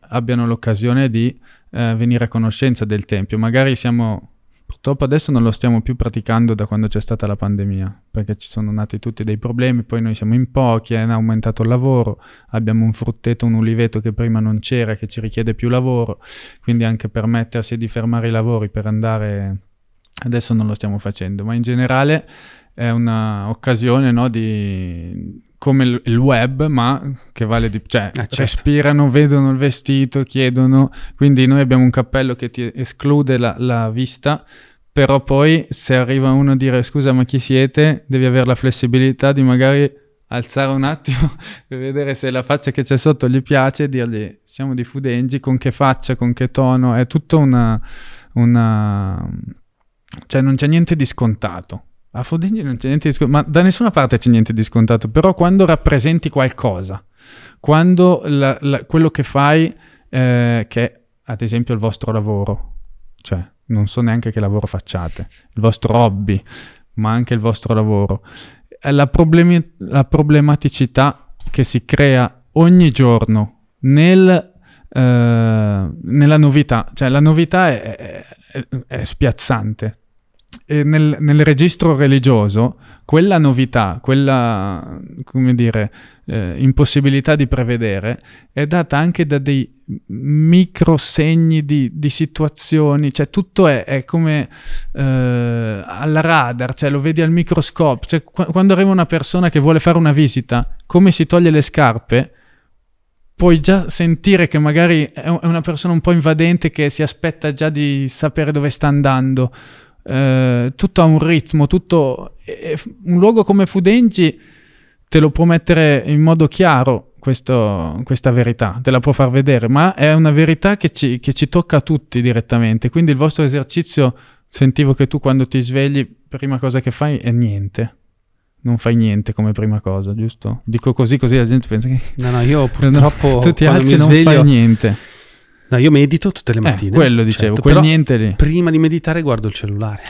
abbiano l'occasione di venire a conoscenza del Tempio. Magari siamo... Purtroppo adesso non lo stiamo più praticando da quando c'è stata la pandemia, perché ci sono nati tutti dei problemi, poi noi siamo in pochi, è aumentato il lavoro, abbiamo un frutteto, un uliveto che prima non c'era, che ci richiede più lavoro, quindi anche permettersi di fermare i lavori per andare... Adesso non lo stiamo facendo, ma in generale è un'occasione, no, di... come il web, ma che vale di... cioè, certo, respirano, vedono il vestito, chiedono, quindi noi abbiamo un cappello che ti esclude la vista, però poi se arriva uno a dire scusa ma chi siete, devi avere la flessibilità di magari alzare un attimo e vedere se la faccia che c'è sotto gli piace e dirgli siamo di Fudenji, con che faccia, con che tono, è tutto una... cioè non c'è niente di scontato. A Fudenji non c'è niente di scontato, ma da nessuna parte c'è niente di scontato, però quando rappresenti qualcosa, quando quello che fai, che è ad esempio il vostro lavoro, cioè non so neanche che lavoro facciate, il vostro hobby, ma anche il vostro lavoro, la problematicità che si crea ogni giorno nella novità, cioè la novità è spiazzante. E nel registro religioso quella novità, quella, come dire, impossibilità di prevedere è data anche da dei microsegni di situazioni, cioè tutto è come alla radar, cioè lo vedi al microscopio, cioè, quando arriva una persona che vuole fare una visita, come si toglie le scarpe, puoi già sentire che magari è una persona un po' invadente, che si aspetta già di sapere dove sta andando. Tutto ha un ritmo, tutto un luogo come Fudenji te lo può mettere in modo chiaro questa verità, te la può far vedere, ma è una verità che ci tocca a tutti direttamente, quindi il vostro esercizio, sentivo che tu quando ti svegli prima cosa che fai è niente, non fai niente come prima cosa, giusto? Dico così la gente pensa che... No, io purtroppo quando mi sveglio non fai niente. No, io medito tutte le mattine. Quello dicevo, certo, quel niente lì. Prima di meditare guardo il cellulare.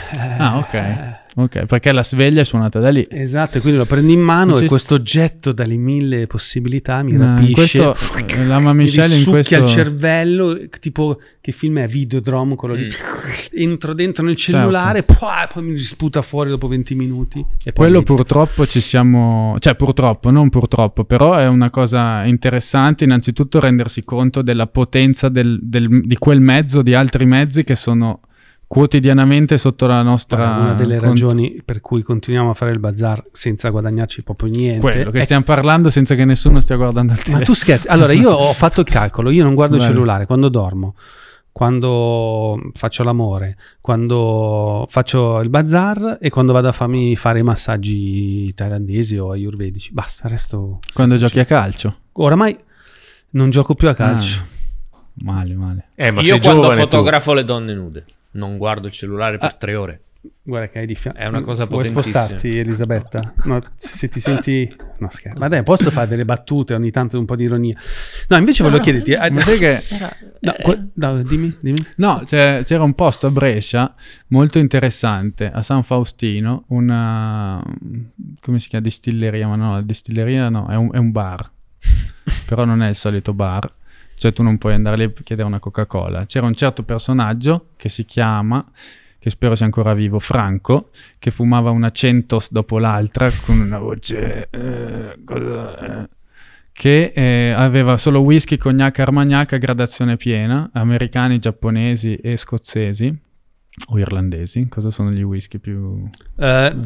Ok, perché la sveglia è suonata da lì. Esatto, quindi lo prendi in mano e questo oggetto dalle mille possibilità mi rapisce. La Michelle mi succhia il cervello, tipo che film è? Videodrome, quello lì. Entro dentro nel cellulare, certo. poi mi sputa fuori dopo 20 minuti. E quello purtroppo ci siamo... Cioè purtroppo, non purtroppo, però è una cosa interessante innanzitutto rendersi conto della potenza di quel mezzo, di altri mezzi che sono... quotidianamente sotto la nostra... Una delle ragioni per cui continuiamo a fare il bazar senza guadagnarci proprio niente. Quello che stiamo parlando senza che nessuno stia guardando il telefono. Ma tu scherzi? Allora io ho fatto il calcolo, io non guardo il cellulare quando dormo, quando faccio l'amore, quando faccio il bazar e quando vado a farmi fare i massaggi thailandesi o ayurvedici. Basta, il resto... Quando giochi a calcio? Oramai non gioco più a calcio. Ah, male. Ma io quando fotografo le donne nude. Non guardo il cellulare per 3 ore. Guarda che hai di fianco. È una cosa potentissima. Vuoi spostarti, Elisabetta? No, se ti senti... No, scherzo. Ma dai, posso fare delle battute ogni tanto, un po' di ironia? No, invece volevo chiederti... dimmi. No, c'era un posto a Brescia molto interessante, a San Faustino, una... come si chiama? Distilleria? Ma no, la distilleria no, è un bar. Però non è il solito bar. Cioè tu non puoi andare lì e chiedere una Coca-Cola. C'era un certo personaggio che si chiama, che spero sia ancora vivo, Franco, che fumava una Centos dopo l'altra con una voce... che aveva solo whisky, cognac, armagnac a gradazione piena, americani, giapponesi e scozzesi. O irlandesi, cosa sono gli whisky più...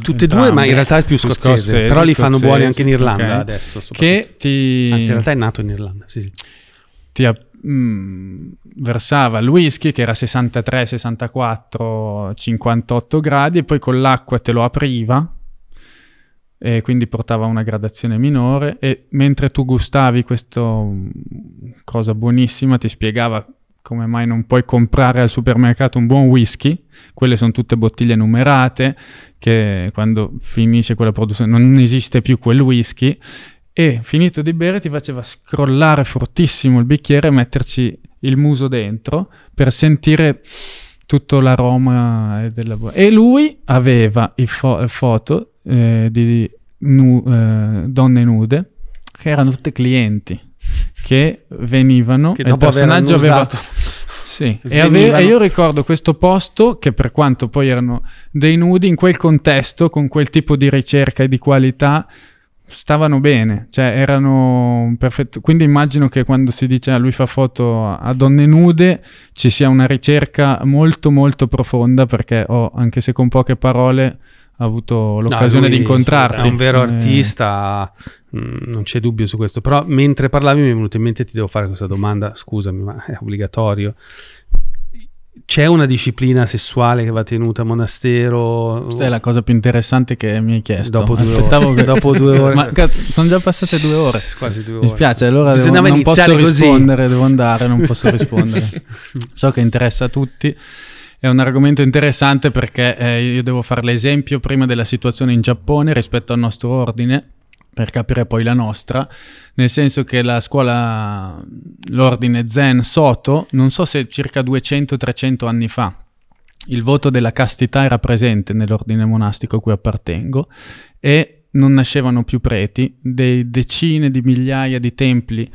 tutte e due, ma in realtà è più scozzese, però li fanno buoni anche in Irlanda adesso. Che ti... Anzi, in realtà è nato in Irlanda, sì. Versava il whisky che era 63, 64, 58 gradi e poi con l'acqua te lo apriva e quindi portava una gradazione minore e mentre tu gustavi questa cosa buonissima ti spiegava come mai non puoi comprare al supermercato un buon whisky, quelle sono tutte bottiglie numerate che quando finisce quella produzione non esiste più quel whisky. E finito di bere ti faceva scrollare fortissimo il bicchiere e metterci il muso dentro per sentire tutto l'aroma della... E lui aveva foto di donne nude che erano tutte clienti che venivano e il personaggio aveva... Sì, e io ricordo questo posto che per quanto poi erano dei nudi in quel contesto con quel tipo di ricerca e di qualità stavano bene, cioè erano perfetti. Quindi immagino che quando si dice lui fa foto a donne nude ci sia una ricerca molto molto profonda, perché anche se con poche parole ho avuto l'occasione di incontrarti. È un vero artista, non c'è dubbio su questo. Però mentre parlavi mi è venuto in mente, ti devo fare questa domanda, scusami, ma è obbligatorio. C'è una disciplina sessuale che va tenuta a monastero? Questa è la cosa più interessante che mi hai chiesto. Dopo 2 ore. Ma sono già passate 2 ore. Quasi 2 ore. Mi spiace, allora non posso rispondere, devo andare, non posso rispondere. So che interessa a tutti. È un argomento interessante perché io devo fare l'esempio prima della situazione in Giappone rispetto al nostro ordine, per capire poi la nostra, nel senso che la scuola, l'ordine Zen Soto, non so se circa 200-300 anni fa, il voto della castità era presente nell'ordine monastico a cui appartengo e non nascevano più preti, dei decine di migliaia di templi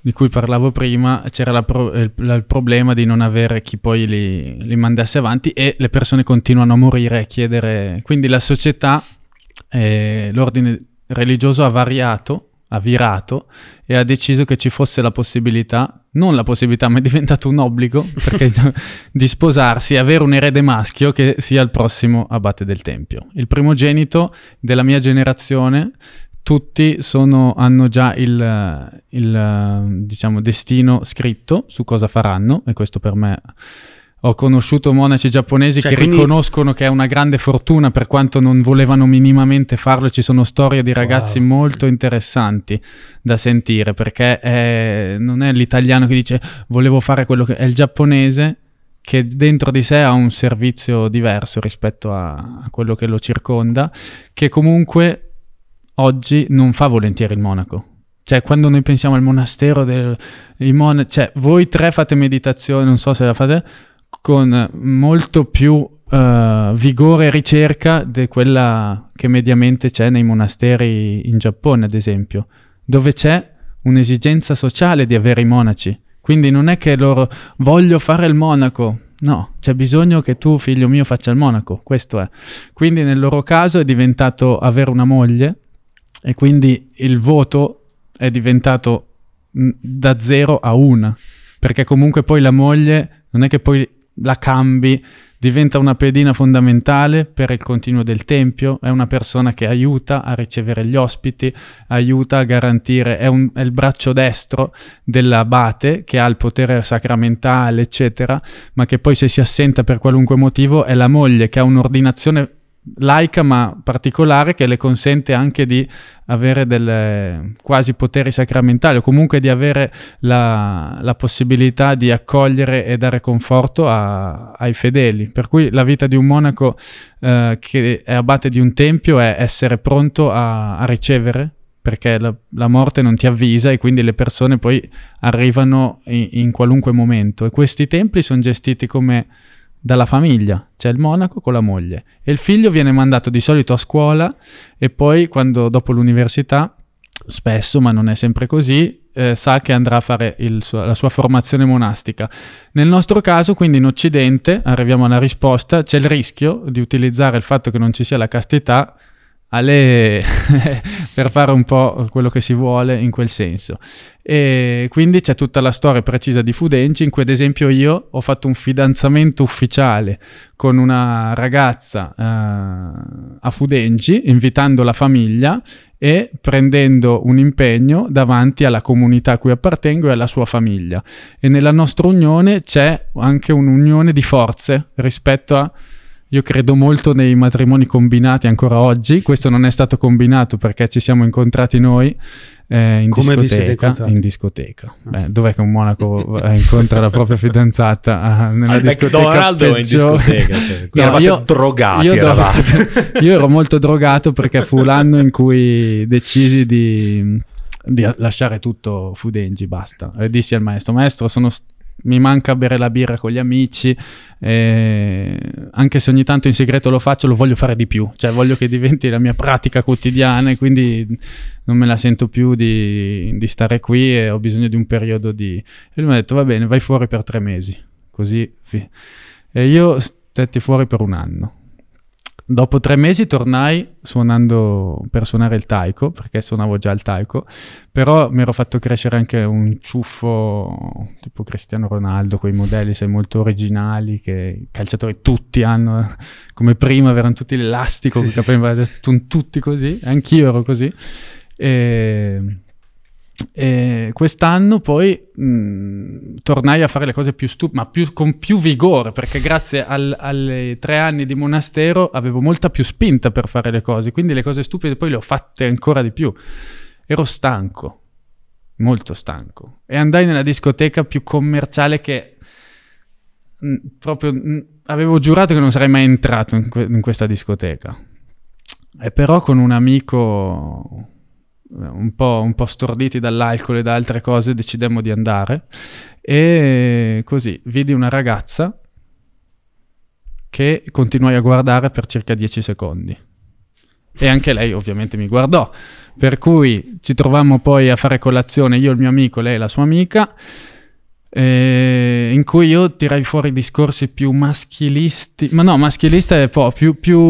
di cui parlavo prima c'era il problema di non avere chi poi li mandasse avanti e le persone continuano a morire, a chiedere, quindi la società, l'ordine religioso ha variato, ha virato e ha deciso che ci fosse la possibilità, non la possibilità ma è diventato un obbligo perché di sposarsi e avere un erede maschio che sia il prossimo abate del tempio. Il primogenito della mia generazione, tutti hanno già il diciamo destino scritto su cosa faranno e questo per me... Ho conosciuto monaci giapponesi che riconoscono che è una grande fortuna per quanto non volevano minimamente farlo. Ci sono storie di ragazzi molto interessanti da sentire perché non è l'italiano che dice volevo fare quello che... È il giapponese che dentro di sé ha un servizio diverso rispetto a quello che lo circonda, che comunque oggi non fa volentieri il monaco. Cioè, quando noi pensiamo al monastero, cioè, voi tre fate meditazione, non so se la fate, con molto più vigore e ricerca di quella che mediamente c'è nei monasteri in Giappone, ad esempio, dove c'è un'esigenza sociale di avere i monaci. Quindi non è che loro voglio fare il monaco, no, c'è bisogno che tu, figlio mio, faccia il monaco, questo è. Quindi nel loro caso è diventato avere una moglie, e quindi il voto è diventato da 0 a 1, perché comunque poi la moglie non è che poi la cambi, diventa una pedina fondamentale per il continuo del tempio, è una persona che aiuta a ricevere gli ospiti, aiuta a garantire, è il braccio destro dell'abate che ha il potere sacramentale, eccetera, ma che poi se si assenta per qualunque motivo è la moglie che ha un'ordinazione laica ma particolare che le consente anche di avere delle quasi poteri sacramentali, o comunque di avere la possibilità di accogliere e dare conforto ai fedeli. Per cui la vita di un monaco che è abate di un tempio è essere pronto a ricevere, perché la morte non ti avvisa e quindi le persone poi arrivano in qualunque momento, e questi templi sono gestiti come dalla famiglia, c'è il monaco con la moglie e il figlio viene mandato di solito a scuola, e poi dopo l'università, spesso, ma non è sempre così, sa che andrà a fare la sua formazione monastica. Nel nostro caso, quindi, in Occidente, arriviamo alla risposta, c'è il rischio di utilizzare il fatto che non ci sia la castità per fare un po' quello che si vuole in quel senso. E quindi c'è tutta la storia precisa di Fudenji, in cui ad esempio io ho fatto un fidanzamento ufficiale con una ragazza a Fudenji, invitando la famiglia e prendendo un impegno davanti alla comunità a cui appartengo e alla sua famiglia. E nella nostra unione c'è anche un'unione di forze rispetto a... Io credo molto nei matrimoni combinati ancora oggi. Questo non è stato combinato perché ci siamo incontrati noi in discoteca. Dov'è che un monaco incontra la propria fidanzata? Nella discoteca peggiore. No, io drogati. Io ero molto drogato perché fu l'anno in cui decisi di lasciare tutto Fudenji, basta. E dissi al maestro, mi manca bere la birra con gli amici, anche se ogni tanto in segreto lo faccio, lo voglio fare di più, cioè voglio che diventi la mia pratica quotidiana, e quindi non me la sento più di stare qui e ho bisogno di un periodo di... E lui mi ha detto, va bene, vai fuori per 3 mesi, così... E io stetti fuori per 1 anno. Dopo 3 mesi tornai per suonare il taiko, perché suonavo già il taiko, però mi ero fatto crescere anche un ciuffo tipo Cristiano Ronaldo, quei modelli molto originali che i calciatori tutti hanno, come prima erano tutti l'elastico, sono tutti così, anch'io ero così. E quest'anno poi tornai a fare le cose più stupide, ma con più vigore, perché grazie alle 3 anni di monastero avevo molta più spinta per fare le cose, quindi le cose stupide poi le ho fatte ancora di più. Ero stanco, molto stanco, e andai nella discoteca più commerciale che proprio avevo giurato che non sarei mai entrato in questa discoteca. E però con un amico... Un po' storditi dall'alcol e da altre cose, decidemmo di andare, e così vidi una ragazza che continuai a guardare per circa 10 secondi, e anche lei ovviamente mi guardò, per cui ci trovammo poi a fare colazione, io, il mio amico, lei e la sua amica, in cui io tirai fuori discorsi più maschilisti, ma no, maschilista è più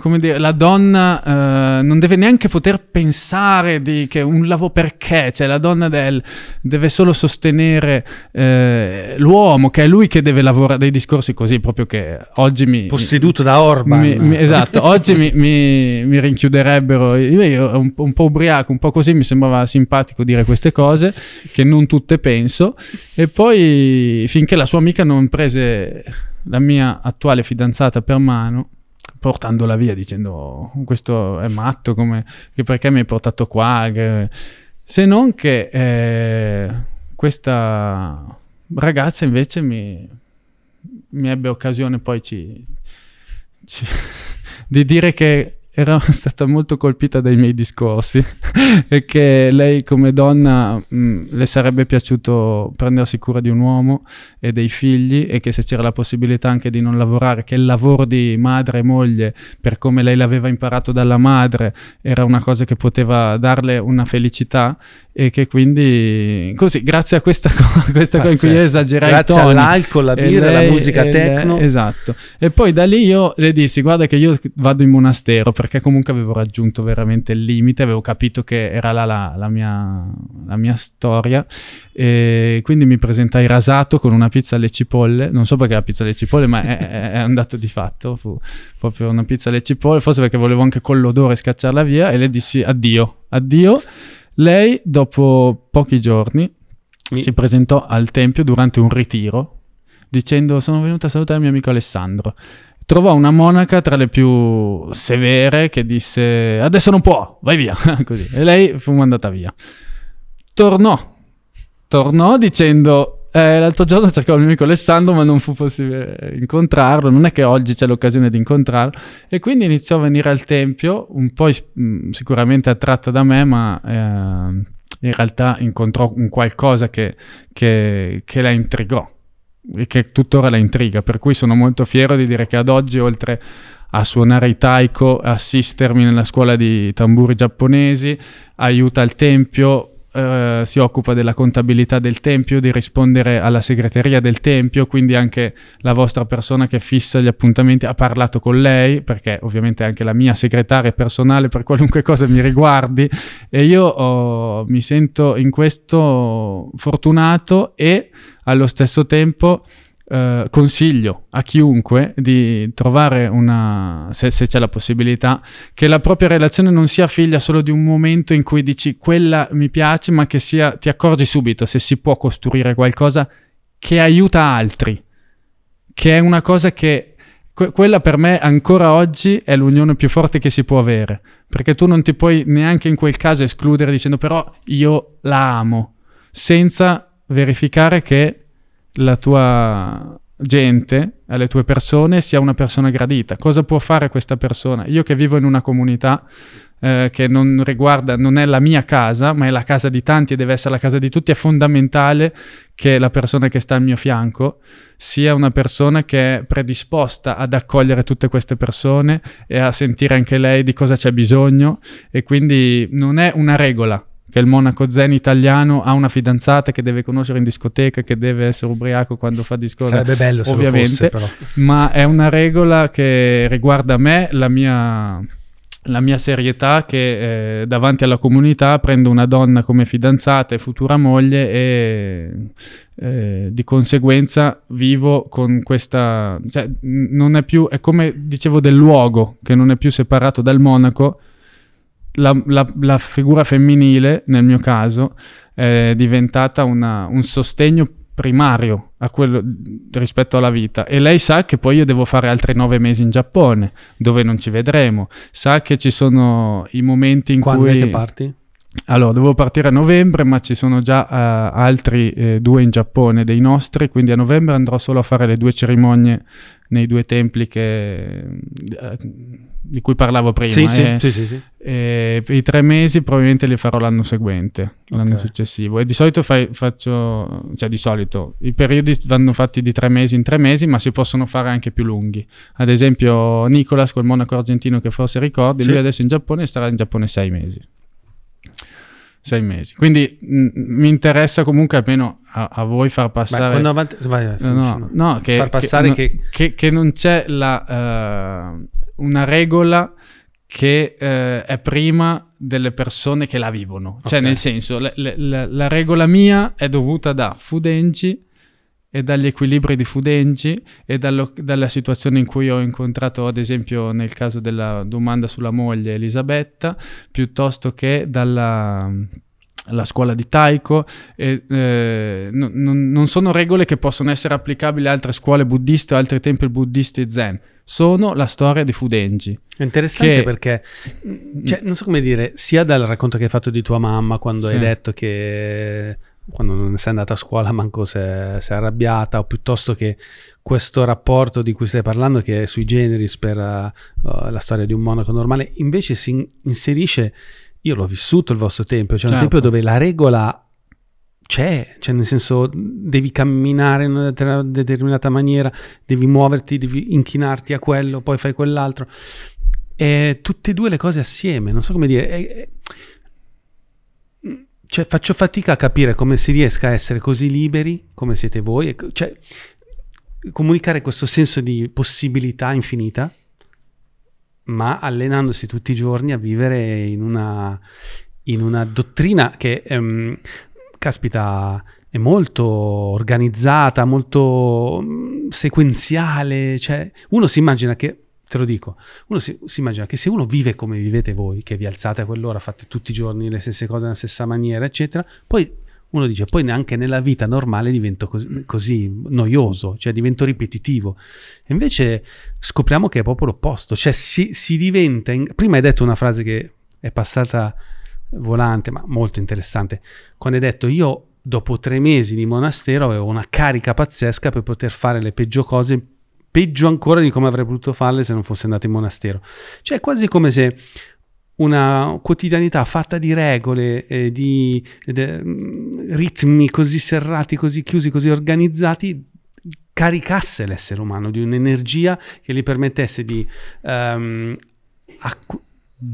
come dire, la donna non deve neanche poter pensare che un lavoro, perché cioè la donna deve solo sostenere l'uomo, che è lui che deve lavorare, dei discorsi così proprio che oggi posseduto da Orban, esatto, oggi mi rinchiuderebbero. Io ero un po' ubriaco, un po' così, mi sembrava simpatico dire queste cose che non tutte penso. E poi, finché la sua amica non prese la mia attuale fidanzata per mano, portandola via dicendo questo è matto, perché mi hai portato qua, se non che questa ragazza invece mi ebbe occasione poi di dire che era stata molto colpita dai miei discorsi e che lei come donna le sarebbe piaciuto prendersi cura di un uomo e dei figli, e che se c'era la possibilità anche di non lavorare, che il lavoro di madre e moglie, per come lei l'aveva imparato dalla madre, era una cosa che poteva darle una felicità, e che quindi così, grazie a questa cosa in cui io esagerai, grazie all'alcol, alla birra, alla musica techno, esatto. E poi da lì io le dissi: guarda che io vado in monastero, perché comunque avevo raggiunto veramente il limite, avevo capito che era là la mia storia, e quindi mi presentai rasato con una pizza alle cipolle, non so perché la pizza alle cipolle ma è andato di fatto, fu proprio una pizza alle cipolle, forse perché volevo anche con l'odore scacciarla via, e le dissi addio. Lei dopo pochi giorni si presentò al tempio durante un ritiro dicendo: sono venuta a salutare il mio amico Alessandro. Trovò una monaca tra le più severe che disse: adesso non può, vai via. Così. E lei fu mandata via. Tornò dicendo: l'altro giorno cercavo il mio amico Alessandro ma non fu possibile incontrarlo, non è che oggi c'è l'occasione di incontrarlo. E quindi iniziò a venire al tempio, un po' sicuramente attratta da me, ma in realtà incontrò un qualcosa che la intrigò e che tuttora la intriga, per cui sono molto fiero di dire che ad oggi, oltre a suonare i taiko, assistermi nella scuola di tamburi giapponesi, aiuta al tempio, si occupa della contabilità del tempio, di rispondere alla segreteria del tempio, quindi anche la vostra persona che fissa gli appuntamenti ha parlato con lei, perché ovviamente è anche la mia segretaria personale per qualunque cosa mi riguardi, e io mi sento in questo fortunato, e allo stesso tempo consiglio a chiunque di trovare una, se c'è la possibilità, che la propria relazione non sia figlia solo di un momento in cui dici quella mi piace, ma che sia, ti accorgi subito se si può costruire qualcosa che aiuta altri, che è una cosa che quella per me ancora oggi è l'unione più forte che si può avere, perché tu non ti puoi neanche in quel caso escludere dicendo però io la amo, senza verificare che la tua gente, alle tue persone, sia una persona gradita. Cosa può fare questa persona? Io che vivo in una comunità che non riguarda, non è la mia casa, ma è la casa di tanti e deve essere la casa di tutti, è fondamentale che la persona che sta al mio fianco sia una persona che è predisposta ad accogliere tutte queste persone e a sentire anche lei di cosa c'è bisogno, e quindi non è una regola che il monaco zen italiano ha una fidanzata che deve conoscere in discoteca, che deve essere ubriaco quando fa discorso. Sarebbe bello se ovviamente, lo fosse, però. Ma è una regola che riguarda me, la mia serietà, che davanti alla comunità prendo una donna come fidanzata e futura moglie, e di conseguenza vivo con questa... Cioè, non è più... È come dicevo del luogo, che non è più separato dal monaco. La figura femminile, nel mio caso, è diventata un sostegno primario a quello, rispetto alla vita, e lei sa che poi io devo fare altri 9 mesi in Giappone, dove non ci vedremo, sa che ci sono i momenti in Quando cui... Quando è che parti? Allora, dovevo partire a novembre, ma ci sono già altri 2 in Giappone dei nostri, quindi a novembre andrò solo a fare le 2 cerimonie nei 2 templi di cui parlavo prima. Sì. E i 3 mesi probabilmente li farò l'anno seguente, l'anno successivo. E di solito i periodi vanno fatti di 3 mesi in 3 mesi, ma si possono fare anche più lunghi. Ad esempio Nicolas, quel monaco argentino che forse ricordi, lui adesso in Giappone starà in Giappone 6 mesi. 6 mesi, quindi mi interessa comunque almeno a voi far passare che non c'è una regola che è prima delle persone che la vivono, cioè nel senso la regola mia è dovuta da Fudenji e dagli equilibri di Fudenji e dalla situazione in cui ho incontrato, ad esempio nel caso della domanda sulla moglie Elisabetta, piuttosto che dalla scuola di Taiko. Non sono regole che possono essere applicabili a altre scuole buddiste o altri templi buddisti zen. Sono la storia di Fudenji. È interessante perché, cioè, non so come dire, sia dal racconto che hai fatto di tua mamma, quando hai detto che quando non sei andata a scuola manco se sei arrabbiata, o piuttosto che questo rapporto di cui stai parlando che è sui generis per la storia di un monaco normale, invece si inserisce, io l'ho vissuto il vostro tempio, cioè certo. Un tempio dove la regola c'è, cioè nel senso devi camminare in una determinata maniera, devi muoverti, devi inchinarti a quello, poi fai quell'altro, e tutte e due le cose assieme, non so come dire, cioè faccio fatica a capire come si riesca a essere così liberi come siete voi, e cioè comunicare questo senso di possibilità infinita, ma allenandosi tutti i giorni a vivere in una dottrina che caspita, è molto organizzata, molto sequenziale, cioè uno si immagina che, te lo dico, uno si immagina che se uno vive come vivete voi, che vi alzate a quell'ora, fate tutti i giorni le stesse cose nella stessa maniera, eccetera, poi uno dice, poi neanche nella vita normale divento così noioso, cioè divento ripetitivo. E invece scopriamo che è proprio l'opposto, cioè si diventa... Prima hai detto una frase che è passata volante, ma molto interessante, quando hai detto io dopo 3 mesi di monastero avevo una carica pazzesca per poter fare le peggio cose, peggio ancora di come avrei potuto farle se non fosse andato in monastero. Cioè è quasi come se una quotidianità fatta di regole, di ritmi così serrati, così chiusi, così organizzati, caricasse l'essere umano di un'energia che gli permettesse di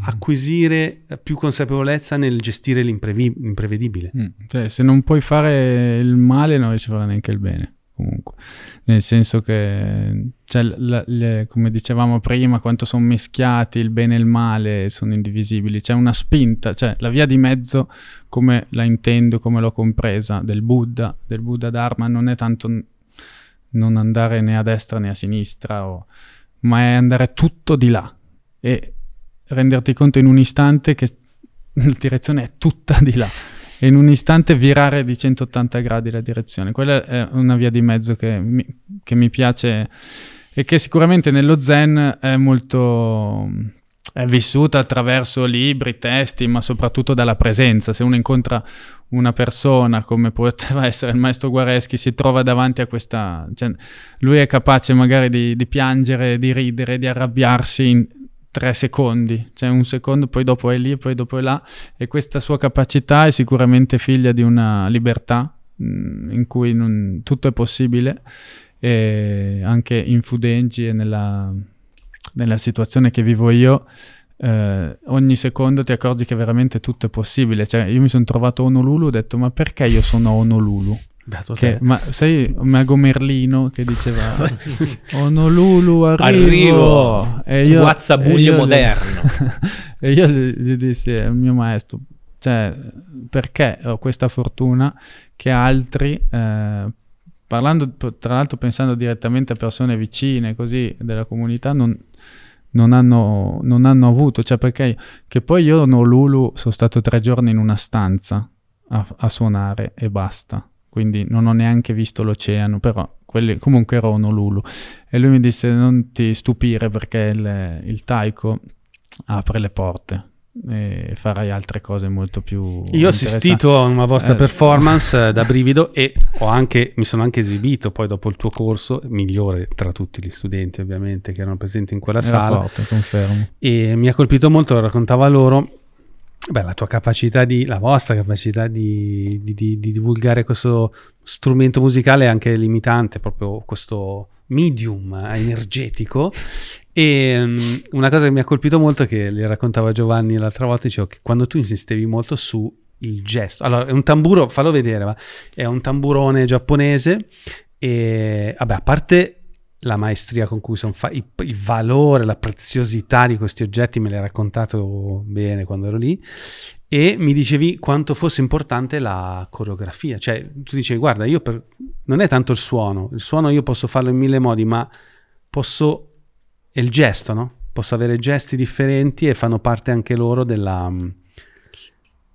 acquisire più consapevolezza nel gestire l'imprevedibile. Cioè, se non puoi fare il male non riesci a fare neanche il bene. Comunque, nel senso che, cioè, come dicevamo prima, quanto sono mischiati il bene e il male, sono indivisibili. C'è una spinta, cioè la via di mezzo, come la intendo, come l'ho compresa, del Buddha Dharma, non è tanto non andare né a destra né a sinistra, ma è andare tutto di là e renderti conto in un istante che la direzione è tutta di là. E in un istante virare di 180 gradi la direzione. Quella è una via di mezzo che mi piace e che sicuramente nello Zen è molto... è vissuta attraverso libri, testi, ma soprattutto dalla presenza. Se uno incontra una persona come poteva essere il maestro Guareschi, si trova davanti a questa... Cioè, lui è capace magari di piangere, di ridere, di arrabbiarsi... 3 secondi, cioè un secondo, poi dopo è lì, poi dopo è là, e questa sua capacità è sicuramente figlia di una libertà in cui tutto è possibile, e anche in Fudenji e nella situazione che vivo io, ogni secondo ti accorgi che veramente tutto è possibile. Cioè io mi sono trovato a Honolulu, ho detto ma perché io sono a Honolulu? Ma sei Mago Merlino che diceva Honolulu arrivo, guazzabuglio moderno. E io gli dissi al mio maestro, cioè, perché ho questa fortuna che altri, parlando tra l'altro pensando direttamente a persone vicine così della comunità, non hanno avuto, cioè perché che poi io a Honolulu sono stato 3 giorni in una stanza a suonare e basta. Quindi non ho neanche visto l'oceano, però comunque ero a Honolulu. E lui mi disse non ti stupire perché il Taiko apre le porte e farai altre cose molto più... Io ho assistito a una vostra performance da brivido e mi sono anche esibito poi dopo il tuo corso, migliore tra tutti gli studenti ovviamente che erano presenti in quella sala. Forte, confermo. E mi ha colpito molto, lo raccontavo a loro. Beh, la vostra capacità di divulgare questo strumento musicale è anche limitante, proprio questo medium energetico. E una cosa che mi ha colpito molto, che le raccontava Giovanni l'altra volta, dicevo che quando tu insistevi molto sul gesto, allora è un tamburo, fallo vedere, va. È un tamburone giapponese e vabbè, a parte la maestria con cui sono fatti, il valore, la preziosità di questi oggetti, me l'hai raccontato bene quando ero lì, e mi dicevi quanto fosse importante la coreografia, cioè tu dicevi guarda io non è tanto il suono io posso farlo in 1000 modi, ma posso, è il gesto, no? Posso avere gesti differenti e fanno parte anche loro della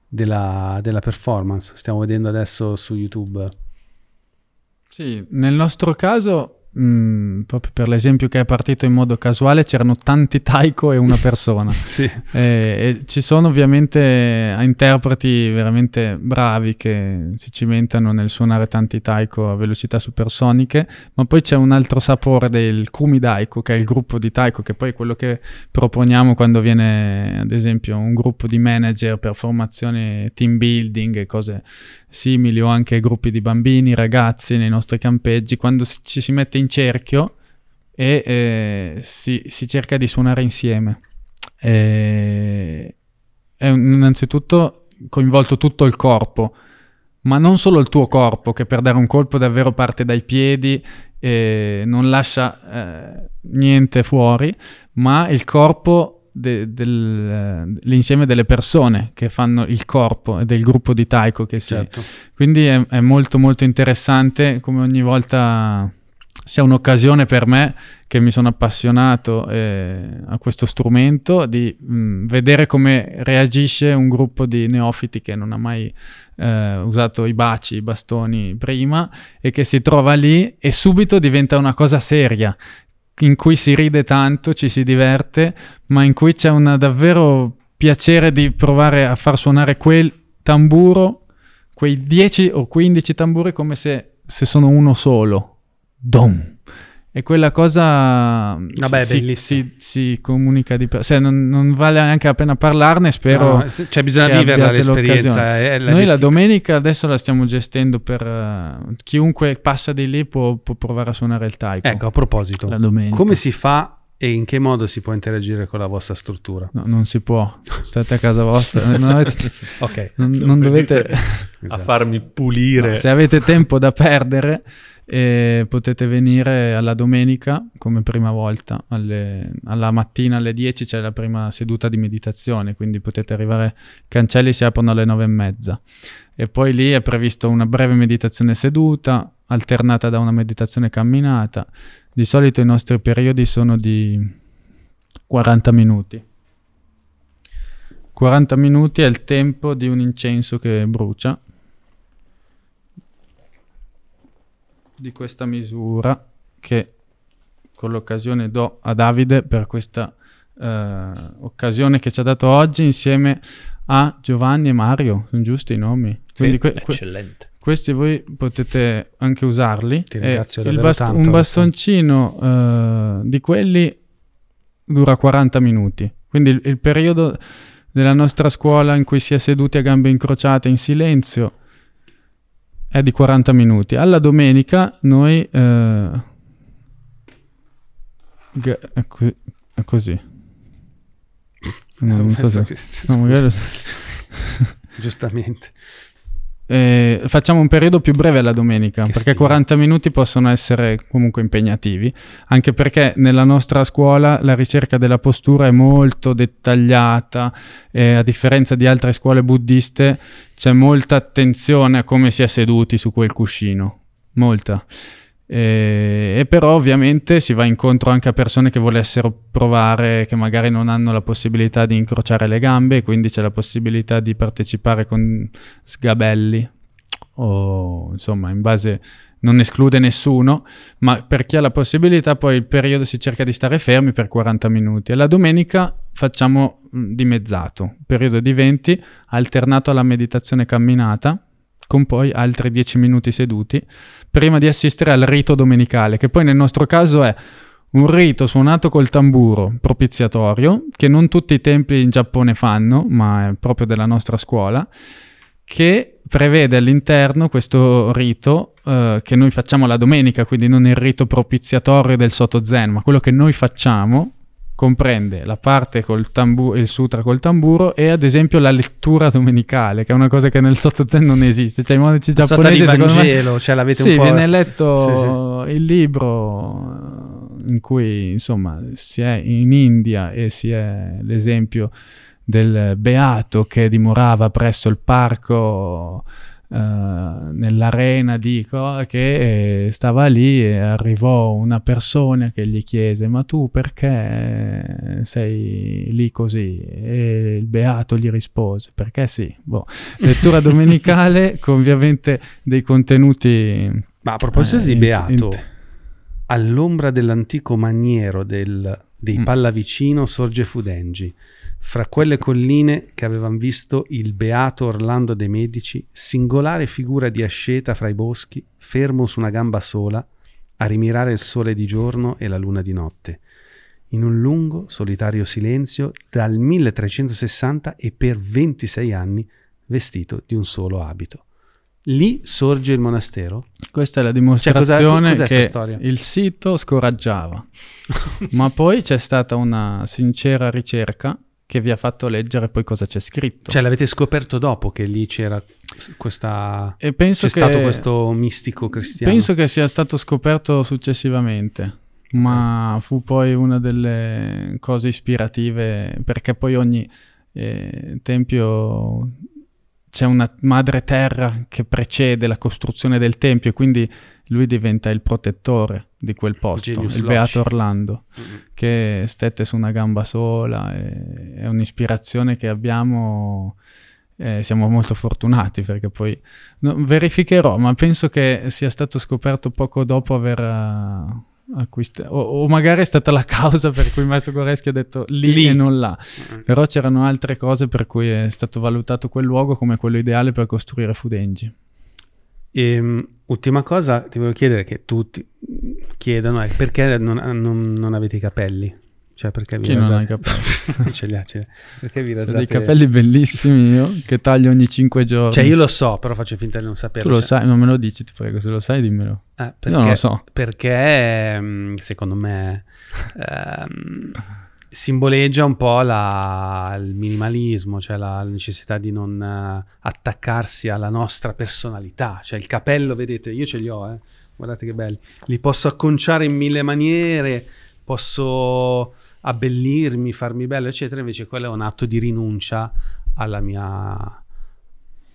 performance. Stiamo vedendo adesso su YouTube. Sì, nel nostro caso proprio per l'esempio che è partito in modo casuale, c'erano tanti taiko e una persona. Sì. E ci sono ovviamente interpreti veramente bravi che si cimentano nel suonare tanti taiko a velocità supersoniche, ma poi c'è un altro sapore del kumidaiko, che è il gruppo di taiko, che poi è quello che proponiamo quando viene ad esempio un gruppo di manager per formazione, team building e cose simili, o anche gruppi di bambini, ragazzi nei nostri campeggi, quando ci si mette in cerchio e si cerca di suonare insieme. È innanzitutto coinvolto tutto il corpo, ma non solo il tuo corpo, che per dare un colpo davvero parte dai piedi e non lascia niente fuori, ma il corpo dell'insieme delle persone che fanno il corpo e del gruppo di taiko che si... Certo. Quindi è molto molto interessante, come ogni volta sia un'occasione per me che mi sono appassionato a questo strumento, di vedere come reagisce un gruppo di neofiti che non ha mai usato i baci, i bastoni prima, e che si trova lì e subito diventa una cosa seria, in cui si ride tanto, ci si diverte, ma in cui c'è un davvero piacere di provare a far suonare quel tamburo, quei 10 o 15 tamburi, come se sono uno solo. Dom! E quella cosa... Vabbè, si comunica di... non vale neanche la pena parlarne, spero... No, cioè bisogna viverla l'esperienza. Noi la domenica adesso la stiamo gestendo per... chiunque passa di lì può provare a suonare il taiko. Ecco, a proposito, la domenica. Come si fa e in che modo si può interagire con la vostra struttura? No, non si può. State a casa vostra. Non avete... Ok. Non dovete... Esatto. A farmi pulire. No, se avete tempo da perdere... E potete venire alla domenica come prima volta, alla mattina alle 10 c'è la prima seduta di meditazione, quindi potete arrivare, i cancelli si aprono alle 9:30 e poi lì è previsto una breve meditazione seduta alternata da una meditazione camminata. Di solito i nostri periodi sono di 40 minuti, è il tempo di un incenso che brucia di questa misura, che con l'occasione do a Davide per questa occasione che ci ha dato oggi, insieme a Giovanni e Mario, sono giusti i nomi? Sì, eccellente. Questi voi potete anche usarli. Ti ringrazio davvero tanto. Un bastoncino di quelli dura 40 minuti, quindi il periodo della nostra scuola in cui si è seduti a gambe incrociate in silenzio è di 40 minuti. Alla domenica noi... è così. Non so se... No, magari... Giustamente. Facciamo un periodo più breve alla domenica, perché 40 minuti possono essere comunque impegnativi, anche perché nella nostra scuola la ricerca della postura è molto dettagliata, a differenza di altre scuole buddiste c'è molta attenzione a come si è seduti su quel cuscino, molta. E però ovviamente si va incontro anche a persone che volessero provare, che magari non hanno la possibilità di incrociare le gambe, e quindi c'è la possibilità di partecipare con sgabelli o insomma, in base, non esclude nessuno, ma per chi ha la possibilità poi il periodo si cerca di stare fermi per 40 minuti e la domenica facciamo dimezzato, un periodo di 20 alternato alla meditazione camminata, con poi altri 10 minuti seduti prima di assistere al rito domenicale, che poi nel nostro caso è un rito suonato col tamburo propiziatorio, che non tutti i templi in Giappone fanno, ma è proprio della nostra scuola, che prevede all'interno questo rito che noi facciamo la domenica, quindi non il rito propiziatorio del Soto Zen, ma quello che noi facciamo comprende la parte col tamburo, il sutra col tamburo, e ad esempio la lettura domenicale, che è una cosa che nel Soto Zen non esiste, cioè i monaci giapponesi secondo me, cioè l'avete un po'... viene letto il libro in cui insomma si è in India e si è l'esempio del beato che dimorava presso il parco nell'arena, dico, che stava lì e arrivò una persona che gli chiese: ma tu perché sei lì così? E il beato gli rispose: perché sì, boh. Lettura domenicale con ovviamente dei contenuti. Ma a proposito di beato, All'ombra dell'antico maniero dei Pallavicino sorge Fudenji. Fra quelle colline che avevano visto il beato Orlando de' Medici, singolare figura di asceta fra i boschi, fermo su una gamba sola, a rimirare il sole di giorno e la luna di notte, in un lungo, solitario silenzio dal 1360 e per 26 anni vestito di un solo abito. Lì sorge il monastero? Questa è la dimostrazione che il sito scoraggiava, ma poi c'è stata una sincera ricerca che vi ha fatto leggere poi cosa c'è scritto. Cioè l'avete scoperto dopo che lì c'era questa... E penso c'è stato questo mistico cristiano. Penso che sia stato scoperto successivamente, ma fu poi una delle cose ispirative, perché poi ogni tempio... c'è una madre terra che precede la costruzione del tempio e quindi lui diventa il protettore di quel posto, Genius il Lodge. Beato Orlando, che stette su una gamba sola. È un'ispirazione che abbiamo, siamo molto fortunati perché poi verificherò, ma penso che sia stato scoperto poco dopo aver acquistato, o magari è stata la causa per cui Maestro Guareschi ha detto lì e non là, però c'erano altre cose per cui è stato valutato quel luogo come quello ideale per costruire Fudenji. Ultima cosa ti voglio chiedere, che tutti chiedono, è perché non avete i capelli? Cioè perché vi rasate? Chi non ha i capelli? Ce li ha, perché vi rasate? C'è dei capelli bellissimi io, che taglio ogni 5 giorni. Cioè io lo so, però faccio finta di non saperlo. Tu lo sai, non me lo dici, ti prego, se lo sai dimmelo. Perché, non lo so. Perché secondo me simboleggia un po' il minimalismo, cioè la necessità di non attaccarsi alla nostra personalità. Cioè il capello, vedete, io ce li ho, guardate che belli. Li posso acconciare in mille maniere, posso abbellirmi, farmi bello, eccetera. Invece quello è un atto di rinuncia alla mia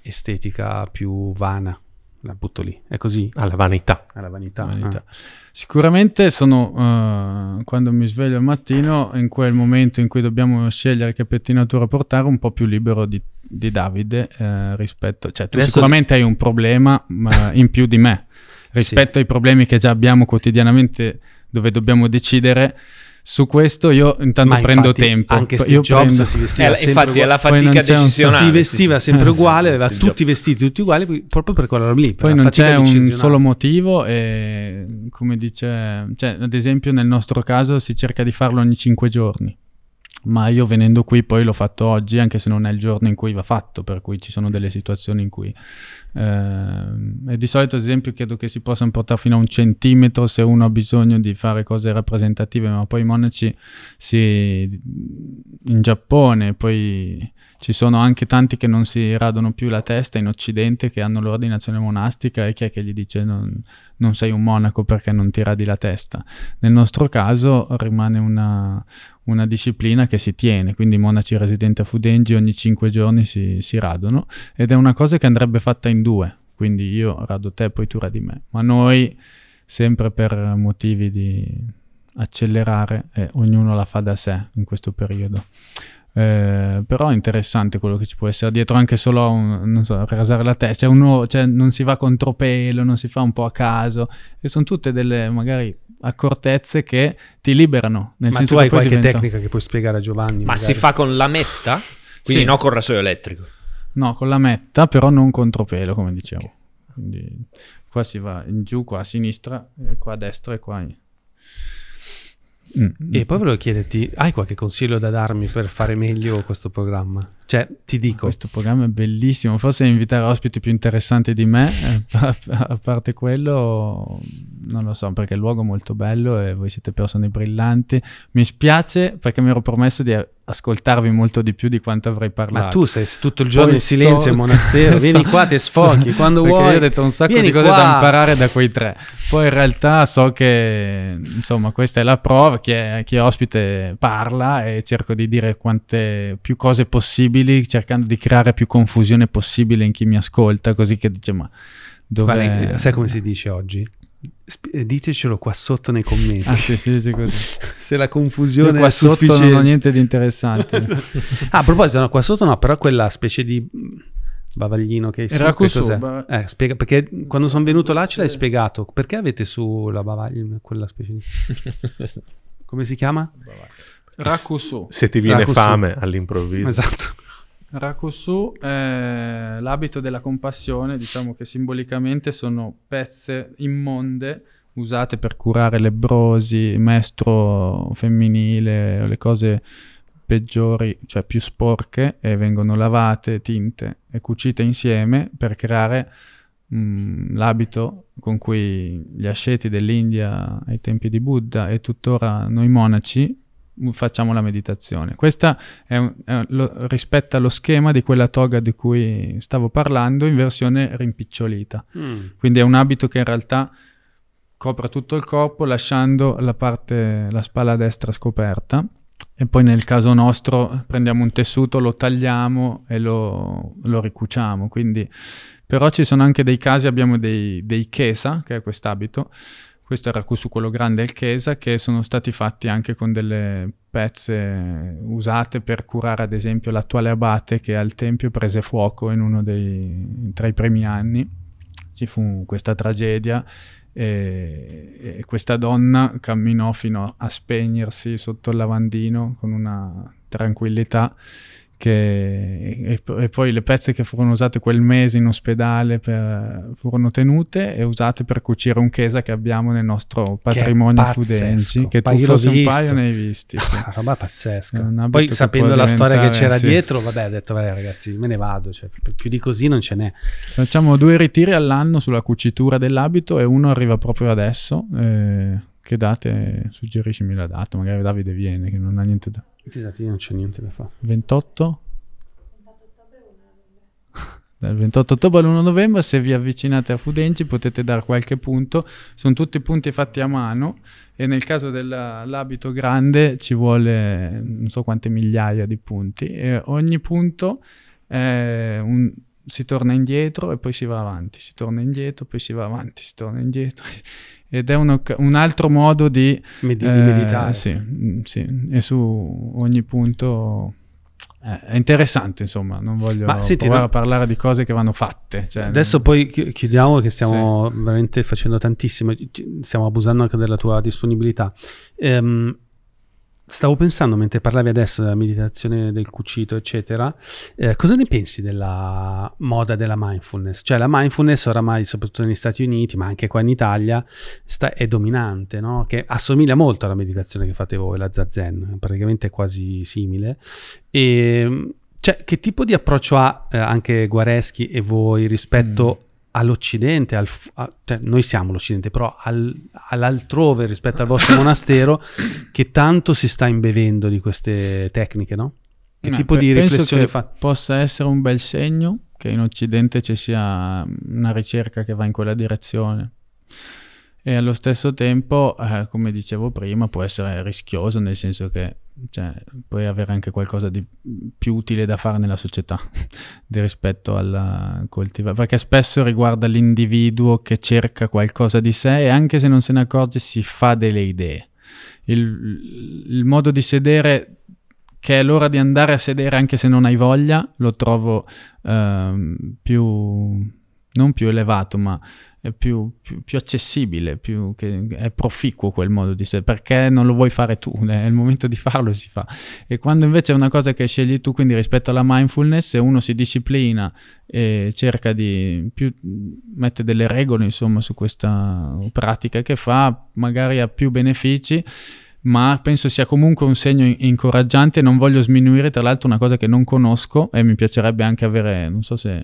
estetica più vana, la butto lì, è così, alla vanità, alla vanità, vanità. Sicuramente sono quando mi sveglio al mattino, in quel momento in cui dobbiamo scegliere che pettinatura portare, un po' più libero di Davide rispetto, cioè tu adesso... sicuramente hai un problema in più di me rispetto ai problemi che già abbiamo quotidianamente, dove dobbiamo decidere. Su questo io intanto prendo tempo. Anche Steve Jobs si vestiva sempre uguale. Infatti è la fatica decisionale. Si vestiva sempre uguale, aveva tutti i vestiti tutti uguali, proprio per quello lì. Poi non c'è un solo motivo e, come dice, cioè, ad esempio nel nostro caso si cerca di farlo ogni 5 giorni. Ma io venendo qui poi l'ho fatto oggi, anche se non è il giorno in cui va fatto, per cui ci sono delle situazioni in cui... e di solito, ad esempio, credo che si possano portare fino a 1 centimetro se uno ha bisogno di fare cose rappresentative, ma poi i monaci in Giappone, poi ci sono anche tanti che non si radono più la testa in Occidente, che hanno l'ordinazione monastica, e chi è che gli dice non sei un monaco perché non ti radi la testa? Nel nostro caso rimane una disciplina che si tiene, quindi i monaci residenti a Fudenji ogni 5 giorni si radono, ed è una cosa che andrebbe fatta in due, quindi io rado te, poi tu radi me, ma noi sempre per motivi di accelerare ognuno la fa da sé in questo periodo. Però è interessante quello che ci può essere dietro, anche solo a non so, rasare la testa, cioè non si va contro pelo, non si fa un po' a caso, e sono tutte delle magari accortezze che ti liberano. Nel senso, tu hai qualche tecnica che puoi spiegare a Giovanni? Ma magari si fa con la metta? Quindi sì. No, col rasoio elettrico? No, con la metta, però non contro pelo, come dicevo. Okay. Quindi qua si va in giù, qua a sinistra, qua a destra e qua in... E poi volevo chiederti, hai qualche consiglio da darmi per fare meglio questo programma? Cioè, ti dico, questo programma è bellissimo, forse invitare ospiti più interessanti di me, a parte quello non lo so, perché il luogo è molto bello e voi siete persone brillanti. Mi spiace perché mi ero promesso di ascoltarvi molto di più di quanto avrei parlato. Ma tu sei tutto il giorno in silenzio in monastero, vieni qua, ti sfochi quando perché vuoi. Io ho detto un sacco di cose da imparare da quei tre. Poi in realtà so che, insomma, questa è la prova, chi è ospite parla, e cerco di dire quante più cose possibili, cercando di creare più confusione possibile in chi mi ascolta, così che dice ma dov'è? Sai come si dice oggi? Ditecelo qua sotto nei commenti. Ah, sì, dice così. Se la confusione qua è sotto sufficiente. Non ho niente di interessante. A proposito, no, qua sotto no, però quella specie di bavaglino che... Rakusu, che cos'è? Spiega, perché quando sono venuto là ce l'hai spiegato. Perché avete su la bavaglina quella specie di... Come si chiama? Rakusu. Se ti viene fame all'improvviso. Esatto. Rakusu è l'abito della compassione, diciamo che simbolicamente sono pezze immonde usate per curare lebbrosi, mestro femminile, le cose peggiori, cioè più sporche, e vengono lavate, tinte e cucite insieme per creare l'abito con cui gli asceti dell'India ai tempi di Buddha e tuttora noi monaci facciamo la meditazione. Questa rispetta lo schema di quella toga di cui stavo parlando in versione rimpicciolita. Quindi è un abito che in realtà copre tutto il corpo lasciando la spalla destra scoperta, e poi nel caso nostro prendiamo un tessuto, lo tagliamo e lo ricuciamo. Quindi però ci sono anche dei casi, abbiamo dei Kesa, che è quest'abito. Questo era su quello grande, il Kesa, che sono stati fatti anche con delle pezze usate per curare, ad esempio, l'attuale abate che al tempio prese fuoco in uno tra i primi anni. Ci fu questa tragedia e questa donna camminò fino a spegnersi sotto il lavandino con una tranquillità e poi le pezze che furono usate quel mese in ospedale furono tenute e usate per cucire un Kesa che abbiamo nel nostro patrimonio Fudenji, che tu forse un paio ne hai visti. Una roba pazzesca. Poi sapendo la storia che c'era dietro, vabbè, ho detto vabbè ragazzi, me ne vado, cioè, più di così non ce n'è. Facciamo 2 ritiri all'anno sulla cucitura dell'abito e uno arriva proprio adesso. Che date? Suggeriscimi la data, magari Davide viene, che non ha niente da... Esatto, io non c'è niente da fare. 28? 28 ottobre all'1 novembre, se vi avvicinate a Fudenji potete dare qualche punto, sono tutti punti fatti a mano e nel caso dell'abito grande ci vuole non so quante migliaia di punti e ogni punto si torna indietro e poi si va avanti, si torna indietro, poi si va avanti, si torna indietro. Ed è un altro modo di meditare. Sì. E su ogni punto è interessante, insomma, non voglio parlare di cose che vanno fatte. Cioè, adesso poi chiudiamo che stiamo veramente facendo tantissimo, stiamo abusando anche della tua disponibilità. Stavo pensando, mentre parlavi adesso della meditazione, del cucito, eccetera, cosa ne pensi della moda della mindfulness? Cioè la mindfulness oramai, soprattutto negli Stati Uniti, ma anche qua in Italia, è dominante, no? Che assomiglia molto alla meditazione che fate voi, la Zazen, praticamente è quasi simile. E cioè, che tipo di approccio ha anche Guareschi e voi rispetto all'Occidente, cioè noi siamo l'Occidente, però all'altrove rispetto al vostro monastero, che tanto si sta imbevendo di queste tecniche, no? Che tipo di riflessione fa? Penso che possa essere un bel segno che in Occidente ci sia una ricerca che va in quella direzione. E allo stesso tempo, come dicevo prima, può essere rischioso, nel senso che puoi avere anche qualcosa di più utile da fare nella società rispetto alla coltivare, perché spesso riguarda l'individuo che cerca qualcosa di sé e anche se non se ne accorge si fa delle idee. Il modo di sedere, che è l'ora di andare a sedere anche se non hai voglia, lo trovo non più elevato, ma è più accessibile, che è proficuo quel modo di sé, perché non lo vuoi fare tu, è il momento di farlo, si fa. E quando invece è una cosa che scegli tu, quindi rispetto alla mindfulness, se uno si disciplina e cerca di mette delle regole, insomma, su questa pratica che fa, magari ha più benefici, ma penso sia comunque un segno incoraggiante. Non voglio sminuire, tra l'altro, una cosa che non conosco e mi piacerebbe anche avere, non so se...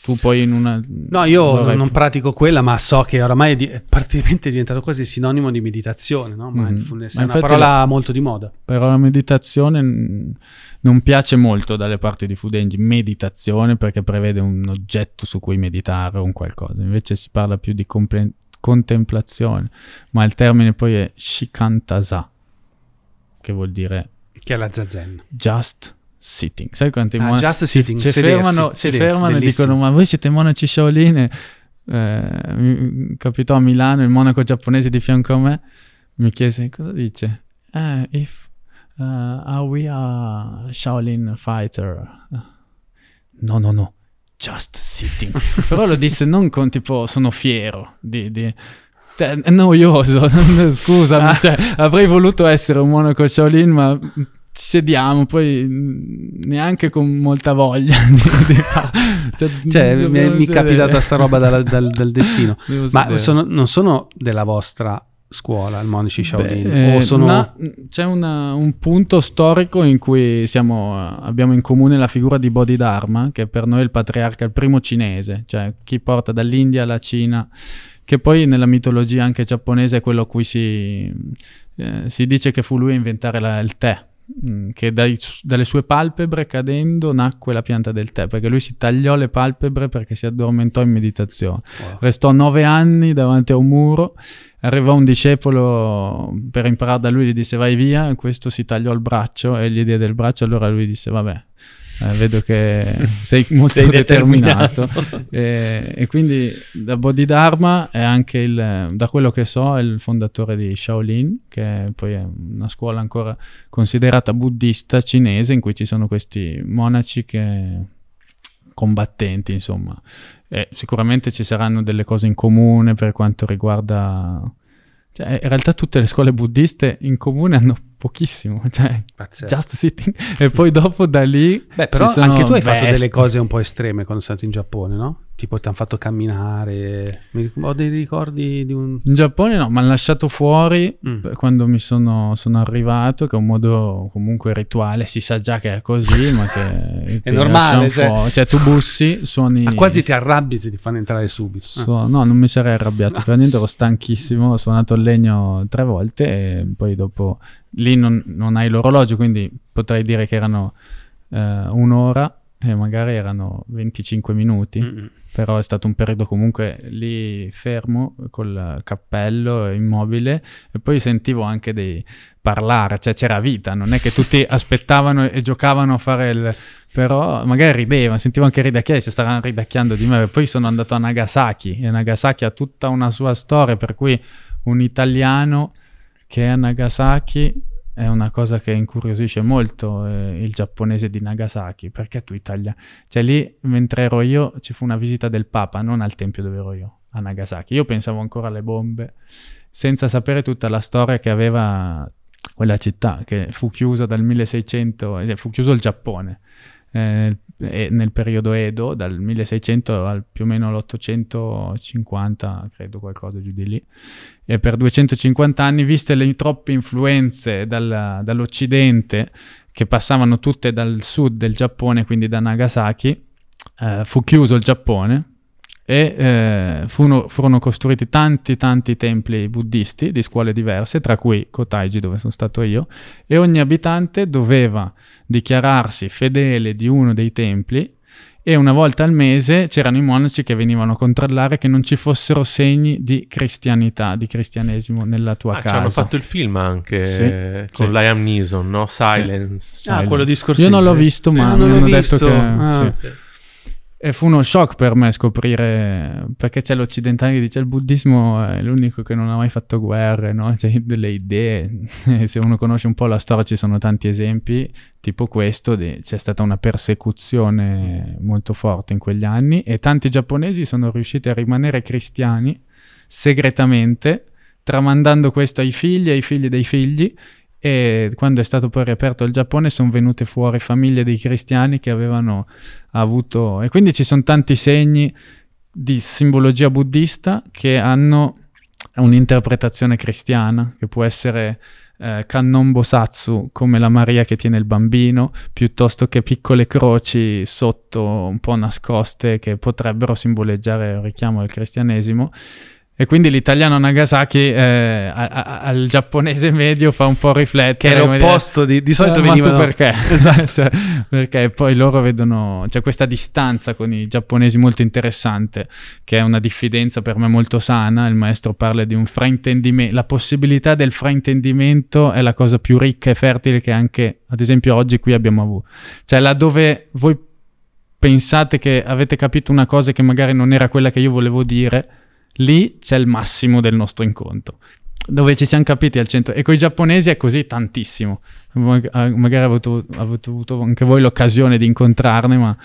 Tu poi in una... No, io non pratico quella, ma so che oramai è praticamente diventato quasi sinonimo di meditazione, no? Mindfulness è una parola molto di moda. Però la meditazione non piace molto dalle parti di Fudenji, meditazione, perché prevede un oggetto su cui meditare o un qualcosa. Invece si parla più di contemplazione, ma il termine poi è Shikantaza, che vuol dire... Che è la Zazen. Just sitting. Sai quanti monaci si fermano e dicono: ma voi siete monaci Shaolin? Capitò a Milano, il monaco giapponese di fianco a me mi chiese cosa dice. If we are Shaolin fighter. No, just sitting. Però lo disse non con tipo sono fiero di... Cioè, è noioso, scusami, cioè, avrei voluto essere un monaco Shaolin, ma sediamo, poi neanche con molta voglia di cioè mi è capitata sta roba dal destino. Ma non sono della vostra scuola, il monaci Shaolin? O sono... c'è un punto storico in cui abbiamo in comune la figura di Bodhidharma, che per noi è il patriarca, il primo cinese, cioè chi porta dall'India alla Cina, che poi nella mitologia anche giapponese è quello a cui si dice che fu lui a inventare il tè, che dalle sue palpebre cadendo nacque la pianta del tè, perché lui si tagliò le palpebre perché si addormentò in meditazione. Wow. Restò 9 anni davanti a un muro, arrivò un discepolo per imparare da lui, gli disse vai via, questo si tagliò il braccio e gli diede il braccio, allora lui disse vabbè. Vedo che sei molto determinato. E quindi da Bodhidharma è anche da quello che so, è il fondatore di Shaolin, che poi è una scuola ancora considerata buddista cinese, in cui ci sono questi monaci combattenti, insomma. E sicuramente ci saranno delle cose in comune per quanto riguarda... Cioè, in realtà tutte le scuole buddiste in comune hanno pochissimo, cioè pazzesco. Just sitting. E poi dopo da lì... Beh, però anche tu hai fatto delle cose un po' estreme quando sei stato in Giappone, no? Tipo ti hanno fatto camminare, ho dei ricordi di un... In Giappone no, mi hanno lasciato fuori quando mi sono arrivato, che è un modo comunque rituale, si sa già che è così, ma che... è normale, cioè tu bussi, suoni... Ma quasi ti arrabbi se ti fanno entrare subito. No, non mi sarei arrabbiato per niente, ero stanchissimo, ho suonato il legno 3 volte e poi dopo... Lì non hai l'orologio, quindi potrei dire che erano un'ora e magari erano 25 minuti, però è stato un periodo comunque lì fermo, col cappello immobile, e poi sentivo anche dei parlare, cioè c'era vita, non è che tutti aspettavano e giocavano a fare il... Però magari rideva, sentivo anche ridacchiare, si stavano ridacchiando di me, e poi sono andato a Nagasaki, e Nagasaki ha tutta una sua storia, per cui un italiano... che a Nagasaki è una cosa che incuriosisce molto il giapponese di Nagasaki, perché tu Italia, cioè lì mentre ero io ci fu una visita del Papa, non al tempio dove ero io, a Nagasaki, io pensavo ancora alle bombe senza sapere tutta la storia che aveva quella città, che fu chiusa dal 1600, fu chiuso il Giappone nel periodo Edo, dal 1600 al più o meno l'850, credo, qualcosa giù di lì, e per 250 anni, viste le troppe influenze dall'Occidente che passavano tutte dal sud del Giappone, quindi da Nagasaki, fu chiuso il Giappone e furono costruiti tanti templi buddisti di scuole diverse, tra cui Kotaiji, dove sono stato io, e ogni abitante doveva dichiararsi fedele di uno dei templi, e una volta al mese c'erano i monaci che venivano a controllare che non ci fossero segni di cristianità, di cristianesimo nella tua casa. Ci hanno fatto il film anche con Liam Neeson, no? Silence. Silence. Quello di Scorsese. Io non l'ho visto, ma mi hanno detto che... E fu uno shock per me scoprire, perché c'è l'occidentale che dice il buddismo è l'unico che non ha mai fatto guerre, no? C'è delle idee, se uno conosce un po' la storia ci sono tanti esempi, tipo questo, c'è stata una persecuzione molto forte in quegli anni e tanti giapponesi sono riusciti a rimanere cristiani segretamente, tramandando questo ai figli e ai figli dei figli. E quando è stato poi riaperto il Giappone sono venute fuori famiglie dei cristiani che avevano avuto, e quindi ci sono tanti segni di simbologia buddista che hanno un'interpretazione cristiana, che può essere Kannon Bosatsu, come la Maria che tiene il bambino, piuttosto che piccole croci sotto un po' nascoste che potrebbero simboleggiare un richiamo al cristianesimo. E quindi l'italiano Nagasaki al giapponese medio fa un po' riflettere. Che è l'opposto, di solito venivano... Ma tu perché? Esatto. Cioè, perché poi loro vedono... C'è questa distanza con i giapponesi molto interessante, che è una diffidenza per me molto sana. Il maestro parla di un fraintendimento. La possibilità del fraintendimento è la cosa più ricca e fertile che anche, ad esempio, oggi qui abbiamo avuto. Cioè, laddove voi pensate che avete capito una cosa che magari non era quella che io volevo dire... Lì c'è il massimo del nostro incontro. dove ci siamo capiti al centro, e con i giapponesi è così tantissimo. Magari avete avuto anche voi l'occasione di incontrarne, ma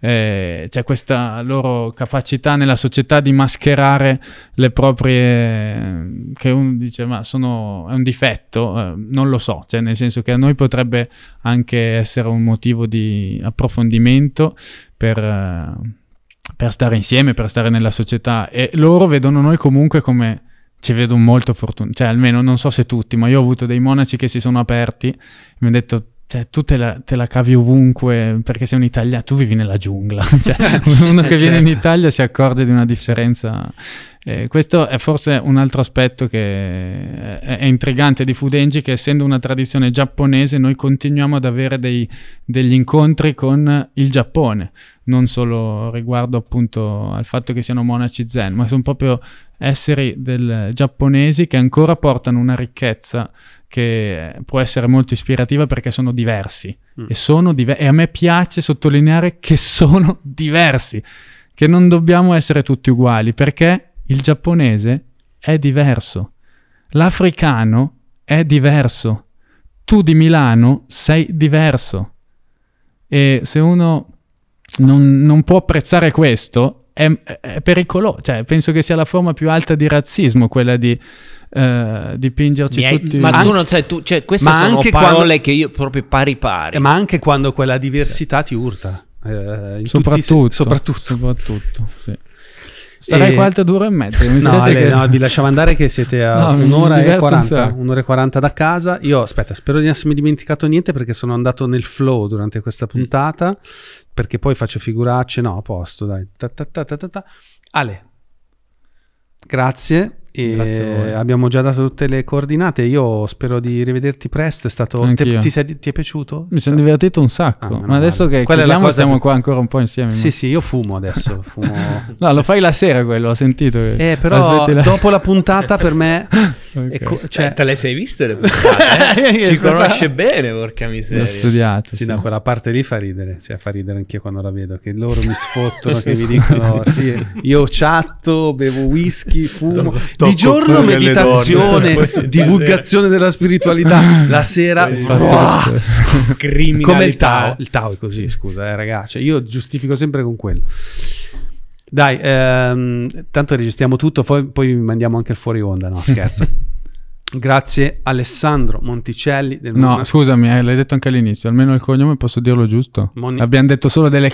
c'è questa loro capacità nella società di mascherare le proprie, che uno dice ma sono, è un difetto, non lo so, cioè nel senso che a noi potrebbe anche essere un motivo di approfondimento per stare insieme, per stare nella società, e loro vedono noi comunque come... Ci vedo molto fortunato, cioè almeno non so se tutti, ma io ho avuto dei monaci che si sono aperti, mi hanno detto cioè, tu te la cavi ovunque perché sei un italiano, tu vivi nella giungla, cioè, uno che certo. viene in Italia si accorge di una differenza. Questo è forse un altro aspetto che è intrigante di Fudenji, che essendo una tradizione giapponese noi continuiamo ad avere degli incontri con il Giappone, non solo riguardo appunto al fatto che siano monaci zen, ma sono proprio... esseri del giapponesi che ancora portano una ricchezza che può essere molto ispirativa perché sono diversi e a me piace sottolineare che sono diversi, che non dobbiamo essere tutti uguali, perché il giapponese è diverso, l'africano è diverso, tu di Milano sei diverso, e se uno non può apprezzare questo è pericoloso, cioè penso che sia la forma più alta di razzismo quella di dipingerci tutti. Ma tu non sai, cioè, queste sono parole che io proprio pari. Ma anche quando quella diversità ti urta, soprattutto. Sì. Starei qua alta 2 ore e mezza. No, vi lasciamo andare che siete a un'ora e quaranta da casa. Io spero di non essermi dimenticato niente, perché sono andato nel flow durante questa puntata, perché poi faccio figuracce. No, a posto, dai. Ale, grazie. E abbiamo già dato tutte le coordinate. Io spero di rivederti presto. È stato... ti è piaciuto? Mi sono divertito un sacco. Ma adesso che siamo qua ancora un po' insieme. Sì, io fumo adesso. No, lo fai la sera quello, ho sentito. Però dopo la puntata per me... te le sei viste le puntate? Ci conosce bene, porca miseria. L'ho studiato. Sì, no, quella parte lì fa ridere. Cioè fa ridere anch'io quando la vedo, che loro mi sfottono, che mi dicono sì, io chatto, bevo whisky, fumo... Di giorno meditazione, divulgazione della spiritualità, la sera criminalità. Come il Tao è così, scusa ragazzi, io giustifico sempre con quello. Dai, tanto registriamo tutto, poi mandiamo anche il fuori onda, no scherzo. Grazie Alessandro Monticelli. Scusami, l'hai detto anche all'inizio, almeno il cognome posso dirlo giusto? Abbiamo detto solo delle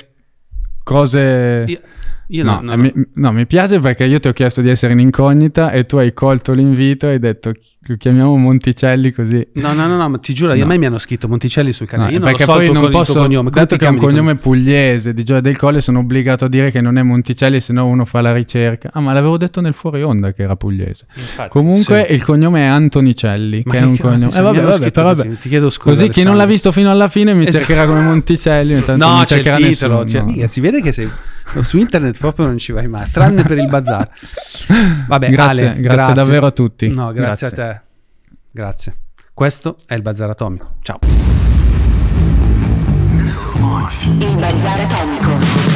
cose... mi piace perché io ti ho chiesto di essere in incognita e tu hai colto l'invito e hai detto lo chiamiamo Monticelli così. No, ma ti giuro, a me mi hanno scritto Monticelli sul canale. Io perché non lo so, poi non posso, cognome, dato che è un cognome pugliese di Gioia del Colle, sono obbligato a dire che non è Monticelli, se no uno fa la ricerca. Ma l'avevo detto nel fuori onda che era pugliese. Infatti, comunque sì. Il cognome è Antonicelli, ma che è un cognome. Vabbè, ti chiedo scusa. Così chi non l'ha visto fino alla fine mi cercherà come Monticelli. No, c'è il titolo, si vede che sei... su internet proprio non ci vai mai, tranne per il bazar. Vabbè, grazie davvero a tutti. No, grazie a te. Grazie. Questo è il Bazar Atomico. Ciao. Il Bazar Atomico.